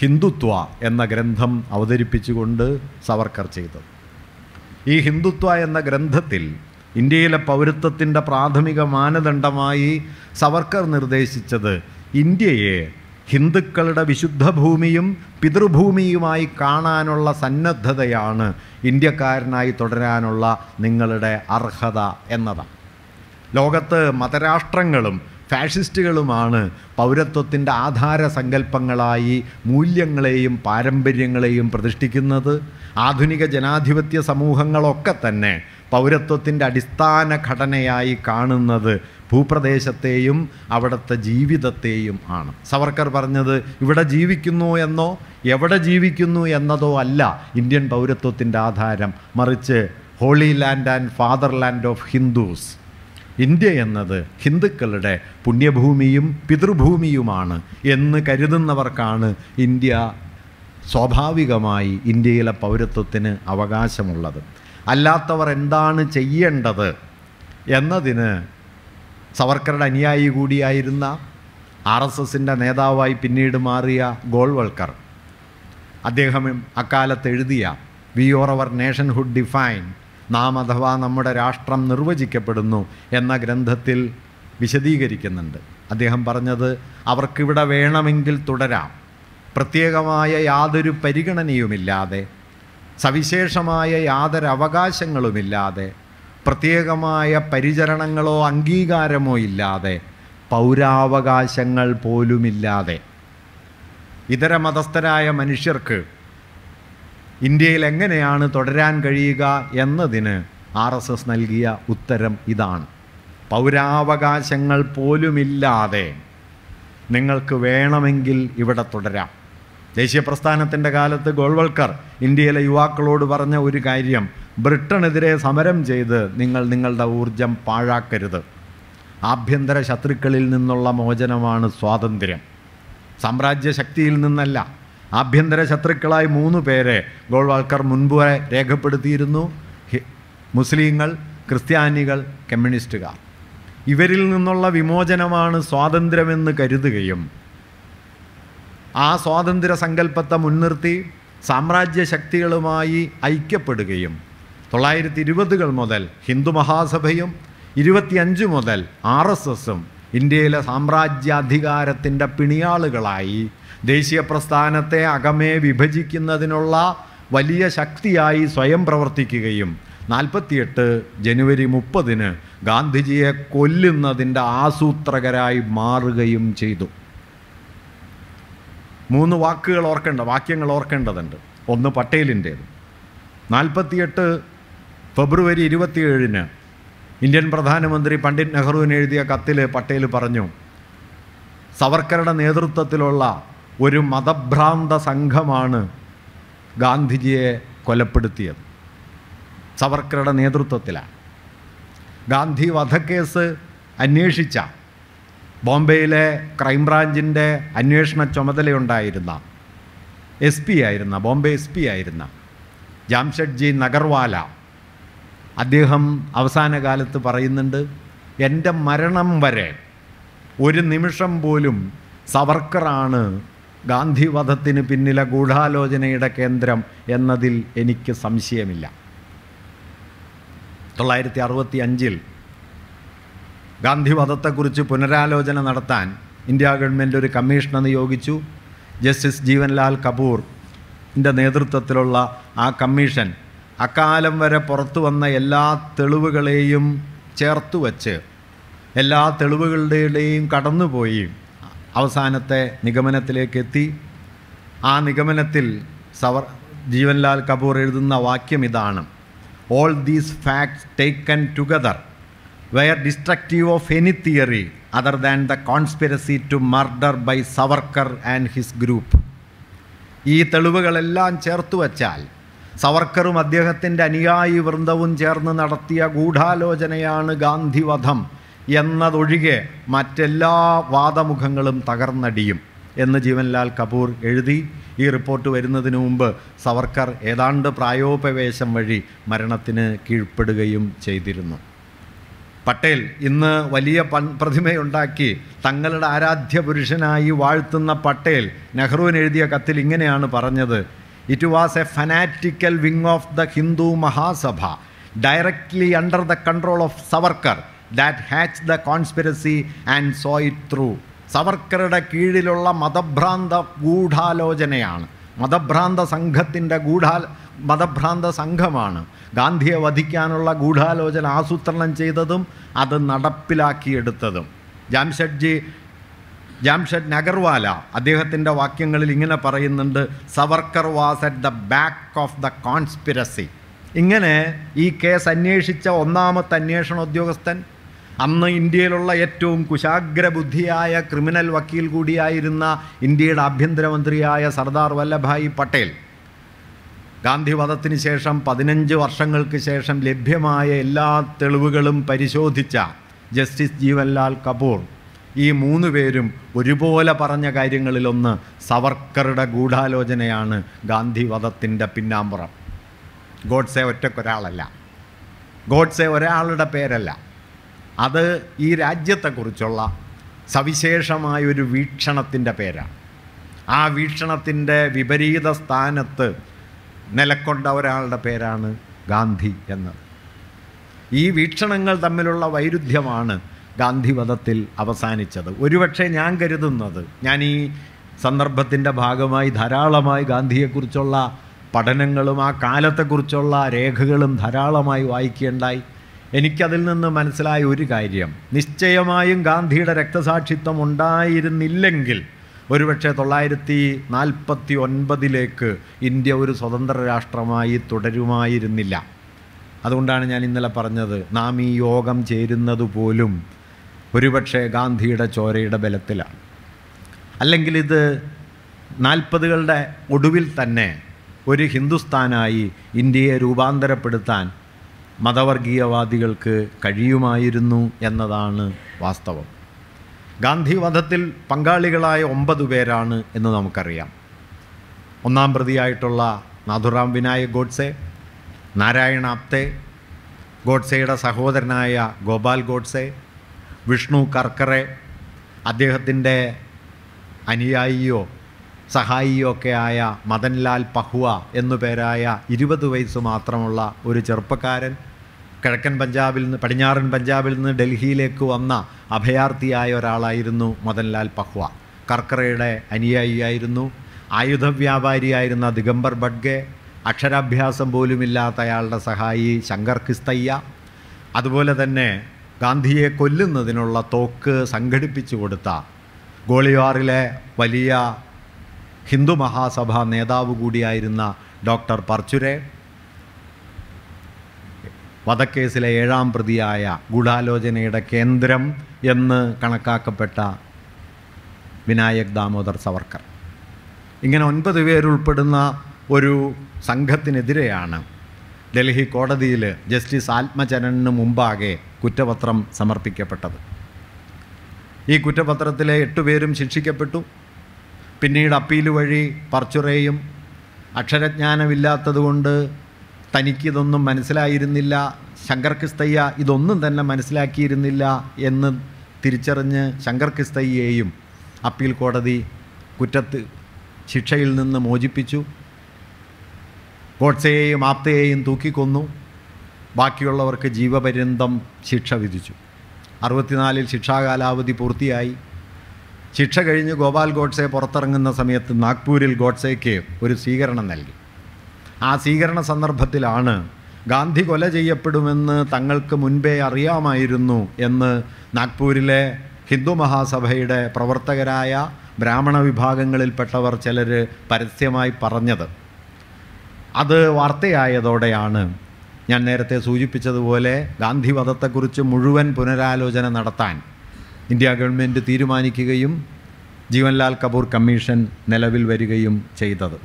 ഹിന്ദുത്വ എന്ന ഗ്രന്ഥം അവതരിപ്പിച്ചുകൊണ്ട് സവർക്കർ ചെയ്തത്. ഈ ഹിന്ദുത്വ എന്ന ഗ്രന്ഥത്തിൽ ഇന്ത്യയിലെ പൗരത്വത്തിൻ്റെ പ്രാഥമിക മാനദണ്ഡമായി സവർക്കർ നിർദ്ദേശിച്ചത് ഇന്ത്യയെ ഹിന്ദുക്കളുടെ വിശുദ്ധ ഭൂമിയും പിതൃഭൂമിയുമായി കാണാനുള്ള സന്നദ്ധതയാണ് ഇന്ത്യക്കാരനായി തുടരാനുള്ള നിങ്ങളുടെ അർഹത എന്നതാണ്. ലോകത്ത് മതരാഷ്ട്രങ്ങളും ഫാഷിസ്റ്റുകളുമാണ് പൗരത്വത്തിൻ്റെ ആധാര സങ്കല്പങ്ങളായി മൂല്യങ്ങളെയും പാരമ്പര്യങ്ങളെയും പ്രതിഷ്ഠിക്കുന്നത്. ആധുനിക ജനാധിപത്യ സമൂഹങ്ങളൊക്കെ തന്നെ പൗരത്വത്തിൻ്റെ അടിസ്ഥാന ഘടനയായി കാണുന്നത് ഭൂപ്രദേശത്തെയും അവിടുത്തെ ജീവിതത്തെയും ആണ്. സവർക്കർ പറഞ്ഞത് ഇവിടെ ജീവിക്കുന്നു എന്നോ എവിടെ ജീവിക്കുന്നു എന്നതോ അല്ല ഇന്ത്യൻ പൗരത്വത്തിൻ്റെ ആധാരം, മറിച്ച് holy land and fatherland of Hindus, India എന്നത് ഹിന്ദുക്കളുടെ പുണ്യഭൂമിയും പിതൃഭൂമിയുമാണ് എന്ന് കരുതുന്നവർക്കാണ് ഇന്ത്യ സ്വാഭാവികമായി ഇന്ത്യയിലെ പൗരത്വത്തിന് അവകാശമുള്ളത്. അല്ലാത്തവർ എന്താണ് ചെയ്യേണ്ടത് എന്നതിന് സവർക്കറുടെ അനുയായി കൂടിയായിരുന്ന ആർ എസ് എസിൻ്റെ നേതാവായി പിന്നീട് മാറിയ ഗോൾവൾക്കർ, അദ്ദേഹം അക്കാലത്ത് എഴുതിയ we or our nationhood define, നാം അഥവാ നമ്മുടെ രാഷ്ട്രം നിർവചിക്കപ്പെടുന്നു എന്ന ഗ്രന്ഥത്തിൽ വിശദീകരിക്കുന്നുണ്ട്. അദ്ദേഹം പറഞ്ഞത് അവർക്കിവിടെ വേണമെങ്കിൽ തുടരാം, പ്രത്യേകമായ യാതൊരു പരിഗണനയുമില്ലാതെ, സവിശേഷമായ യാതൊരവകാശങ്ങളുമില്ലാതെ, പ്രത്യേകമായ പരിചരണങ്ങളോ അംഗീകാരമോ ഇല്ലാതെ, പൗരാവകാശങ്ങൾ പോലുമില്ലാതെ ഇതര മതസ്ഥരായ മനുഷ്യർക്ക് ഇന്ത്യയിൽ എങ്ങനെയാണ് തുടരാൻ കഴിയുക എന്നതിന് ആർ എസ് എസ് നൽകിയ ഉത്തരം ഇതാണ്: പൗരാവകാശങ്ങൾ പോലുമില്ലാതെ നിങ്ങൾക്ക് വേണമെങ്കിൽ ഇവിടെ തുടരാം. ദേശീയ പ്രസ്ഥാനത്തിൻ്റെ കാലത്ത് ഗോൾവൾക്കർ ഇന്ത്യയിലെ യുവാക്കളോട് പറഞ്ഞ ഒരു കാര്യം, ബ്രിട്ടനെതിരെ സമരം ചെയ്ത് നിങ്ങൾ നിങ്ങളുടെ ഊർജം പാഴാക്കരുത്. ആഭ്യന്തര ശത്രുക്കളിൽ നിന്നുള്ള മോചനമാണ് സ്വാതന്ത്ര്യം, സാമ്രാജ്യ ശക്തിയിൽ നിന്നല്ല. ആഭ്യന്തര ശത്രുക്കളായി മൂന്ന് പേരെ ഗോൾവാൾക്കർ മുൻപ് രേഖപ്പെടുത്തിയിരുന്നു: മുസ്ലിങ്ങൾ, ക്രിസ്ത്യാനികൾ, കമ്മ്യൂണിസ്റ്റുകാർ. ഇവരിൽ നിന്നുള്ള വിമോചനമാണ് സ്വാതന്ത്ര്യമെന്ന് കരുതുകയും ആ സ്വാതന്ത്ര്യ സങ്കല്പത്തെ മുൻനിർത്തി സാമ്രാജ്യ ശക്തികളുമായി ഐക്യപ്പെടുകയും തൊള്ളായിരത്തി ഇരുപതുകൾ മുതൽ ഹിന്ദു മഹാസഭയും ഇരുപത്തിയഞ്ച് മുതൽ ആർ എസ് എസും ഇന്ത്യയിലെ സാമ്രാജ്യാധികാരത്തിൻ്റെ പിണിയാളുകളായി ദേശീയ പ്രസ്ഥാനത്തെ അകമേ വിഭജിക്കുന്നതിനുള്ള വലിയ ശക്തിയായി സ്വയം പ്രവർത്തിക്കുകയും നാൽപ്പത്തിയെട്ട് ജനുവരി മുപ്പതിന് ഗാന്ധിജിയെ കൊല്ലുന്നതിൻ്റെ ആസൂത്രകരായി മാറുകയും ചെയ്തു. മൂന്ന് വാക്കുകൾ ഓർക്കേണ്ട വാക്യങ്ങൾ ഓർക്കേണ്ടതുണ്ട്. ഒന്ന് പട്ടേലിൻ്റേത്, നാൽപ്പത്തിയെട്ട് ഫെബ്രുവരി ഇരുപത്തിയേഴിന് ഇന്ത്യൻ പ്രധാനമന്ത്രി പണ്ഡിറ്റ് നെഹ്റുവിന് എഴുതിയ കത്തിൽ പട്ടേൽ പറഞ്ഞു, സവർക്കറുടെ നേതൃത്വത്തിലുള്ള ഒരു മതഭ്രാന്ത സംഘമാണ് ഗാന്ധിജിയെ കൊലപ്പെടുത്തിയത്. സവർക്കറുടെ നേതൃത്വത്തിലാണ് ഗാന്ധി വധക്കേസ് അന്വേഷിച്ച ബോംബെയിലെ ക്രൈംബ്രാഞ്ചിൻ്റെ അന്വേഷണ ചുമതലയുണ്ടായിരുന്ന എസ് പി ആയിരുന്ന ബോംബെ എസ് പി ആയിരുന്ന ജാംഷഡ്ജി നഗർവാല, അദ്ദേഹം അവസാന കാലത്ത് പറയുന്നുണ്ട്, എൻ്റെ മരണം വരെ ഒരു നിമിഷം പോലും സവർക്കറാണ് ഗാന്ധി വധത്തിന് പിന്നിലെ ഗൂഢാലോചനയുടെ കേന്ദ്രം എന്നതിൽ എനിക്ക് സംശയമില്ല. തൊള്ളായിരത്തി അറുപത്തി അഞ്ചിൽ ഗാന്ധിവധത്തെക്കുറിച്ച് പുനരാലോചന നടത്താൻ ഇന്ത്യ ഗവൺമെൻറ് ഒരു കമ്മീഷനെ നിയോഗിച്ചു. ജസ്റ്റിസ് ജീവൻലാൽ കപൂറിൻ്റെ നേതൃത്വത്തിലുള്ള ആ കമ്മീഷൻ അക്കാലം വരെ പുറത്തു വന്ന എല്ലാ തെളിവുകളെയും ചേർത്ത് വച്ച് എല്ലാ തെളിവുകളുടെയും കടന്നുപോയി അവസാനത്തെ നിഗമനത്തിലേക്കെത്തി. ആ നിഗമനത്തിൽ സവർ ജീവൻലാൽ കപൂർ എഴുതുന്ന വാക്യം ഇതാണ്: all these facts taken together were destructive of any theory other than the conspiracy to murder by Savarkar and his group. ഈ തെളിവുകളെല്ലാം ചേർത്തു വച്ചാൽ സവർക്കറും അദ്ദേഹത്തിൻ്റെ അനുയായി വൃന്ദവും ചേർന്ന് നടത്തിയ ഗൂഢാലോചനയാണ് ഗാന്ധിവധം എന്നതൊഴികെ മറ്റെല്ലാ വാദമുഖങ്ങളും തകർന്നടിയും എന്ന് ജീവൻലാൽ കപൂർ എഴുതി. ഈ റിപ്പോർട്ട് വരുന്നതിന് മുമ്പ് സവർക്കർ ഏതാണ്ട് പ്രായോപവേശം വഴി മരണത്തിന് കീഴ്പ്പെടുകയും ചെയ്തിരുന്നു. പട്ടേൽ ഇന്ന് വലിയ പ്രതിമയുണ്ടാക്കി തങ്ങളുടെ ആരാധ്യ പുരുഷനായി വാഴ്ത്തുന്ന പട്ടേൽ നെഹ്റുവിന് എഴുതിയ കത്തിൽ ഇങ്ങനെയാണ് പറഞ്ഞത്: it was a fanatical wing of the Hindu Mahasabha directly under the control of Savarkar that hatch the conspiracy and saw it through. സവർക്കറുടെ കീഴിലുള്ള മതഭ്രാന്ത ഗൂഢാലോചനയാണ്, മതഭ്രാന്ത സംഘത്തിൻ്റെ ഗൂഢാ മതഭ്രാന്ത സംഘമാണ് ഗാന്ധിയെ വധിക്കാനുള്ള ഗൂഢാലോചന ആസൂത്രണം ചെയ്തതും അത് നടപ്പിലാക്കിയെടുത്തതും. ജാംഷഡ്ജി ജാംഷഡ് നഗർവാല അദ്ദേഹത്തിൻ്റെ വാക്യങ്ങളിൽ ഇങ്ങനെ പറയുന്നുണ്ട്: Savarkar was at the back of the conspiracy. ഇങ്ങനെ ഈ കേസ് അന്വേഷിച്ച ഒന്നാമത്തെ അന്വേഷണ ഉദ്യോഗസ്ഥൻ, അന്ന് ഇന്ത്യയിലുള്ള ഏറ്റവും കുശാഗ്രബുദ്ധിയായ ക്രിമിനൽ വക്കീൽ കൂടിയായിരുന്ന ഇന്ത്യയുടെ ആഭ്യന്തരമന്ത്രിയായ സർദാർ വല്ലഭായി പട്ടേൽ, ഗാന്ധിവധത്തിന് ശേഷം പതിനഞ്ച് വർഷങ്ങൾക്ക് ശേഷം ലഭ്യമായ എല്ലാ തെളിവുകളും പരിശോധിച്ച ജസ്റ്റിസ് ജീവൻലാൽ കപൂർ, ഈ മൂന്ന് പേരും ഒരുപോലെ പറഞ്ഞ കാര്യങ്ങളിലൊന്ന് സവർക്കറുടെ ഗൂഢാലോചനയാണ് ഗാന്ധിവധത്തിൻ്റെ പിന്നാമ്പുറം. ഗോഡ്സെ ഒറ്റക്കൊരാളല്ല, ഗോഡ്സെ ഒരാളുടെ പേരല്ല, അത് ഈ രാജ്യത്തെക്കുറിച്ചുള്ള സവിശേഷമായൊരു വീക്ഷണത്തിൻ്റെ പേരാണ്. ആ വീക്ഷണത്തിൻ്റെ വിപരീത സ്ഥാനത്ത് നിലക്കൊണ്ട ഒരാളുടെ പേരാണ് ഗാന്ധി എന്നത്. ഈ വീക്ഷണങ്ങൾ തമ്മിലുള്ള വൈരുദ്ധ്യമാണ് ഗാന്ധിവധത്തിൽ അവസാനിച്ചത്. ഒരുപക്ഷെ ഞാൻ കരുതുന്നത്, ഞാൻ ഈ സന്ദർഭത്തിൻ്റെ ഭാഗമായി ധാരാളമായി ഗാന്ധിയെക്കുറിച്ചുള്ള പഠനങ്ങളും ആ കാലത്തെക്കുറിച്ചുള്ള രേഖകളും ധാരാളമായി വായിക്കേണ്ടായി. എനിക്കതിൽ നിന്ന് മനസ്സിലായ ഒരു കാര്യം, നിശ്ചയമായും ഗാന്ധിയുടെ രക്തസാക്ഷിത്വം ഉണ്ടായിരുന്നില്ലെങ്കിൽ ഒരുപക്ഷെ തൊള്ളായിരത്തി നാൽപ്പത്തി ഒൻപതിലേക്ക് ഇന്ത്യ ഒരു സ്വതന്ത്ര രാഷ്ട്രമായി തുടരുമായിരുന്നില്ല. അതുകൊണ്ടാണ് ഞാൻ ഇന്നലെ പറഞ്ഞത്, നാം ഈ യോഗം ചേരുന്നത് പോലും ഒരുപക്ഷെ ഗാന്ധിയുടെ ചോരയുടെ ബലത്തിലാണ്. അല്ലെങ്കിൽ ഇത് നാൽപ്പതുകളുടെ ഒടുവിൽ തന്നെ ഒരു ഹിന്ദുസ്ഥാനായി ഇന്ത്യയെ രൂപാന്തരപ്പെടുത്താൻ മതവർഗീയവാദികൾക്ക് കഴിയുമായിരുന്നു എന്നതാണ് വാസ്തവം. ഗാന്ധിവധത്തിൽ പങ്കാളികളായ ഒമ്പത് പേരാണ് എന്ന് നമുക്കറിയാം. ഒന്നാം പ്രതിയായിട്ടുള്ള നാഥുറാം വിനായക് ഗോഡ്സെ, നാരായണ ആപ്തെ, ഗോഡ്സെയുടെ സഹോദരനായ ഗോപാൽ ഗോഡ്സെ, വിഷ്ണു കർക്കറെ, അദ്ദേഹത്തിൻ്റെ അനുയായിയോ സഹായിയോ ഒക്കെ ആയ മദൻലാൽ പഹുവ എന്നുപേരായ ഇരുപത് വയസ്സ് മാത്രമുള്ള ഒരു ചെറുപ്പക്കാരൻ, കിഴക്കൻ പഞ്ചാബിൽ നിന്ന് പടിഞ്ഞാറൻ പഞ്ചാബിൽ നിന്ന് ഡൽഹിയിലേക്ക് വന്ന അഭയാർത്ഥിയായ ഒരാളായിരുന്നു മദൻലാൽ പഹ്വ. കർക്കറയുടെ അനുയായിയായിരുന്നു. ആയുധ വ്യാപാരിയായിരുന്ന ദിഗംബർ ബഡ്ഗെ, അക്ഷരാഭ്യാസം പോലുമില്ലാത്ത അയാളുടെ സഹായി ശങ്കർ കിസ്തയ്യ, അതുപോലെ തന്നെ ഗാന്ധിയെ കൊല്ലുന്നതിനുള്ള തോക്ക് സംഘടിപ്പിച്ചു കൊടുത്ത ഗോളിയാറിലെ വലിയ ഹിന്ദു മഹാസഭാ നേതാവ് കൂടിയായിരുന്ന ഡോക്ടർ പർച്ചുരെ, വധക്കേസിലെ ഏഴാം പ്രതിയായ ഗൂഢാലോചനയുടെ കേന്ദ്രം എന്ന് കണക്കാക്കപ്പെട്ട വിനായക് ദാമോദർ സവർക്കർ. ഇങ്ങനെ ഒൻപത് പേരുൾപ്പെടുന്ന ഒരു സംഘത്തിനെതിരെയാണ് ഡൽഹി കോടതിയിൽ ജസ്റ്റിസ് ആത്മചരണിന് മുമ്പാകെ കുറ്റപത്രം സമർപ്പിക്കപ്പെട്ടത്. ഈ കുറ്റപത്രത്തിലെ എട്ടുപേരും ശിക്ഷിക്കപ്പെട്ടു. പിന്നീട് അപ്പീൽ വഴി പർച്ചുറേയും, അക്ഷരജ്ഞാനമില്ലാത്തതുകൊണ്ട് തനിക്കിതൊന്നും മനസ്സിലായിരുന്നില്ല, ശങ്കർ കിസ്തയ്യ ഇതൊന്നും തന്നെ മനസ്സിലാക്കിയിരുന്നില്ല എന്ന് തിരിച്ചറിഞ്ഞ് ശങ്കർ കിസ്തയ്യയെയും അപ്പീൽ കോടതി കുറ്റത്ത് ശിക്ഷയിൽ നിന്ന് മോചിപ്പിച്ചു. ഗോഡ്സെയെയും ആപ്തയെയും തൂക്കിക്കൊന്നു. ബാക്കിയുള്ളവർക്ക് ജീവപര്യന്തം ശിക്ഷ വിധിച്ചു. അറുപത്തിനാലിൽ ശിക്ഷാകാലാവധി പൂർത്തിയായി. ശിക്ഷ കഴിഞ്ഞ് ഗോപാൽ ഗോഡ്സെ പുറത്തിറങ്ങുന്ന സമയത്ത് നാഗ്പൂരിൽ ഗോഡ്സെയ്ക്ക് ഒരു സ്വീകരണം നൽകി. ആ സ്വീകരണ സന്ദർഭത്തിലാണ് ഗാന്ധി കൊല ചെയ്യപ്പെടുമെന്ന് തങ്ങൾക്ക് മുൻപേ അറിയാമായിരുന്നു എന്ന് നാഗ്പൂരിലെ ഹിന്ദു മഹാസഭയുടെ പ്രവർത്തകരായ ബ്രാഹ്മണ വിഭാഗങ്ങളിൽപ്പെട്ടവർ ചിലർ പരസ്യമായി പറഞ്ഞത്. അത് വാർത്തയായതോടെയാണ് ഞാൻ നേരത്തെ സൂചിപ്പിച്ചതുപോലെ ഗാന്ധിവധത്തെക്കുറിച്ച് മുഴുവൻ പുനരാലോചന നടത്താൻ ഇന്ത്യ ഗവൺമെൻറ് തീരുമാനിക്കുകയും ജീവൻലാൽ കപൂർ കമ്മീഷൻ നിലവിൽ വരികയും ചെയ്തത്.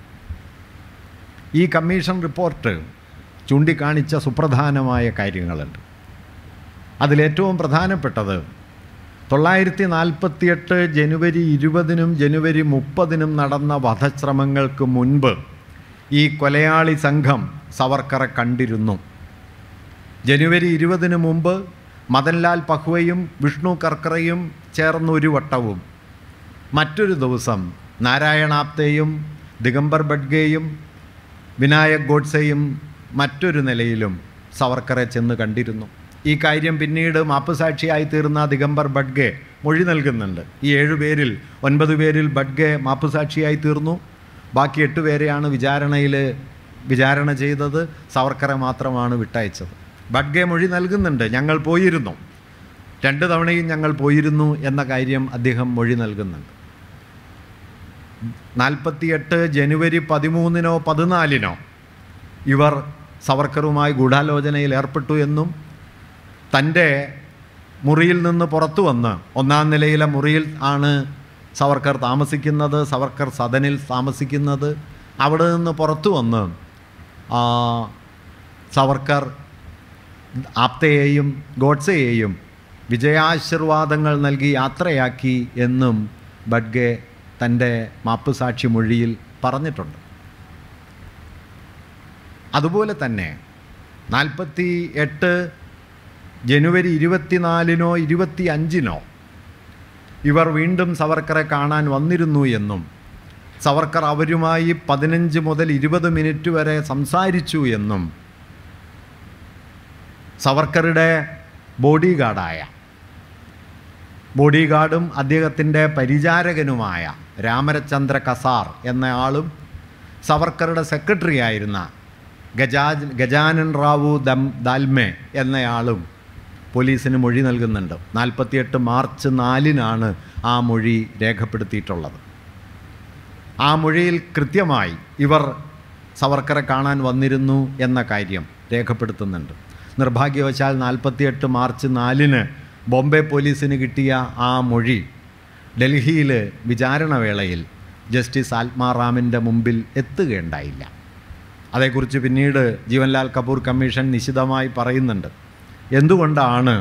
ഈ കമ്മീഷൻ റിപ്പോർട്ട് ചൂണ്ടിക്കാണിച്ച സുപ്രധാനമായ കാര്യങ്ങളുണ്ട്. അതിലേറ്റവും പ്രധാനപ്പെട്ടത് തൊള്ളായിരത്തി നാൽപ്പത്തിയെട്ട് ജനുവരി ഇരുപതിനും ജനുവരി മുപ്പതിനും നടന്ന വധശ്രമങ്ങൾക്ക് മുൻപ് ഈ കൊലയാളി സംഘം സവർക്കറെ കണ്ടിരുന്നു. ജനുവരി ഇരുപതിന് മുമ്പ് മദൻലാൽ പഹ്വയും വിഷ്ണു കർക്കറയും ചേർന്നൊരു വട്ടവും, മറ്റൊരു ദിവസം നാരായണാപ്തയും ദിഗംബർ ബഡ്ഗേയും വിനായക് ഗോഡ്സെയും മറ്റൊരു നിലയിലും സവർക്കറെ ചെന്ന് കണ്ടിരുന്നു. ഈ കാര്യം പിന്നീട് മാപ്പുസാക്ഷിയായി തീർന്ന ദിഗംബർ ബഡ്ഗെ മൊഴി നൽകുന്നുണ്ട്. ഈ ഏഴുപേരിൽ ഒൻപത് പേരിൽ ബഡ്ഗെ മാപ്പുസാക്ഷിയായി തീർന്നു. ബാക്കി എട്ട് പേരെയാണ് വിചാരണയിൽ വിചാരണ ചെയ്തത്. സവർക്കറെ മാത്രമാണ് വിട്ടയച്ചത്. ബഡ്ഗെ മൊഴി നൽകുന്നുണ്ട്, ഞങ്ങൾ പോയിരുന്നു, രണ്ട് തവണയും ഞങ്ങൾ പോയിരുന്നു എന്ന കാര്യം അദ്ദേഹം മൊഴി നൽകുന്നുണ്ട്. നാൽപ്പത്തിയെട്ട് ജനുവരി പതിമൂന്നിനോ പതിനാലിനോ ഇവർ സവർക്കറുമായി ഗൂഢാലോചനയിൽ ഏർപ്പെട്ടു എന്നും തൻ്റെ മുറിയിൽ നിന്ന് പുറത്തു വന്ന് ഒന്നാം നിലയിലെ മുറിയിൽ ആണ് സവർക്കർ താമസിക്കുന്നത്, സവർക്കർ സദനിൽ താമസിക്കുന്നത്. അവിടെ നിന്ന് പുറത്തു വന്ന് സവർക്കർ ആപ്തയെയും ഗോഡ്സെയെയും വിജയാശീർവാദങ്ങൾ നൽകി യാത്രയാക്കി എന്നും ബഡ്ഗെ തൻ്റെ മാപ്പുസാക്ഷി മൊഴിയിൽ പറഞ്ഞിട്ടുണ്ട്. അതുപോലെ തന്നെ നാൽപ്പത്തി എട്ട് ജനുവരി ഇരുപത്തിനാലിനോ ഇരുപത്തി അഞ്ചിനോ ഇവർ വീണ്ടും സവർക്കറെ കാണാൻ വന്നിരുന്നു എന്നും സവർക്കർ അവരുമായി പതിനഞ്ച് മുതൽ ഇരുപത് മിനിറ്റ് വരെ സംസാരിച്ചു എന്നും സവർക്കറുടെ ബോഡി ഗാർഡായ ബോഡി ഗാർഡും അദ്ദേഹത്തിൻ്റെ പരിചാരകനുമായ രാമചന്ദ്ര കസാർ എന്നയാളും സവർക്കറുടെ സെക്രട്ടറി ആയിരുന്ന ഗജാജ് ഗജാനൻ റാവു ദം ദാൽമേ എന്നയാളും പോലീസിന് മൊഴി നൽകുന്നുണ്ട്. നാൽപ്പത്തിയെട്ട് മാർച്ച് നാലിനാണ് ആ മൊഴി രേഖപ്പെടുത്തിയിട്ടുള്ളത്. ആ മൊഴിയിൽ കൃത്യമായി ഇവർ സവർക്കറെ കാണാൻ വന്നിരുന്നു എന്ന കാര്യം രേഖപ്പെടുത്തുന്നുണ്ട്. നിർഭാഗ്യവശാൽ നാൽപ്പത്തിയെട്ട് മാർച്ച് നാലിന് ബോംബെ പോലീസിന് കിട്ടിയ ആ മൊഴി ഡൽഹിയിൽ വിചാരണവേളയിൽ ജസ്റ്റിസ് ആത്മാറാമിൻ്റെ മുമ്പിൽ എത്തുകയുണ്ടായില്ല. അതേക്കുറിച്ച് പിന്നീട് ജീവൻലാൽ കപൂർ കമ്മീഷൻ നിശിതമായി പറയുന്നുണ്ട്. എന്തുകൊണ്ടാണ്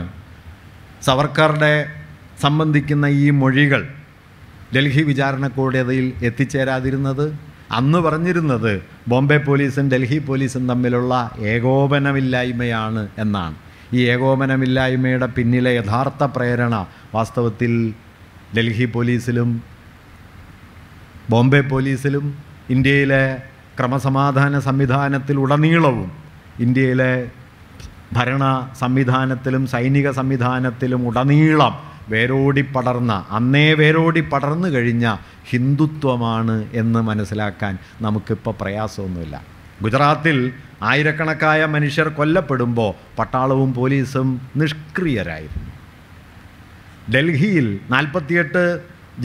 സവർക്കറുടെ സംബന്ധിക്കുന്ന ഈ മൊഴികൾ ഡൽഹി വിചാരണക്കോടതിയിൽ എത്തിച്ചേരാതിരുന്നത്? അന്ന് പറഞ്ഞിരുന്നത് ബോംബെ പോലീസും ഡൽഹി പോലീസും തമ്മിലുള്ള ഏകോപനമില്ലായ്മയാണ് എന്നാണ്. ഈ ഏകോപനമില്ലായ്മയുടെ പിന്നിലെ യഥാർത്ഥ പ്രേരണ വാസ്തവത്തിൽ ഡൽഹി പോലീസിലും ബോംബെ പോലീസിലും ഇന്ത്യയിലെ ക്രമസമാധാന സംവിധാനത്തിലുടനീളവും ഇന്ത്യയിലെ ഭരണ സംവിധാനത്തിലും സൈനിക സംവിധാനത്തിലും ഉടനീളം വേരോടി പടർന്ന, അന്നേ വേരോടി പടർന്നു കഴിഞ്ഞ ഹിന്ദുത്വമാണ് എന്ന് മനസ്സിലാക്കാൻ നമുക്കിപ്പോൾ പ്രയാസമൊന്നുമില്ല. ഗുജറാത്തിൽ ആയിരക്കണക്കായ മനുഷ്യർ കൊല്ലപ്പെടുമ്പോൾ പട്ടാളവും പോലീസും നിഷ്ക്രിയരായിരുന്നു. ഡൽഹിയിൽ നാൽപ്പത്തിയെട്ട്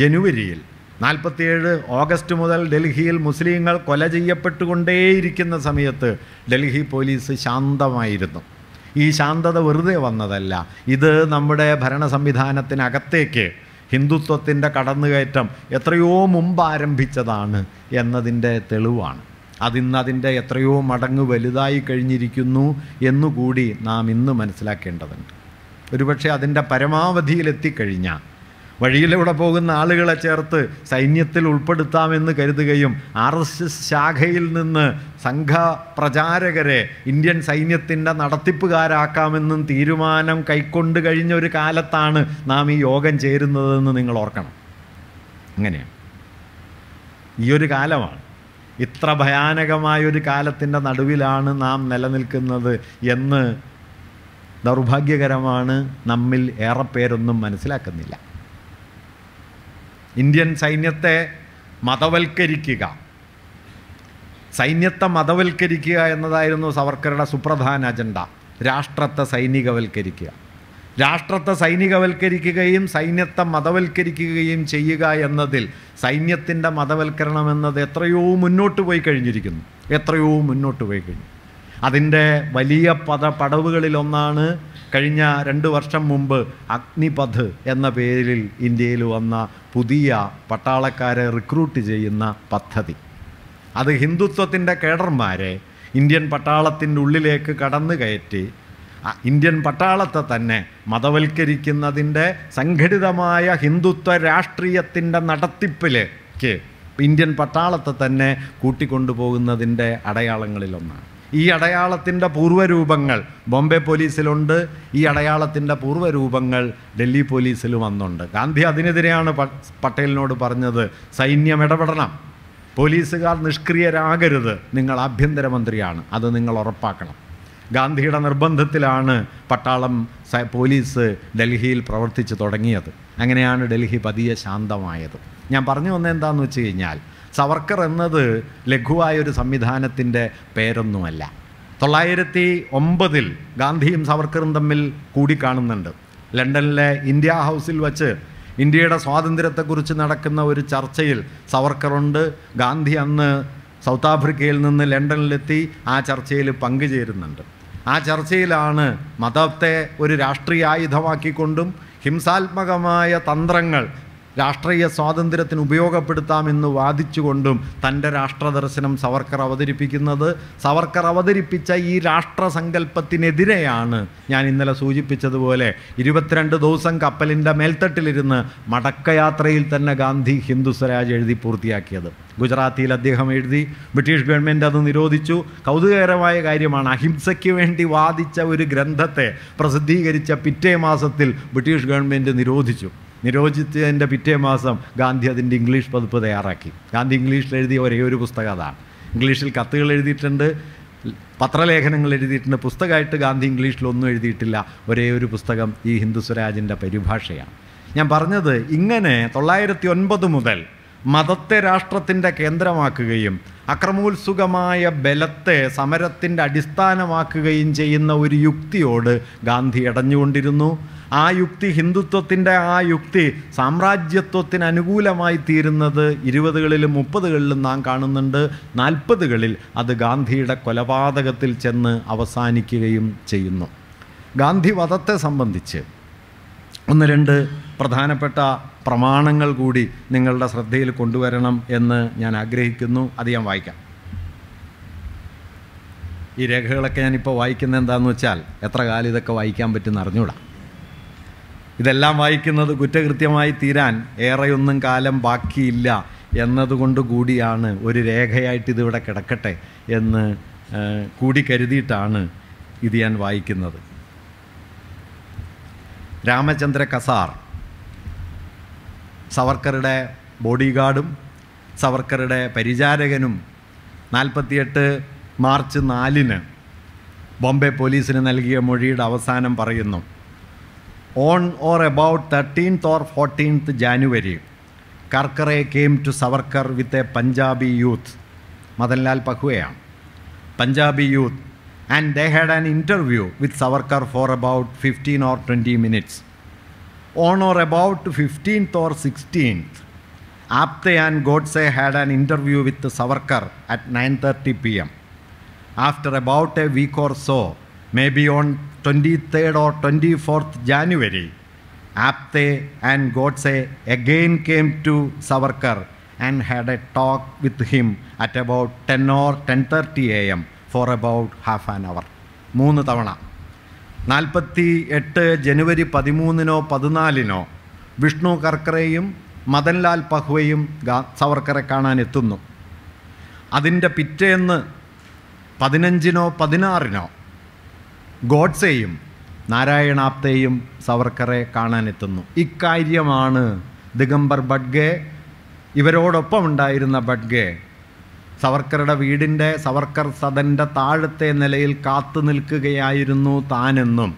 ജനുവരിയിൽ നാൽപ്പത്തിയേഴ് ഓഗസ്റ്റ് മുതൽ ഡൽഹിയിൽ മുസ്ലിങ്ങൾ കൊല ചെയ്യപ്പെട്ടുകൊണ്ടേയിരിക്കുന്ന സമയത്ത് ഡൽഹി പോലീസ് ശാന്തമായിരുന്നു. ഈ ശാന്തത വെറുതെ വന്നതല്ല. ഇത് നമ്മുടെ ഭരണ സംവിധാനത്തിനകത്തേക്ക് ഹിന്ദുത്വത്തിൻ്റെ കടന്നുകയറ്റം എത്രയോ മുമ്പ് ആരംഭിച്ചതാണ് എന്നതിൻ്റെ തെളിവാണ്. അതിന്നതിൻ്റെ എത്രയോ മടങ്ങ് വലുതായി കഴിഞ്ഞിരിക്കുന്നു എന്നുകൂടി നാം ഇന്ന് മനസ്സിലാക്കേണ്ടതുണ്ട്. ഒരുപക്ഷെ അതിൻ്റെ പരമാവധിയിലെത്തിക്കഴിഞ്ഞാൽ വഴിയിലൂടെ പോകുന്ന ആളുകളെ ചേർത്ത് സൈന്യത്തിൽ ഉൾപ്പെടുത്താമെന്ന് കരുതുകയും ആർ എസ് എസ് ശാഖയിൽ നിന്ന് സംഘ പ്രചാരകരെ ഇന്ത്യൻ സൈന്യത്തിൻ്റെ നടത്തിപ്പുകാരാക്കാമെന്നും തീരുമാനം കൈക്കൊണ്ട് കഴിഞ്ഞ ഒരു കാലത്താണ് നാം ഈ യോഗം ചേരുന്നതെന്ന് നിങ്ങൾ ഓർക്കണം. അങ്ങനെയാണ് ഈ ഒരു കാലമാണ്. ഇത്ര ഭയാനകമായൊരു കാലത്തിൻ്റെ നടുവിലാണ് നാം നിലനിൽക്കുന്നത് എന്ന് ദൗർഭാഗ്യകരമാണ്. നമ്മിൽ ഏറെ പേരൊന്നും മനസ്സിലാക്കുന്നില്ല. ഇന്ത്യൻ സൈന്യത്തെ മതവൽക്കരിക്കുക, സൈന്യത്തെ മതവൽക്കരിക്കുക എന്നതായിരുന്നു സവർക്കറുടെ സുപ്രധാന അജണ്ട. രാഷ്ട്രത്തെ സൈനികവൽക്കരിക്കുക, രാഷ്ട്രത്തെ സൈനികവൽക്കരിക്കുകയും സൈന്യത്തെ മതവൽക്കരിക്കുകയും ചെയ്യുക എന്നതിൽ സൈന്യത്തിൻ്റെ മതവൽക്കരണം എന്നത് എത്രയോ മുന്നോട്ട് പോയി കഴിഞ്ഞിരിക്കുന്നു, എത്രയോ മുന്നോട്ട് പോയി കഴിഞ്ഞു. അതിൻ്റെ വലിയ പദ പടവുകളിലൊന്നാണ് കഴിഞ്ഞ രണ്ട് വർഷം മുമ്പ് അഗ്നിപഥ് എന്ന പേരിൽ ഇന്ത്യയിൽ വന്ന പുതിയ പട്ടാളക്കാരെ റിക്രൂട്ട് ചെയ്യുന്ന പദ്ധതി. അത് ഹിന്ദുത്വത്തിൻ്റെ കേഡർമാരെ ഇന്ത്യൻ പട്ടാളത്തിൻ്റെ ഉള്ളിലേക്ക് കടന്നു കയറ്റി ഇന്ത്യൻ പട്ടാളത്തെ തന്നെ മതവൽക്കരിക്കുന്നതിൻ്റെ സംഘടിതമായ ഹിന്ദുത്വ രാഷ്ട്രീയത്തിൻ്റെ നടത്തിപ്പിലേക്ക് ഇന്ത്യൻ പട്ടാളത്തെ തന്നെ കൂട്ടിക്കൊണ്ടുപോകുന്നതിൻ്റെ അടയാളങ്ങളിലൊന്നാണ്. ഈ അടയാളത്തിൻ്റെ പൂർവ്വരൂപങ്ങൾ ബോംബെ പോലീസിലുണ്ട്, ഈ അടയാളത്തിൻ്റെ പൂർവ്വരൂപങ്ങൾ ഡൽഹി പോലീസിൽ വന്നുണ്ട്. ഗാന്ധി അതിനെതിരെയാണ് പട്ടേലിനോട് പറഞ്ഞത്, സൈന്യം ഇടപെടണം, പോലീസുകാർ നിഷ്ക്രിയരാകരുത്, നിങ്ങൾ ആഭ്യന്തരമന്ത്രിയാണ്, അത് നിങ്ങൾ ഉറപ്പാക്കണം. ഗാന്ധിയുടെ നിർബന്ധത്തിലാണ് പട്ടാളം പോലീസ് ഡൽഹിയിൽ പ്രവർത്തിച്ചു തുടങ്ങിയത്. അങ്ങനെയാണ് ഡൽഹി പതിയെ ശാന്തമായത്. ഞാൻ പറഞ്ഞു വന്നെന്താണെന്ന് വെച്ച് കഴിഞ്ഞാൽ, സവർക്കർ എന്നത് ലഘുവായൊരു സംവിധാനത്തിൻ്റെ പേരൊന്നുമല്ല. തൊള്ളായിരത്തി ഒമ്പതിൽ ഗാന്ധിയും സവർക്കറും തമ്മിൽ കൂടിക്കാണുന്നുണ്ട്. ലണ്ടനിലെ ഇന്ത്യ ഹൗസിൽ വച്ച് ഇന്ത്യയുടെ സ്വാതന്ത്ര്യത്തെക്കുറിച്ച് നടക്കുന്ന ഒരു ചർച്ചയിൽ സവർക്കറുണ്ട്. ഗാന്ധി അന്ന് സൗത്ത് ആഫ്രിക്കയിൽ നിന്ന് ലണ്ടനിലെത്തി ആ ചർച്ചയിൽ പങ്കുചേരുന്നുണ്ട്. ആ ചർച്ചയിലാണ് മതത്തെ ഒരു രാഷ്ട്രീയ ആയുധമാക്കിക്കൊണ്ടും ഹിംസാത്മകമായ തന്ത്രങ്ങൾ രാഷ്ട്രീയ സ്വാതന്ത്ര്യത്തിന് ഉപയോഗപ്പെടുത്താമെന്ന് വാദിച്ചുകൊണ്ടും തൻ്റെ രാഷ്ട്രദർശനം സവർക്കർ അവതരിപ്പിക്കുന്നത്. സവർക്കർ അവതരിപ്പിച്ച ഈ രാഷ്ട്രസങ്കല്പത്തിനെതിരെയാണ് ഞാൻ ഇന്നലെ സൂചിപ്പിച്ചതുപോലെ ഇരുപത്തിരണ്ട് ദിവസം കപ്പലിൻ്റെ മേൽത്തട്ടിലിരുന്ന് മടക്കയാത്രയിൽ തന്നെ ഗാന്ധി ഹിന്ദു സ്വരാജ് എഴുതി പൂർത്തിയാക്കിയത്. ഗുജറാത്തിയിൽ അദ്ദേഹം എഴുതി, ബ്രിട്ടീഷ് ഗവൺമെൻറ് അത് നിരോധിച്ചു. കൗതുകകരമായ കാര്യമാണ്, അഹിംസയ്ക്ക് വേണ്ടി വാദിച്ച ഒരു ഗ്രന്ഥത്തെ പ്രസിദ്ധീകരിച്ച പിറ്റേ മാസത്തിൽ ബ്രിട്ടീഷ് ഗവൺമെൻറ് നിരോധിച്ചു. നിരോധിച്ചതിൻ്റെ പിറ്റേ മാസം ഗാന്ധി അതിൻ്റെ ഇംഗ്ലീഷ് പതിപ്പ് തയ്യാറാക്കി. ഗാന്ധി ഇംഗ്ലീഷിൽ എഴുതിയ ഒരേ ഒരു പുസ്തകം അതാണ്. ഇംഗ്ലീഷിൽ കത്തുകൾ എഴുതിയിട്ടുണ്ട്, പത്രലേഖനങ്ങൾ എഴുതിയിട്ടുണ്ട്, പുസ്തകമായിട്ട് ഗാന്ധി ഇംഗ്ലീഷിലൊന്നും എഴുതിയിട്ടില്ല. ഒരേ ഒരു പുസ്തകം ഈ ഹിന്ദു സ്വരാജിൻ്റെ പരിഭാഷയാണ്. ഞാൻ പറഞ്ഞത്, ഇങ്ങനെ തൊള്ളായിരത്തി ഒൻപത് മുതൽ മതത്തെ രാഷ്ട്രത്തിൻ്റെ കേന്ദ്രമാക്കുകയും അക്രമോത്സുകമായ ബലത്തെ സമരത്തിൻ്റെ അടിസ്ഥാനമാക്കുകയും ചെയ്യുന്ന ഒരു യുക്തിയോട് ഗാന്ധി ഇടഞ്ഞുകൊണ്ടിരുന്നു. ആ യുക്തി, ഹിന്ദുത്വത്തിൻ്റെ ആ യുക്തി സാമ്രാജ്യത്വത്തിന് അനുകൂലമായി തീരുന്നത് ഇരുപതുകളിലും മുപ്പതുകളിലും നാം കാണുന്നുണ്ട്. നാൽപ്പതുകളിൽ അത് ഗാന്ധിയുടെ കൊലപാതകത്തിൽ ചെന്ന് അവസാനിക്കുകയും ചെയ്യുന്നു. ഗാന്ധിവധത്തെ സംബന്ധിച്ച് ഒന്ന് രണ്ട് പ്രധാനപ്പെട്ട പ്രമാണങ്ങൾ കൂടി നിങ്ങളുടെ ശ്രദ്ധയിൽ കൊണ്ടുവരണം എന്ന് ഞാൻ ആഗ്രഹിക്കുന്നു. അത് ഞാൻ വായിക്കാം. ഈ രേഖകളൊക്കെ ഞാനിപ്പോൾ വായിക്കുന്നത് എന്താണെന്ന് വെച്ചാൽ എത്ര കാലം ഇതൊക്കെ വായിക്കാൻ പറ്റുമെന്ന് അറിഞ്ഞൂടാ. ഇതെല്ലാം വായിക്കുന്നത് കുറ്റകൃത്യമായി തീരാൻ ഏറെയൊന്നും കാലം ബാക്കിയില്ല എന്നതുകൊണ്ട് കൂടിയാണ് ഒരു രേഖയായിട്ട് ഇതിവിടെ കിടക്കട്ടെ എന്ന് കൂടി കരുതിയിട്ടാണ് ഇത് ഞാൻ വായിക്കുന്നത്. രാമചന്ദ്ര കസാർ, സവർക്കറുടെ ബോഡിഗാർഡും സവർക്കറുടെ പരിചാരകനും, നാൽപ്പത്തിയെട്ട് മാർച്ച് നാലിന് ബോംബെ പോലീസിന് നൽകിയ മൊഴിയുടെ അവസാനം പറയുന്നു. On or about thirteenth or fourteenth January Karkare came to Savarkar with a Punjabi youth, Madanlal പഹുവയാണ് Punjabi youth, and they had an interview with Savarkar for about fifteen or twenty minutes. On or about fifteenth or sixteenth, Apte and Godse had an interview with Savarkar at nine thirty p m After about a week or so, maybe on twenty-third or twenty-fourth January, Apte and Godse again came to Savarkar and had a talk with him at about ten or ten thirty a m for about half an hour. Moonu thavana. നാൽപ്പത്തി എട്ട് ജനുവരി പതിമൂന്നിനോ പതിനാലിനോ വിഷ്ണു കർക്കറെയും മദൻലാൽ പഹ്വയും സവർക്കറെ കാണാനെത്തുന്നു. അതിൻ്റെ പിറ്റേന്ന് പതിനഞ്ചിനോ പതിനാറിനോ ഗോഡ്സെയും നാരായണ ആപ്തയും സവർക്കറെ കാണാനെത്തുന്നു. ഇക്കാര്യമാണ് ദിഗംബർ ബഡ്ഗെ, ഇവരോടൊപ്പം ഉണ്ടായിരുന്ന ബഡ്ഗെ, സവർക്കറുടെ വീടിൻ്റെ സവർക്കർ സദൻ്റെ താഴത്തെ നിലയിൽ കാത്തു നിൽക്കുകയായിരുന്നു താനെന്നും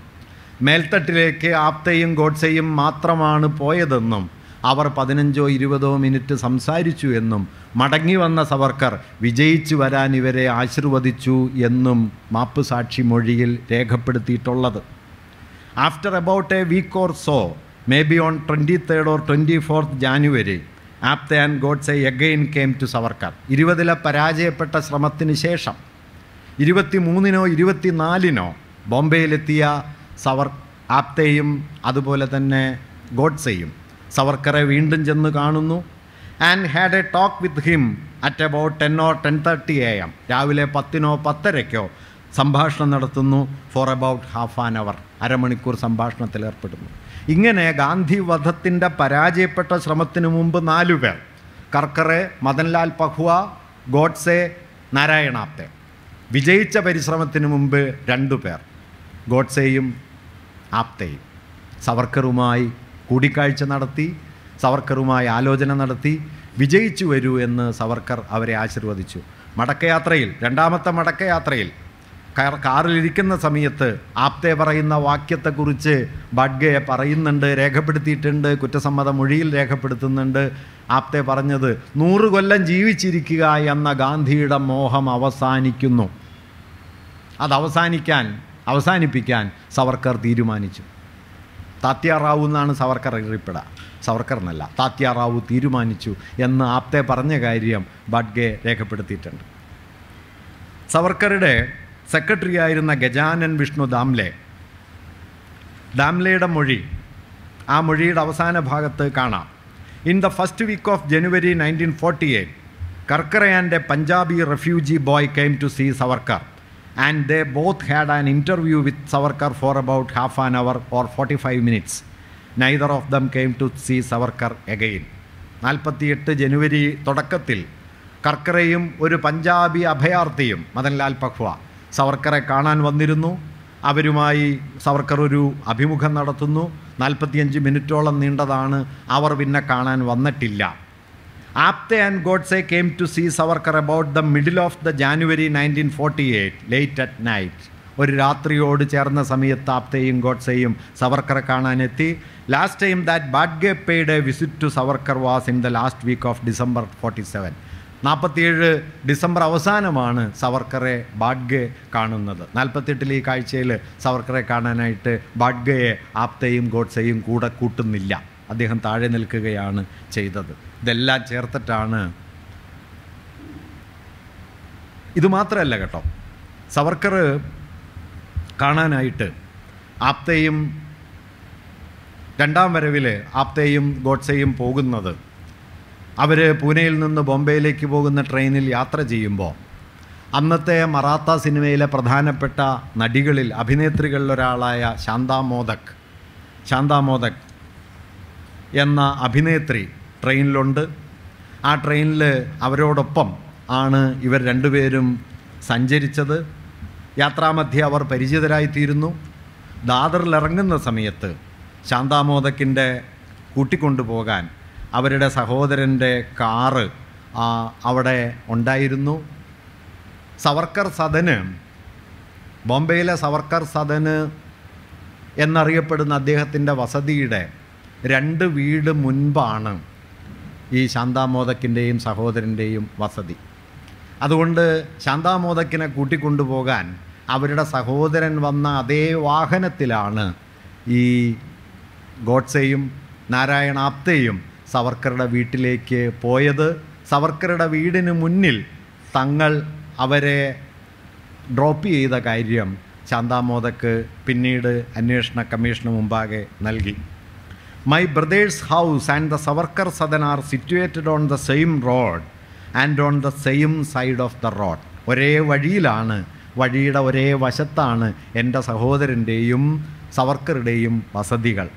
മേൽത്തട്ടിലേക്ക് ആപ്തയും ഗോഡ്സെയും മാത്രമാണ് പോയതെന്നും അവർ പതിനഞ്ചോ ഇരുപതോ മിനിറ്റ് സംസാരിച്ചു എന്നും മടങ്ങി വന്ന സവർക്കർ വിജയിച്ചു വരാൻ ഇവരെ ആശീർവദിച്ചു എന്നും മാപ്പ് സാക്ഷി മൊഴിയിൽ രേഖപ്പെടുത്തിയിട്ടുള്ളത്. After about a week or so may be on twenty third or twenty fourth January Apte and Godse again came to Savarkar. ഇരുപതിലെ പരാജയപ്പെട്ട ശ്രമത്തിന് ശേഷം ഇരുപത്തിമൂന്നിനോ ഇരുപത്തിനാലിനോ ബോംബെയിലെത്തിയ സവർ ആപ്തെയും അതുപോലെ തന്നെ ഗോഡ്സെയും സവർക്കറെ വീണ്ടും ചെന്ന് കാണുന്നു. And had a talk with him at about ten or ten thirty A M രാവിലെ പത്തിനോ പത്തരയ്ക്കോ സംഭാഷണം നടത്തുന്നു. For about half an hour അരമണിക്കൂർ സംഭാഷണത്തിൽ ഏർപ്പെടുന്നു. ഇങ്ങനെ ഗാന്ധി വധത്തിൻ്റെ പരാജയപ്പെട്ട ശ്രമത്തിനു മുമ്പ് നാലുപേർ കർക്കറെ, മദൻലാൽ പഹുവ, ഗോഡ്സെ, നാരായണ ആപ്തെ. വിജയിച്ച പരിശ്രമത്തിന് മുമ്പ് രണ്ടു പേർ ഗോഡ്സെയും ആപ്തെയും സവർക്കറുമായി കൂടിക്കാഴ്ച നടത്തി, സവർക്കറുമായി ആലോചന നടത്തി. വിജയിച്ചു വരൂ എന്ന് സവർക്കർ അവരെ ആശീർവദിച്ചു. മടക്കയാത്രയിൽ, രണ്ടാമത്തെ മടക്കയാത്രയിൽ കാറിലിരിക്കുന്ന സമയത്ത് ആപ്തെ പറയുന്ന വാക്യത്തെക്കുറിച്ച് ബാഡ്ഗയെ പറയുന്നുണ്ട്, രേഖപ്പെടുത്തിയിട്ടുണ്ട്, കുറ്റസമ്മത മൊഴിയിൽ രേഖപ്പെടുത്തുന്നുണ്ട്. ആപ്തെ പറഞ്ഞത്, നൂറ് കൊല്ലം ജീവിച്ചിരിക്കുക എന്ന ഗാന്ധിയുടെ മോഹം അവസാനിക്കുന്നു. അതവസാനിക്കാൻ അവസാനിപ്പിക്കാൻ സവർക്കർ തീരുമാനിച്ചു. താത്യാറാവു എന്നാണ് സവർക്കർ അറിയപ്പെടുക, സവർക്കർ എന്നല്ല, താത്യാറാവു തീരുമാനിച്ചു എന്ന് ആപ്തെ പറഞ്ഞ കാര്യം ബാഡ്ഗെ രേഖപ്പെടുത്തിയിട്ടുണ്ട്. സവർക്കറുടെ സെക്രട്ടറി ആയിരുന്ന ഗജാനൻ വിഷ്ണു ദാംലെ, ദാംലെയുടെ മൊഴി, ആ മൊഴിയുടെ അവസാന ഭാഗത്ത് കാണാം. In the first week of January nineteen forty eight Karkare and a Punjabi refugee boy came to see Savarkar and they both had an interview with Savarkar for about half an hour or forty five minutes. Neither of them came to see Savarkar again. നാൽപ്പത്തിയെട്ട് ജനുവരി തുടക്കത്തിൽ കർക്കറെയും ഒരു പഞ്ചാബി അഭയാർത്ഥിയും മദൻലാൽ പഖ്വ സവർക്കറെ കാണാൻ വന്നിരുന്നു. അവരുമായി സവർക്കർ ഒരു അഭിമുഖം നടത്തുന്നു. നാൽപ്പത്തിയഞ്ച് മിനിറ്റോളം നീണ്ടതാണ്. അവർ പിന്നെ കാണാൻ വന്നിട്ടില്ല. Apte and Godse came to see Savarkar about the middle of the January nineteen forty eight late at night. ഒരു രാത്രിയോട് ചേർന്ന സമയത്ത് ആപ്തെയും ഗോഡ്സെയും സവർക്കറെ കാണാനെത്തി. Last time that Badge paid a visit to Savarkar was in the last week of December forty seven നാൽപ്പത്തിയേഴ് December അവസാനമാണ് സവർക്കറെ ബാഡ്ഗെ കാണുന്നത്. നാൽപ്പത്തെട്ടിൽ ഈ കാഴ്ചയിൽ സവർക്കറെ കാണാനായിട്ട് ബാഡ്ഗയെ ആപ്തെയും ഗോഡ്സെയും കൂടെ കൂട്ടുന്നില്ല, അദ്ദേഹം താഴെ നിൽക്കുകയാണ് ചെയ്തത്. ഇതെല്ലാം ചേർത്തിട്ടാണ്. ഇതുമാത്രമല്ല കേട്ടോ, സവർക്കർ കാണാനായിട്ട് ആപ്തെയും രണ്ടാം വരവിൽ ആപ്തെയും ഗോഡ്സെയും പോകുന്നത്, അവർ പൂനെയിൽ നിന്ന് ബോംബെയിലേക്ക് പോകുന്ന ട്രെയിനിൽ യാത്ര ചെയ്യുമ്പോൾ അന്നത്തെ മറാത്ത സിനിമയിലെ പ്രധാനപ്പെട്ട നടികളിൽ അഭിനേത്രികളിലൊരാളായ ശാന്താ മോദക്, ശാന്താ മോദക് എന്ന അഭിനേത്രി ട്രെയിനിലുണ്ട്. ആ ട്രെയിനിൽ അവരോടൊപ്പം ആണ് ഇവർ രണ്ടുപേരും സഞ്ചരിച്ചത്. യാത്രാമധ്യേ അവർ പരിചിതരായിത്തീരുന്നു. ദാദറിലിറങ്ങുന്ന സമയത്ത് ശാന്താ മോദക്കിൻ്റെ കൂട്ടിക്കൊണ്ടുപോകാൻ അവരുടെ സഹോദരൻ്റെ കാറ് അവിടെ ഉണ്ടായിരുന്നു. സവർക്കർ സദന്, ബോംബെയിലെ സവർക്കർ സദന് എന്നറിയപ്പെടുന്ന അദ്ദേഹത്തിൻ്റെ വസതിയുടെ രണ്ട് വീട് മുൻപാണ് ഈ ശാന്താ മോദക്കിൻ്റെയും സഹോദരൻ്റെയും വസതി. അതുകൊണ്ട് ശാന്താ മോദക്കിനെ കൂട്ടിക്കൊണ്ടുപോകാൻ അവരുടെ സഹോദരൻ വന്ന അതേ വാഹനത്തിലാണ് ഈ ഗോഡ്സെയും നാരായണ ആപ്തെയും സവർക്കറുടെ വീട്ടിലേക്ക് പോയത്. സവർക്കറുടെ വീടിന് മുന്നിൽ തങ്ങൾ അവരെ ഡ്രോപ്പ് ചെയ്ത കാര്യം ശാന്താ മോദക്ക് പിന്നീട് അന്വേഷണ കമ്മീഷന് മുമ്പാകെ നൽകി. My brother's house and the Savarkar Sadan are situated on the same road and on the same side of the road. ഒരേ വഴിയിലാണ്, വഴിയുടെ ഒരേ വശത്താണ് എൻ്റെ സഹോദരൻ്റെയും സവർക്കറുടെയും വസതികൾ.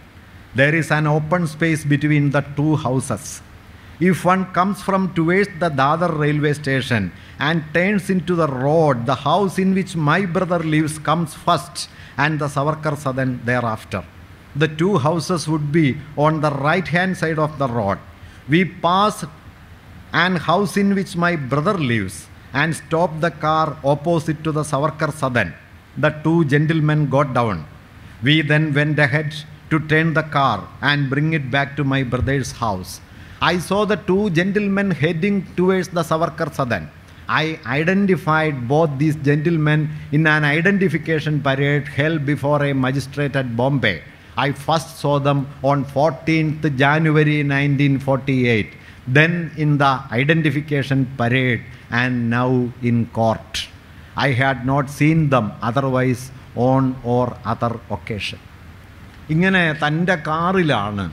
There is an open space between the two houses. If one comes from towards the Dadar railway station and turns into the road, the house in which my brother lives comes first and the Savarkar Sadan thereafter. The two houses would be on the right-hand side of the road. We passed an house in which my brother lives and stopped the car opposite to the Savarkar Sadan. The two gentlemen got down. We then went ahead to turn the car and bring it back to my brother's house. I saw the two gentlemen heading towards the Savarkar Sadan. I identified both these gentlemen in an identification parade held before a magistrate at Bombay. I first saw them on fourteenth January nineteen forty-eight, then in the identification parade and now in court. I had not seen them otherwise on or other occasion. Ingane Tanda Karilana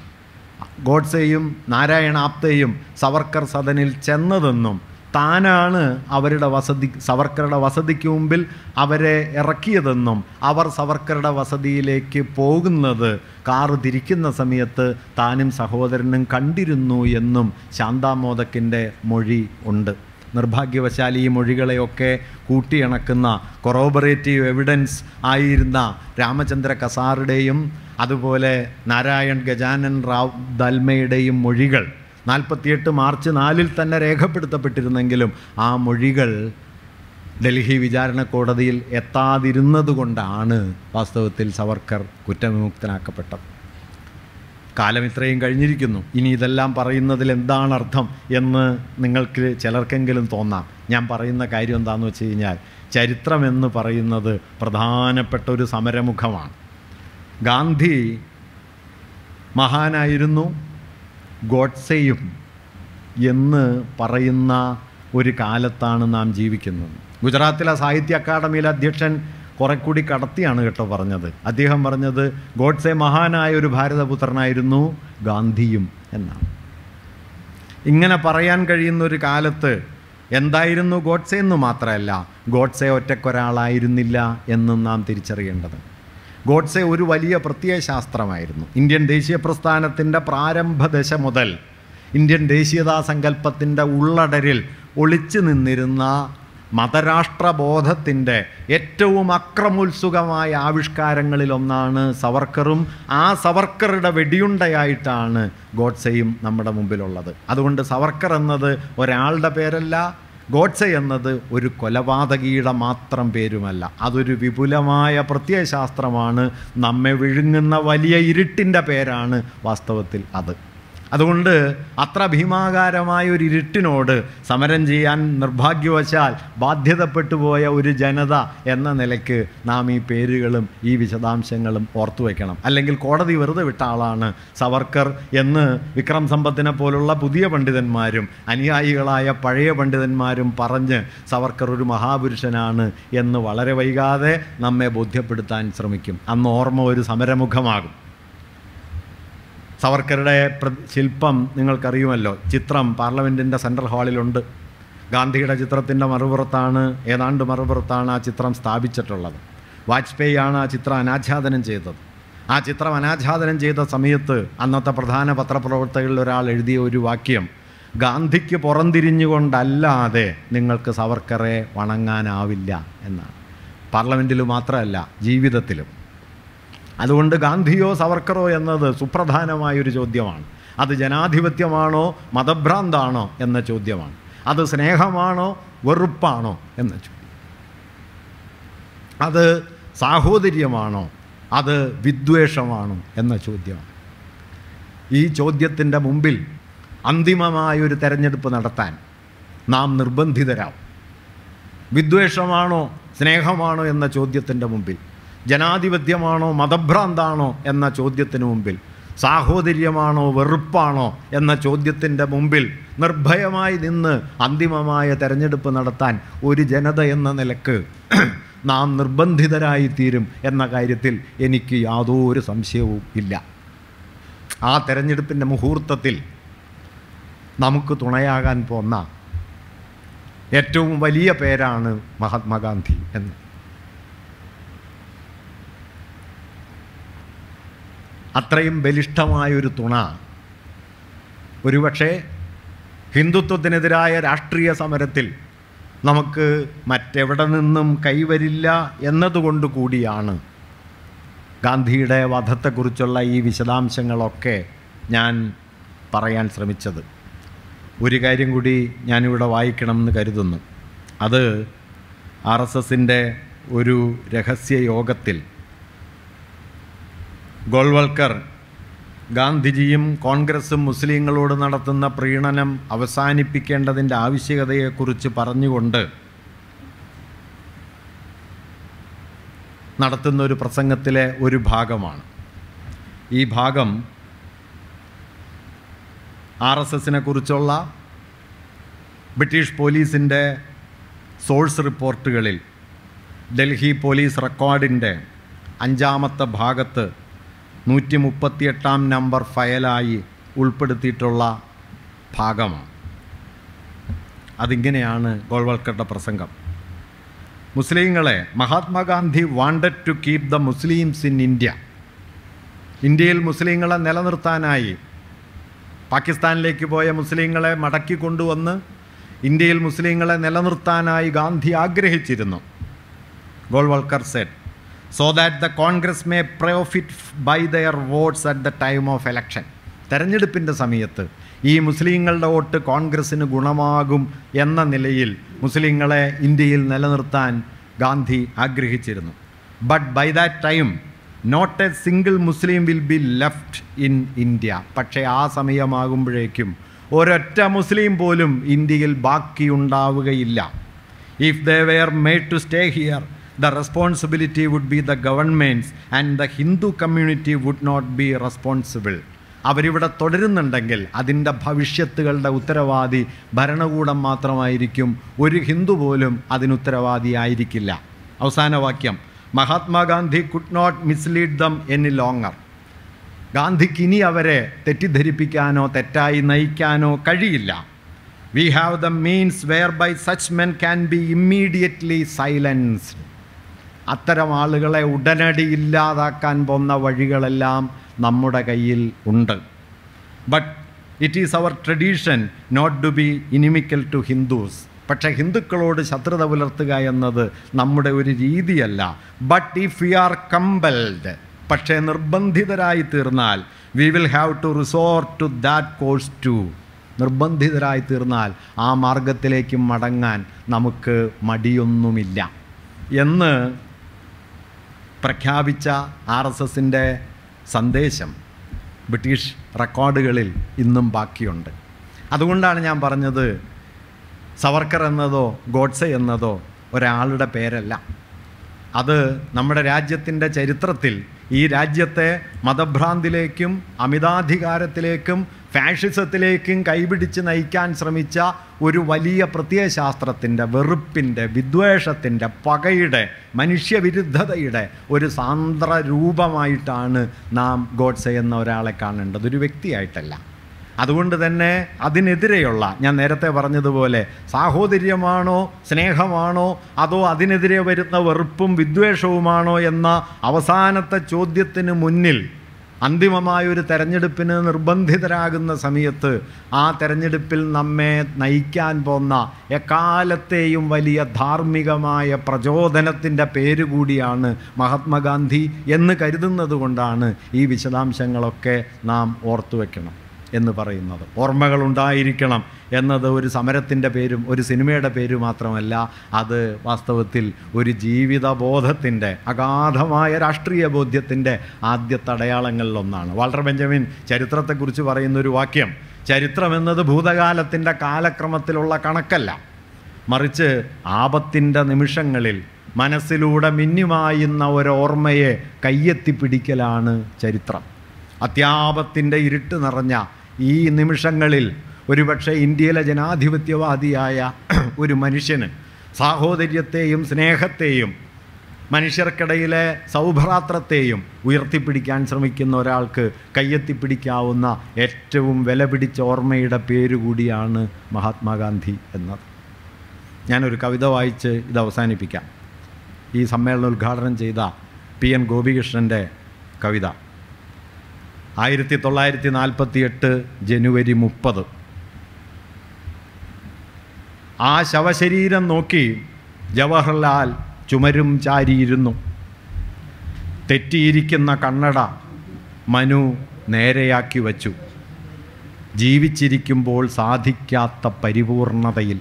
Godseyum, Narayanapteyum, Savarkar Sadanil Chenadanum, Tanana, Avereda Vasadik, Savarkarada Vasadikumbil, Avere Erakiadanum, Avar Savarkarada Vasadi Lake Poganada, Kar Dirikina Samiata, Tanim Sahodaran Kandirinu Yenum, Shanda Modakinde, Modi Unda. നിർഭാഗ്യവശാലി മൊഴികളെയൊക്കെ കൂട്ടിയിണക്കുന്ന corroborative evidence ആയിരുന്ന രാമചന്ദ്ര കസാറുടെയും അതുപോലെ നാരായൺ ഗജാനൻ റാവ് ദൽമയുടെയും മൊഴികൾ നാൽപ്പത്തിയെട്ട് March നാലിൽ തന്നെ രേഖപ്പെടുത്തപ്പെട്ടിരുന്നെങ്കിലും ആ മൊഴികൾ ഡൽഹി വിചാരണ കോടതിയിൽ എത്താതിരുന്നതുകൊണ്ടാണ് വാസ്തവത്തിൽ സവർക്കർ കുറ്റവിമുക്തനാക്കപ്പെട്ടത്. കാലം ഇത്രയും കഴിഞ്ഞിരിക്കുന്നു. ഇനി ഇതെല്ലാം പറയുന്നതിൽ എന്താണ് അർത്ഥം എന്ന് നിങ്ങൾക്ക് ചിലർക്കെങ്കിലും തോന്നാം. ഞാൻ പറയുന്ന കാര്യം എന്താണെന്ന് വെച്ച് കഴിഞ്ഞാൽ, ചരിത്രമെന്ന് പറയുന്നത് പ്രധാനപ്പെട്ട ഒരു സമരമുഖമാണ്. ഗാന്ധി മഹാനായിരുന്നു, ഗോഡ്സെയും എന്ന് പറയുന്ന ഒരു കാലത്താണ് നാം ജീവിക്കുന്നത്. ഗുജറാത്തിലെ സാഹിത്യ അക്കാദമിയിലെ അധ്യക്ഷൻ കുറെ കൂടി കടത്തിയാണ് കേട്ടോ പറഞ്ഞത്. അദ്ദേഹം പറഞ്ഞത് ഗോഡ്സെ മഹാനായ ഒരു ഭാരതപുത്രനായിരുന്നു ഗാന്ധിയും എന്നാണ്. ഇങ്ങനെ പറയാൻ കഴിയുന്ന ഒരു കാലത്ത് എന്തായിരുന്നു ഗോഡ്സെ എന്ന് മാത്രമല്ല, ഗോഡ്സെ ഒറ്റക്കൊരാളായിരുന്നില്ല എന്നും നാം തിരിച്ചറിയേണ്ടത്. ഗോഡ്സെ ഒരു വലിയ പ്രത്യയശാസ്ത്രമായിരുന്നു. ഇന്ത്യൻ ദേശീയ പ്രസ്ഥാനത്തിൻ്റെ പ്രാരംഭദശ മുതൽ ഇന്ത്യൻ ദേശീയതാ സങ്കല്പത്തിൻ്റെ ഉള്ളടരിൽ ഒളിച്ചു നിന്നിരുന്ന മതരാഷ്ട്രബോധത്തിൻ്റെ ഏറ്റവും അക്രമോത്സുകമായ ആവിഷ്കാരങ്ങളിലൊന്നാണ് സവർക്കറും. ആ സവർക്കറുടെ വെടിയുണ്ടയായിട്ടാണ് ഗോഡ്സെയും നമ്മുടെ മുമ്പിലുള്ളത്. അതുകൊണ്ട് സവർക്കർ എന്നത് ഒരാളുടെ പേരല്ല, ഗോഡ്സെ എന്നത് ഒരു കൊലപാതകിയുടെ മാത്രം പേരുമല്ല. അതൊരു വിപുലമായ പ്രത്യയശാസ്ത്രമാണ്. നമ്മെ വിഴുങ്ങുന്ന വലിയ ഇരുട്ടിൻ്റെ പേരാണ് വാസ്തവത്തിൽ അത്. അതുകൊണ്ട് അത്ര ഭീമാകാരമായ ഒരു ഇരുട്ടിനോട് സമരം ചെയ്യാൻ നിർഭാഗ്യവശാൽ ബാധ്യതപ്പെട്ടു പോയ ഒരു ജനത എന്ന നിലയ്ക്ക് നാം ഈ പേരുകളും ഈ വിശദാംശങ്ങളും ഓർത്തു വയ്ക്കണം. അല്ലെങ്കിൽ കോടതി വെറുതെ വിട്ട ആളാണ് സവർക്കർ എന്ന് വിക്രം സമ്പത്തിനെ പോലുള്ള പുതിയ പണ്ഡിതന്മാരും അനുയായികളായ പഴയ പണ്ഡിതന്മാരും പറഞ്ഞ് സവർക്കർ ഒരു മഹാപുരുഷനാണ് എന്ന് വളരെ വൈകാതെ നമ്മെ ബോധ്യപ്പെടുത്താൻ ശ്രമിക്കും. അന്ന് ഓർമ്മ ഒരു സമരമുഖമാകും. സവർക്കറുടെ ശില്പം നിങ്ങൾക്കറിയുമല്ലോ, ചിത്രം പാർലമെൻറ്റിൻ്റെ സെൻട്രൽ ഹാളിലുണ്ട്. ഗാന്ധിയുടെ ചിത്രത്തിൻ്റെ മറുപുറത്താണ്, ഏതാണ്ട് മറുപുറത്താണ് ആ ചിത്രം സ്ഥാപിച്ചിട്ടുള്ളത്. വാജ്പേയിയാണ് ആ ചിത്രം അനാച്ഛാദനം ചെയ്തത്. ആ ചിത്രം അനാച്ഛാദനം ചെയ്ത സമയത്ത് അന്നത്തെ പ്രധാന പത്രപ്രവർത്തകരിൽ ഒരാൾ എഴുതിയ ഒരു വാക്യം, ഗാന്ധിക്ക് പുറംതിരിഞ്ഞുകൊണ്ടല്ലാതെ നിങ്ങൾക്ക് സവർക്കറെ വണങ്ങാനാവില്ല എന്നാണ്. പാർലമെൻറ്റിൽ മാത്രമല്ല, ജീവിതത്തിലും. അതുകൊണ്ട് ഗാന്ധിയോ സവർക്കറോ എന്നത് സുപ്രധാനമായൊരു ചോദ്യമാണ്. അത് ജനാധിപത്യമാണോ മതഭ്രാന്താണോ എന്ന ചോദ്യമാണ്. അത് സ്നേഹമാണോ വെറുപ്പാണോ എന്ന ചോദ്യം. അത് സാഹോദര്യമാണോ അത് വിദ്വേഷമാണോ എന്ന ചോദ്യമാണ്. ഈ ചോദ്യത്തിൻ്റെ മുമ്പിൽ അന്തിമമായൊരു തെരഞ്ഞെടുപ്പ് നടത്താൻ നാം നിർബന്ധിതരാവും. വിദ്വേഷമാണോ സ്നേഹമാണോ എന്ന ചോദ്യത്തിൻ്റെ മുമ്പിൽ, ജനാധിപത്യമാണോ മതഭ്രാന്താണോ എന്ന ചോദ്യത്തിന് മുമ്പിൽ, സാഹോദര്യമാണോ വെറുപ്പാണോ എന്ന ചോദ്യത്തിൻ്റെ മുമ്പിൽ നിർഭയമായി നിന്ന് അന്തിമമായ തെരഞ്ഞെടുപ്പ് നടത്താൻ ഒരു ജനത എന്ന നിലക്ക് നാം നിർബന്ധിതരായിത്തീരും എന്ന കാര്യത്തിൽ എനിക്ക് യാതൊരു സംശയവും ഇല്ല. ആ തെരഞ്ഞെടുപ്പിൻ്റെ മുഹൂർത്തത്തിൽ നമുക്ക് തുണയാകാൻ പോന്ന ഏറ്റവും വലിയ പേരാണ് മഹാത്മാഗാന്ധി എന്ന്. അത്രയും ബലിഷ്ഠമായൊരു തുണ ഒരുപക്ഷെ ഹിന്ദുത്വത്തിനെതിരായ രാഷ്ട്രീയ സമരത്തിൽ നമുക്ക് മറ്റെവിടെ നിന്നും കൈവരില്ല എന്നതുകൊണ്ട് കൂടിയാണ് ഗാന്ധിയുടെ വധത്തെക്കുറിച്ചുള്ള ഈ വിശദാംശങ്ങളൊക്കെ ഞാൻ പറയാൻ ശ്രമിച്ചത്. ഒരു കാര്യം കൂടി ഞാനിവിടെ വായിക്കണമെന്ന് കരുതുന്നു. അത് ആർ എസ് എസിൻ്റെ ഒരു രഹസ്യ യോഗത്തിൽ ഗോൾവൽക്കർ ഗാന്ധിജിയും കോൺഗ്രസും മുസ്ലിങ്ങളോട് നടത്തുന്ന പ്രീണനം അവസാനിപ്പിക്കേണ്ടതിൻ്റെ ആവശ്യകതയെക്കുറിച്ച് പറഞ്ഞുകൊണ്ട് നടത്തുന്ന ഒരു പ്രസംഗത്തിലെ ഒരു ഭാഗമാണ്. ഈ ഭാഗം ആർ എസ് എസിനെ കുറിച്ചുള്ള ബ്രിട്ടീഷ് പോലീസിൻ്റെ സോഴ്സ് റിപ്പോർട്ടുകളിൽ ഡൽഹി പോലീസ് റെക്കോർഡിൻ്റെ അഞ്ചാമത്തെ ഭാഗത്ത് നൂറ്റി മുപ്പത്തിയെട്ടാം നമ്പർ ഫയലായി ഉൾപ്പെടുത്തിയിട്ടുള്ള ഭാഗമാണ്. അതിങ്ങനെയാണ് ഗോൾവൾക്കറുടെ പ്രസംഗം. മുസ്ലിങ്ങളെ Mahatma Gandhi wanted to keep the Muslims in India. ഇന്ത്യയിൽ മുസ്ലിങ്ങളെ നിലനിർത്താനായി പാകിസ്ഥാനിലേക്ക് പോയ മുസ്ലിങ്ങളെ മടക്കി കൊണ്ടുവന്ന് ഇന്ത്യയിൽ മുസ്ലിങ്ങളെ നിലനിർത്താനായി ഗാന്ധി ആഗ്രഹിച്ചിരുന്നു. Golwalkar said, so that the Congress may profit by their votes at the time of election. തെരഞ്ഞെടുപ്പിൻ്റെ സമയത്ത് ഈ മുസ്ലിങ്ങളുടെ വോട്ട് കോൺഗ്രസ്സിന് ഗുണമാകും എന്ന നിലയിൽ മുസ്ലിങ്ങളെ ഇന്ത്യയിൽ നിലനിർത്താൻ ഗാന്ധി ആഗ്രഹിച്ചിരുന്നു. But by that time not a single Muslim will be left in India. പക്ഷേ ആ സമയമാകുമ്പോഴേക്കും ഒരൊറ്റ മുസ്ലിം പോലും ഇന്ത്യയിൽ ബാക്കിയുണ്ടാവുകയില്ല. If they were made to stay here, the responsibility would be the governments and the Hindu community would not be responsible. അവരിവിടെ തുടരുന്നുണ്ടെങ്കിൽ അതിൻ്റെ ഭവിഷ്യത്തുകളുടെ ഉത്തരവാദി ഭരണകൂടം മാത്രമായിരിക്കും, ഒരു ഹിന്ദു പോലും അതിനുത്തരവാദിയായിരിക്കില്ല. അവസാന വാക്യം, Mahatma Gandhi could not mislead them any longer. ഗാന്ധിക്ക് ഇനി അവരെ തെറ്റിദ്ധരിപ്പിക്കാനോ തെറ്റായി നയിക്കാനോ കഴിയില്ല. We have the means whereby such men can be immediately silenced. അത്തരം ആളുകളെ ഉടനടി ഇല്ലാതാക്കാൻ പോകുന്ന വഴികളെല്ലാം നമ്മുടെ കയ്യിൽ ഉണ്ട്. But it is our tradition not to be inimical to Hindus. പക്ഷേ ഹിന്ദുക്കളോട് ശത്രുത പുലർത്തുക എന്നത് നമ്മുടെ ഒരു രീതിയല്ല. But if we are compelled, പക്ഷേ നിർബന്ധിതരായി തീർന്നാൽ, we will have to resort to that course too. നിർബന്ധിതരായി തീർന്നാൽ ആ മാർഗത്തിലേക്ക് മടങ്ങാൻ നമുക്ക് മടിയൊന്നുമില്ല എന്ന് പ്രഖ്യാപിച്ച ആർ എസ് എസിൻ്റെ സന്ദേശം ബ്രിട്ടീഷ് റെക്കോർഡുകളിൽ ഇന്നും ബാക്കിയുണ്ട്. അതുകൊണ്ടാണ് ഞാൻ പറഞ്ഞത്, സവർക്കർ എന്നതോ ഗോഡ്സെ എന്നതോ ഒരാളുടെ പേരല്ല. അത് നമ്മുടെ രാജ്യത്തിൻ്റെ ചരിത്രത്തിൽ ഈ രാജ്യത്തെ മതഭ്രാന്തിലേക്കും അമിതാധികാരത്തിലേക്കും ഫാഷിസത്തിലേക്കും കൈപിടിച്ച് നയിക്കാൻ ശ്രമിച്ച ഒരു വലിയ പ്രത്യയശാസ്ത്രത്തിൻ്റെ, വെറുപ്പിൻ്റെ, വിദ്വേഷത്തിൻ്റെ, പകയുടെ, മനുഷ്യവിരുദ്ധതയുടെ ഒരു സാന്ദ്ര രൂപമായിട്ടാണ് നാം ഗോഡ്സെ എന്ന ഒരാളെ കാണേണ്ടത്, ഒരു വ്യക്തിയായിട്ടല്ല. അതുകൊണ്ട് തന്നെ അതിനെതിരെയുള്ള, ഞാൻ നേരത്തെ പറഞ്ഞതുപോലെ, സാഹോദര്യമാണോ സ്നേഹമാണോ അതോ അതിനെതിരെ വരുന്ന വെറുപ്പും വിദ്വേഷവുമാണോ എന്ന അവസാനത്തെ ചോദ്യത്തിന് മുന്നിൽ അന്തിമമായൊരു തെരഞ്ഞെടുപ്പിന് നിർബന്ധിതരാകുന്ന സമയത്ത് ആ തെരഞ്ഞെടുപ്പിൽ നമ്മെ നയിക്കാൻ പോന്ന എക്കാലത്തെയും വലിയ ധാർമ്മികമായ പ്രചോദനത്തിൻ്റെ പേരുകൂടിയാണ് മഹാത്മാഗാന്ധി എന്ന് കരുതുന്നത് കൊണ്ടാണ് ഈ വിശദാംശങ്ങളൊക്കെ നാം ഓർത്തുവെക്കണം എന്ന് പറയുന്നത്. ഓർമ്മകളുണ്ടായിരിക്കണം എന്നത് ഒരു സമരത്തിൻ്റെ പേരും ഒരു സിനിമയുടെ പേരും മാത്രമല്ല, അത് വാസ്തവത്തിൽ ഒരു ജീവിതബോധത്തിൻ്റെ, അഗാധമായ രാഷ്ട്രീയ ബോധ്യത്തിൻ്റെ ആദ്യത്തെ അടയാളങ്ങളിലൊന്നാണ്. വാൾട്ടർ ബെഞ്ചമിൻ ചരിത്രത്തെക്കുറിച്ച് പറയുന്നൊരു വാക്യം, ചരിത്രമെന്നത് ഭൂതകാലത്തിൻ്റെ കാലക്രമത്തിലുള്ള കണക്കല്ല, മറിച്ച് ആപത്തിൻ്റെ നിമിഷങ്ങളിൽ മനസ്സിലൂടെ മിന്നിമായുന്ന ഒരോർമ്മയെ കയ്യെത്തിപ്പിടിക്കലാണ് ചരിത്രം. അത്യാപത്തിൻ്റെ ഇരുട്ട് നിറഞ്ഞ ഈ നിമിഷങ്ങളിൽ ഒരുപക്ഷെ ഇന്ത്യയിലെ ജനാധിപത്യവാദിയായ ഒരു മനുഷ്യന് സാഹോദര്യത്തെയും സ്നേഹത്തെയും മനുഷ്യർക്കിടയിലെ സൗഭ്രാത്രത്തെയും ഉയർത്തിപ്പിടിക്കാൻ ശ്രമിക്കുന്ന ഒരാൾക്ക് കയ്യെത്തിപ്പിടിക്കാവുന്ന ഏറ്റവും വില പിടിച്ച ഓർമ്മയുടെ പേരുകൂടിയാണ് മഹാത്മാഗാന്ധി എന്നത്. ഞാനൊരു കവിത വായിച്ച് ഇത് അവസാനിപ്പിക്കാം. ഈ സമ്മേളനം ഉദ്ഘാടനം ചെയ്ത പി എൻ ഗോപികൃഷ്ണൻ്റെ കവിത, ആയിരത്തി തൊള്ളായിരത്തി നാൽപ്പത്തി എട്ട് ജനുവരി മുപ്പത്. ആ ശവശരീരം നോക്കി ജവഹർലാൽ ചുമരും ചാരിയിരുന്നു. തെറ്റിയിരിക്കുന്ന കണ്ണട മനു നേരെയാക്കി വച്ചു. ജീവിച്ചിരിക്കുമ്പോൾ സാധിക്കാത്ത പരിപൂർണതയിൽ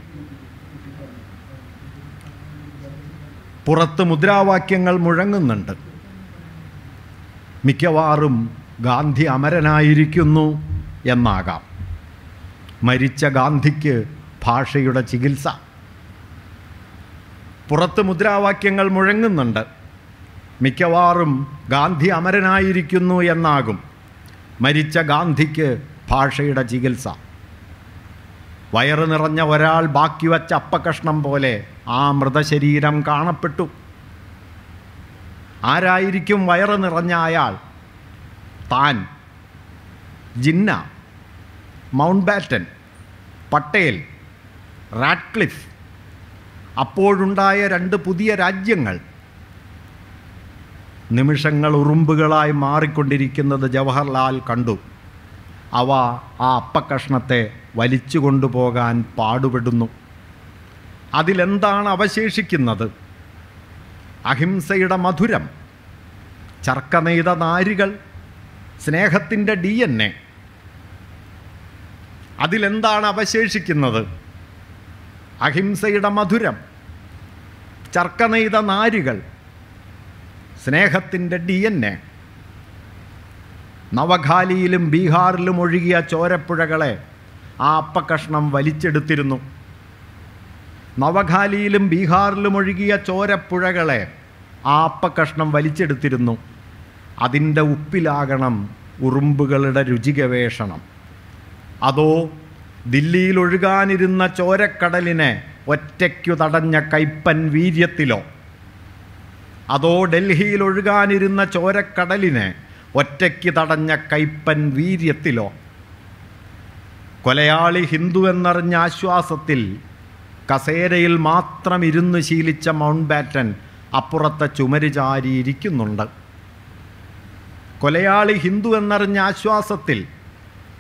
പുറത്ത് മുദ്രാവാക്യങ്ങൾ മുഴങ്ങുന്നുണ്ട്. മിക്കവാറും ഗാന്ധി അമരനായിരിക്കുന്നു എന്നാകാം. മരിച്ച ഗാന്ധിക്ക് ഭാഷയുടെ ചികിത്സ. പുറത്ത് മുദ്രാവാക്യങ്ങൾ മുഴങ്ങുന്നുണ്ട്. മിക്കവാറും ഗാന്ധി അമരനായിരിക്കുന്നു എന്നാകും. മരിച്ച ഗാന്ധിക്ക് ഭാഷയുടെ ചികിത്സ. വയറ് നിറഞ്ഞ ഒരാൾ ബാക്കി വച്ച അപ്പക്കഷ്ണം പോലെ ആ മൃതശരീരം കാണപ്പെട്ടു. ആരായിരിക്കും വയറ് നിറഞ്ഞ അയാൾ? താൻ, Jinnah, Mountbatten, Patel, Radcliffe. അപ്പോഴുണ്ടായ രണ്ട് പുതിയ രാജ്യങ്ങൾ നിമിഷങ്ങൾ ഉറുമ്പുകളായി മാറിക്കൊണ്ടിരിക്കുന്നത് ജവഹർലാൽ കണ്ടു. അവ ആ അപ്പക്കഷ്ണത്തെ വലിച്ചു കൊണ്ടുപോകാൻ പാടുപെടുന്നു. അതിലെന്താണ് അവശേഷിക്കുന്നത്? അഹിംസയുടെ മധുരം, ചർക്കനെയ്ത നാരികൾ, സ്നേഹത്തിൻ്റെ ഡി എൻ എ. അതിലെന്താണ് അവശേഷിക്കുന്നത്? അഹിംസയുടെ മധുരം, ചർക്കനെയ്ത നാരികൾ, സ്നേഹത്തിൻ്റെ ഡി എൻ എ. നവഖാലിയിലും ബീഹാറിലും ഒഴുകിയ ചോരപ്പുഴകളെ ആ അപ്പക്കഷ്ണം വലിച്ചെടുത്തിരുന്നു. നവഖാലിയിലും ബീഹാറിലും ഒഴുകിയ ചോരപ്പുഴകളെ ആ അപ്പക്കഷ്ണം വലിച്ചെടുത്തിരുന്നു. അതിൻ്റെ ഉപ്പിലാകണം ഉറുമ്പുകളുടെ രുചിഗവേഷണം. അതോ ദില്ലിയിലൊഴുകാനിരുന്ന ചോരക്കടലിനെ ഒറ്റയ്ക്കു തടഞ്ഞ കൈപ്പൻ വീര്യത്തിലോ, അതോ ഡൽഹിയിലൊഴുകാനിരുന്ന ചോരക്കടലിനെ ഒറ്റയ്ക്ക് തടഞ്ഞ കൈപ്പൻ വീര്യത്തിലോ, കൊലയാളി ഹിന്ദുവെന്നറിഞ്ഞ ആശ്വാസത്തിൽ കസേരയിൽ മാത്രം ഇരുന്ന് ശീലിച്ച മൗണ്ട് ബാറ്റൻ അപ്പുറത്തെ ചുമര് ചാരിയിരിക്കുന്നുണ്ട്. കൊലയാളി ഹിന്ദുവെന്നറിഞ്ഞ ആശ്വാസത്തിൽ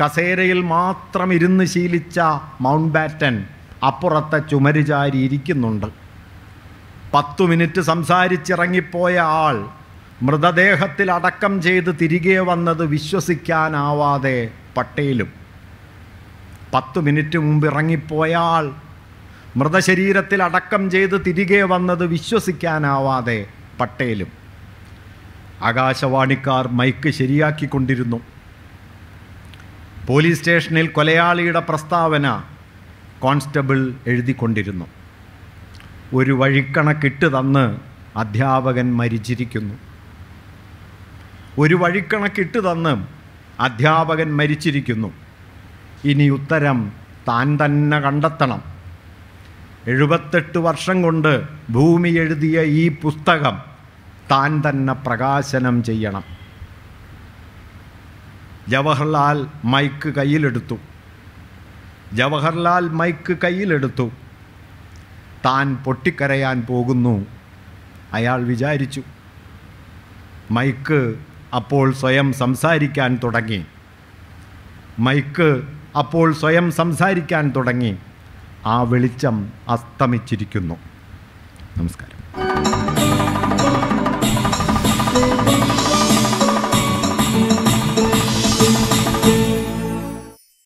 കസേരയിൽ മാത്രം ഇരുന്ന് ശീലിച്ച മൗണ്ട് ബാറ്റൻ അപ്പുറത്തെ ചുമര് ചാരിയിരിക്കുന്നുണ്ട്. പത്തു മിനിറ്റ് സംസാരിച്ചിറങ്ങിപ്പോയ ആൾ മൃതദേഹത്തിൽ അടക്കം ചെയ്ത് തിരികെ വന്നത് വിശ്വസിക്കാനാവാതെ പട്ടേലും. പത്തു മിനിറ്റ് മുമ്പ് ഇറങ്ങിപ്പോയ ആൾ മൃതശരീരത്തിൽ അടക്കം ചെയ്ത് തിരികെ വന്നത് വിശ്വസിക്കാനാവാതെ പട്ടേലും. ആകാശവാണിക്കാർ മൈക്ക് ശരിയാക്കിക്കൊണ്ടിരുന്നു. പോലീസ് സ്റ്റേഷനിൽ കൊലയാളിയുടെ പ്രസ്താവന കോൺസ്റ്റബിൾ എഴുതിക്കൊണ്ടിരുന്നു. ഒരു വഴിക്കണക്കിട്ട് തന്ന് അധ്യാപകൻ മരിച്ചിരിക്കുന്നു. ഒരു വഴിക്കണക്കിട്ട് തന്ന് അധ്യാപകൻ മരിച്ചിരിക്കുന്നു. ഇനി ഉത്തരം താൻ തന്നെ കണ്ടെത്തണം. എഴുപത്തെട്ട് വർഷം കൊണ്ട് ഭൂമി എഴുതിയ ഈ പുസ്തകം താൻ തന്നെ പ്രകാശനം ചെയ്യണം. ജവഹർലാൽ മൈക്ക് കയ്യിലെടുത്തു. ജവഹർലാൽ മൈക്ക് കയ്യിലെടുത്തു. താൻ പൊട്ടിക്കരയാൻ പോകുന്നു അയാൾ വിചാരിച്ചു. മൈക്ക് അപ്പോൾ സ്വയം സംസാരിക്കാൻ തുടങ്ങി. മൈക്ക് അപ്പോൾ സ്വയം സംസാരിക്കാൻ തുടങ്ങി. ആ വെളിച്ചം അസ്തമിച്ചിരിക്കുന്നു. നമസ്കാരം.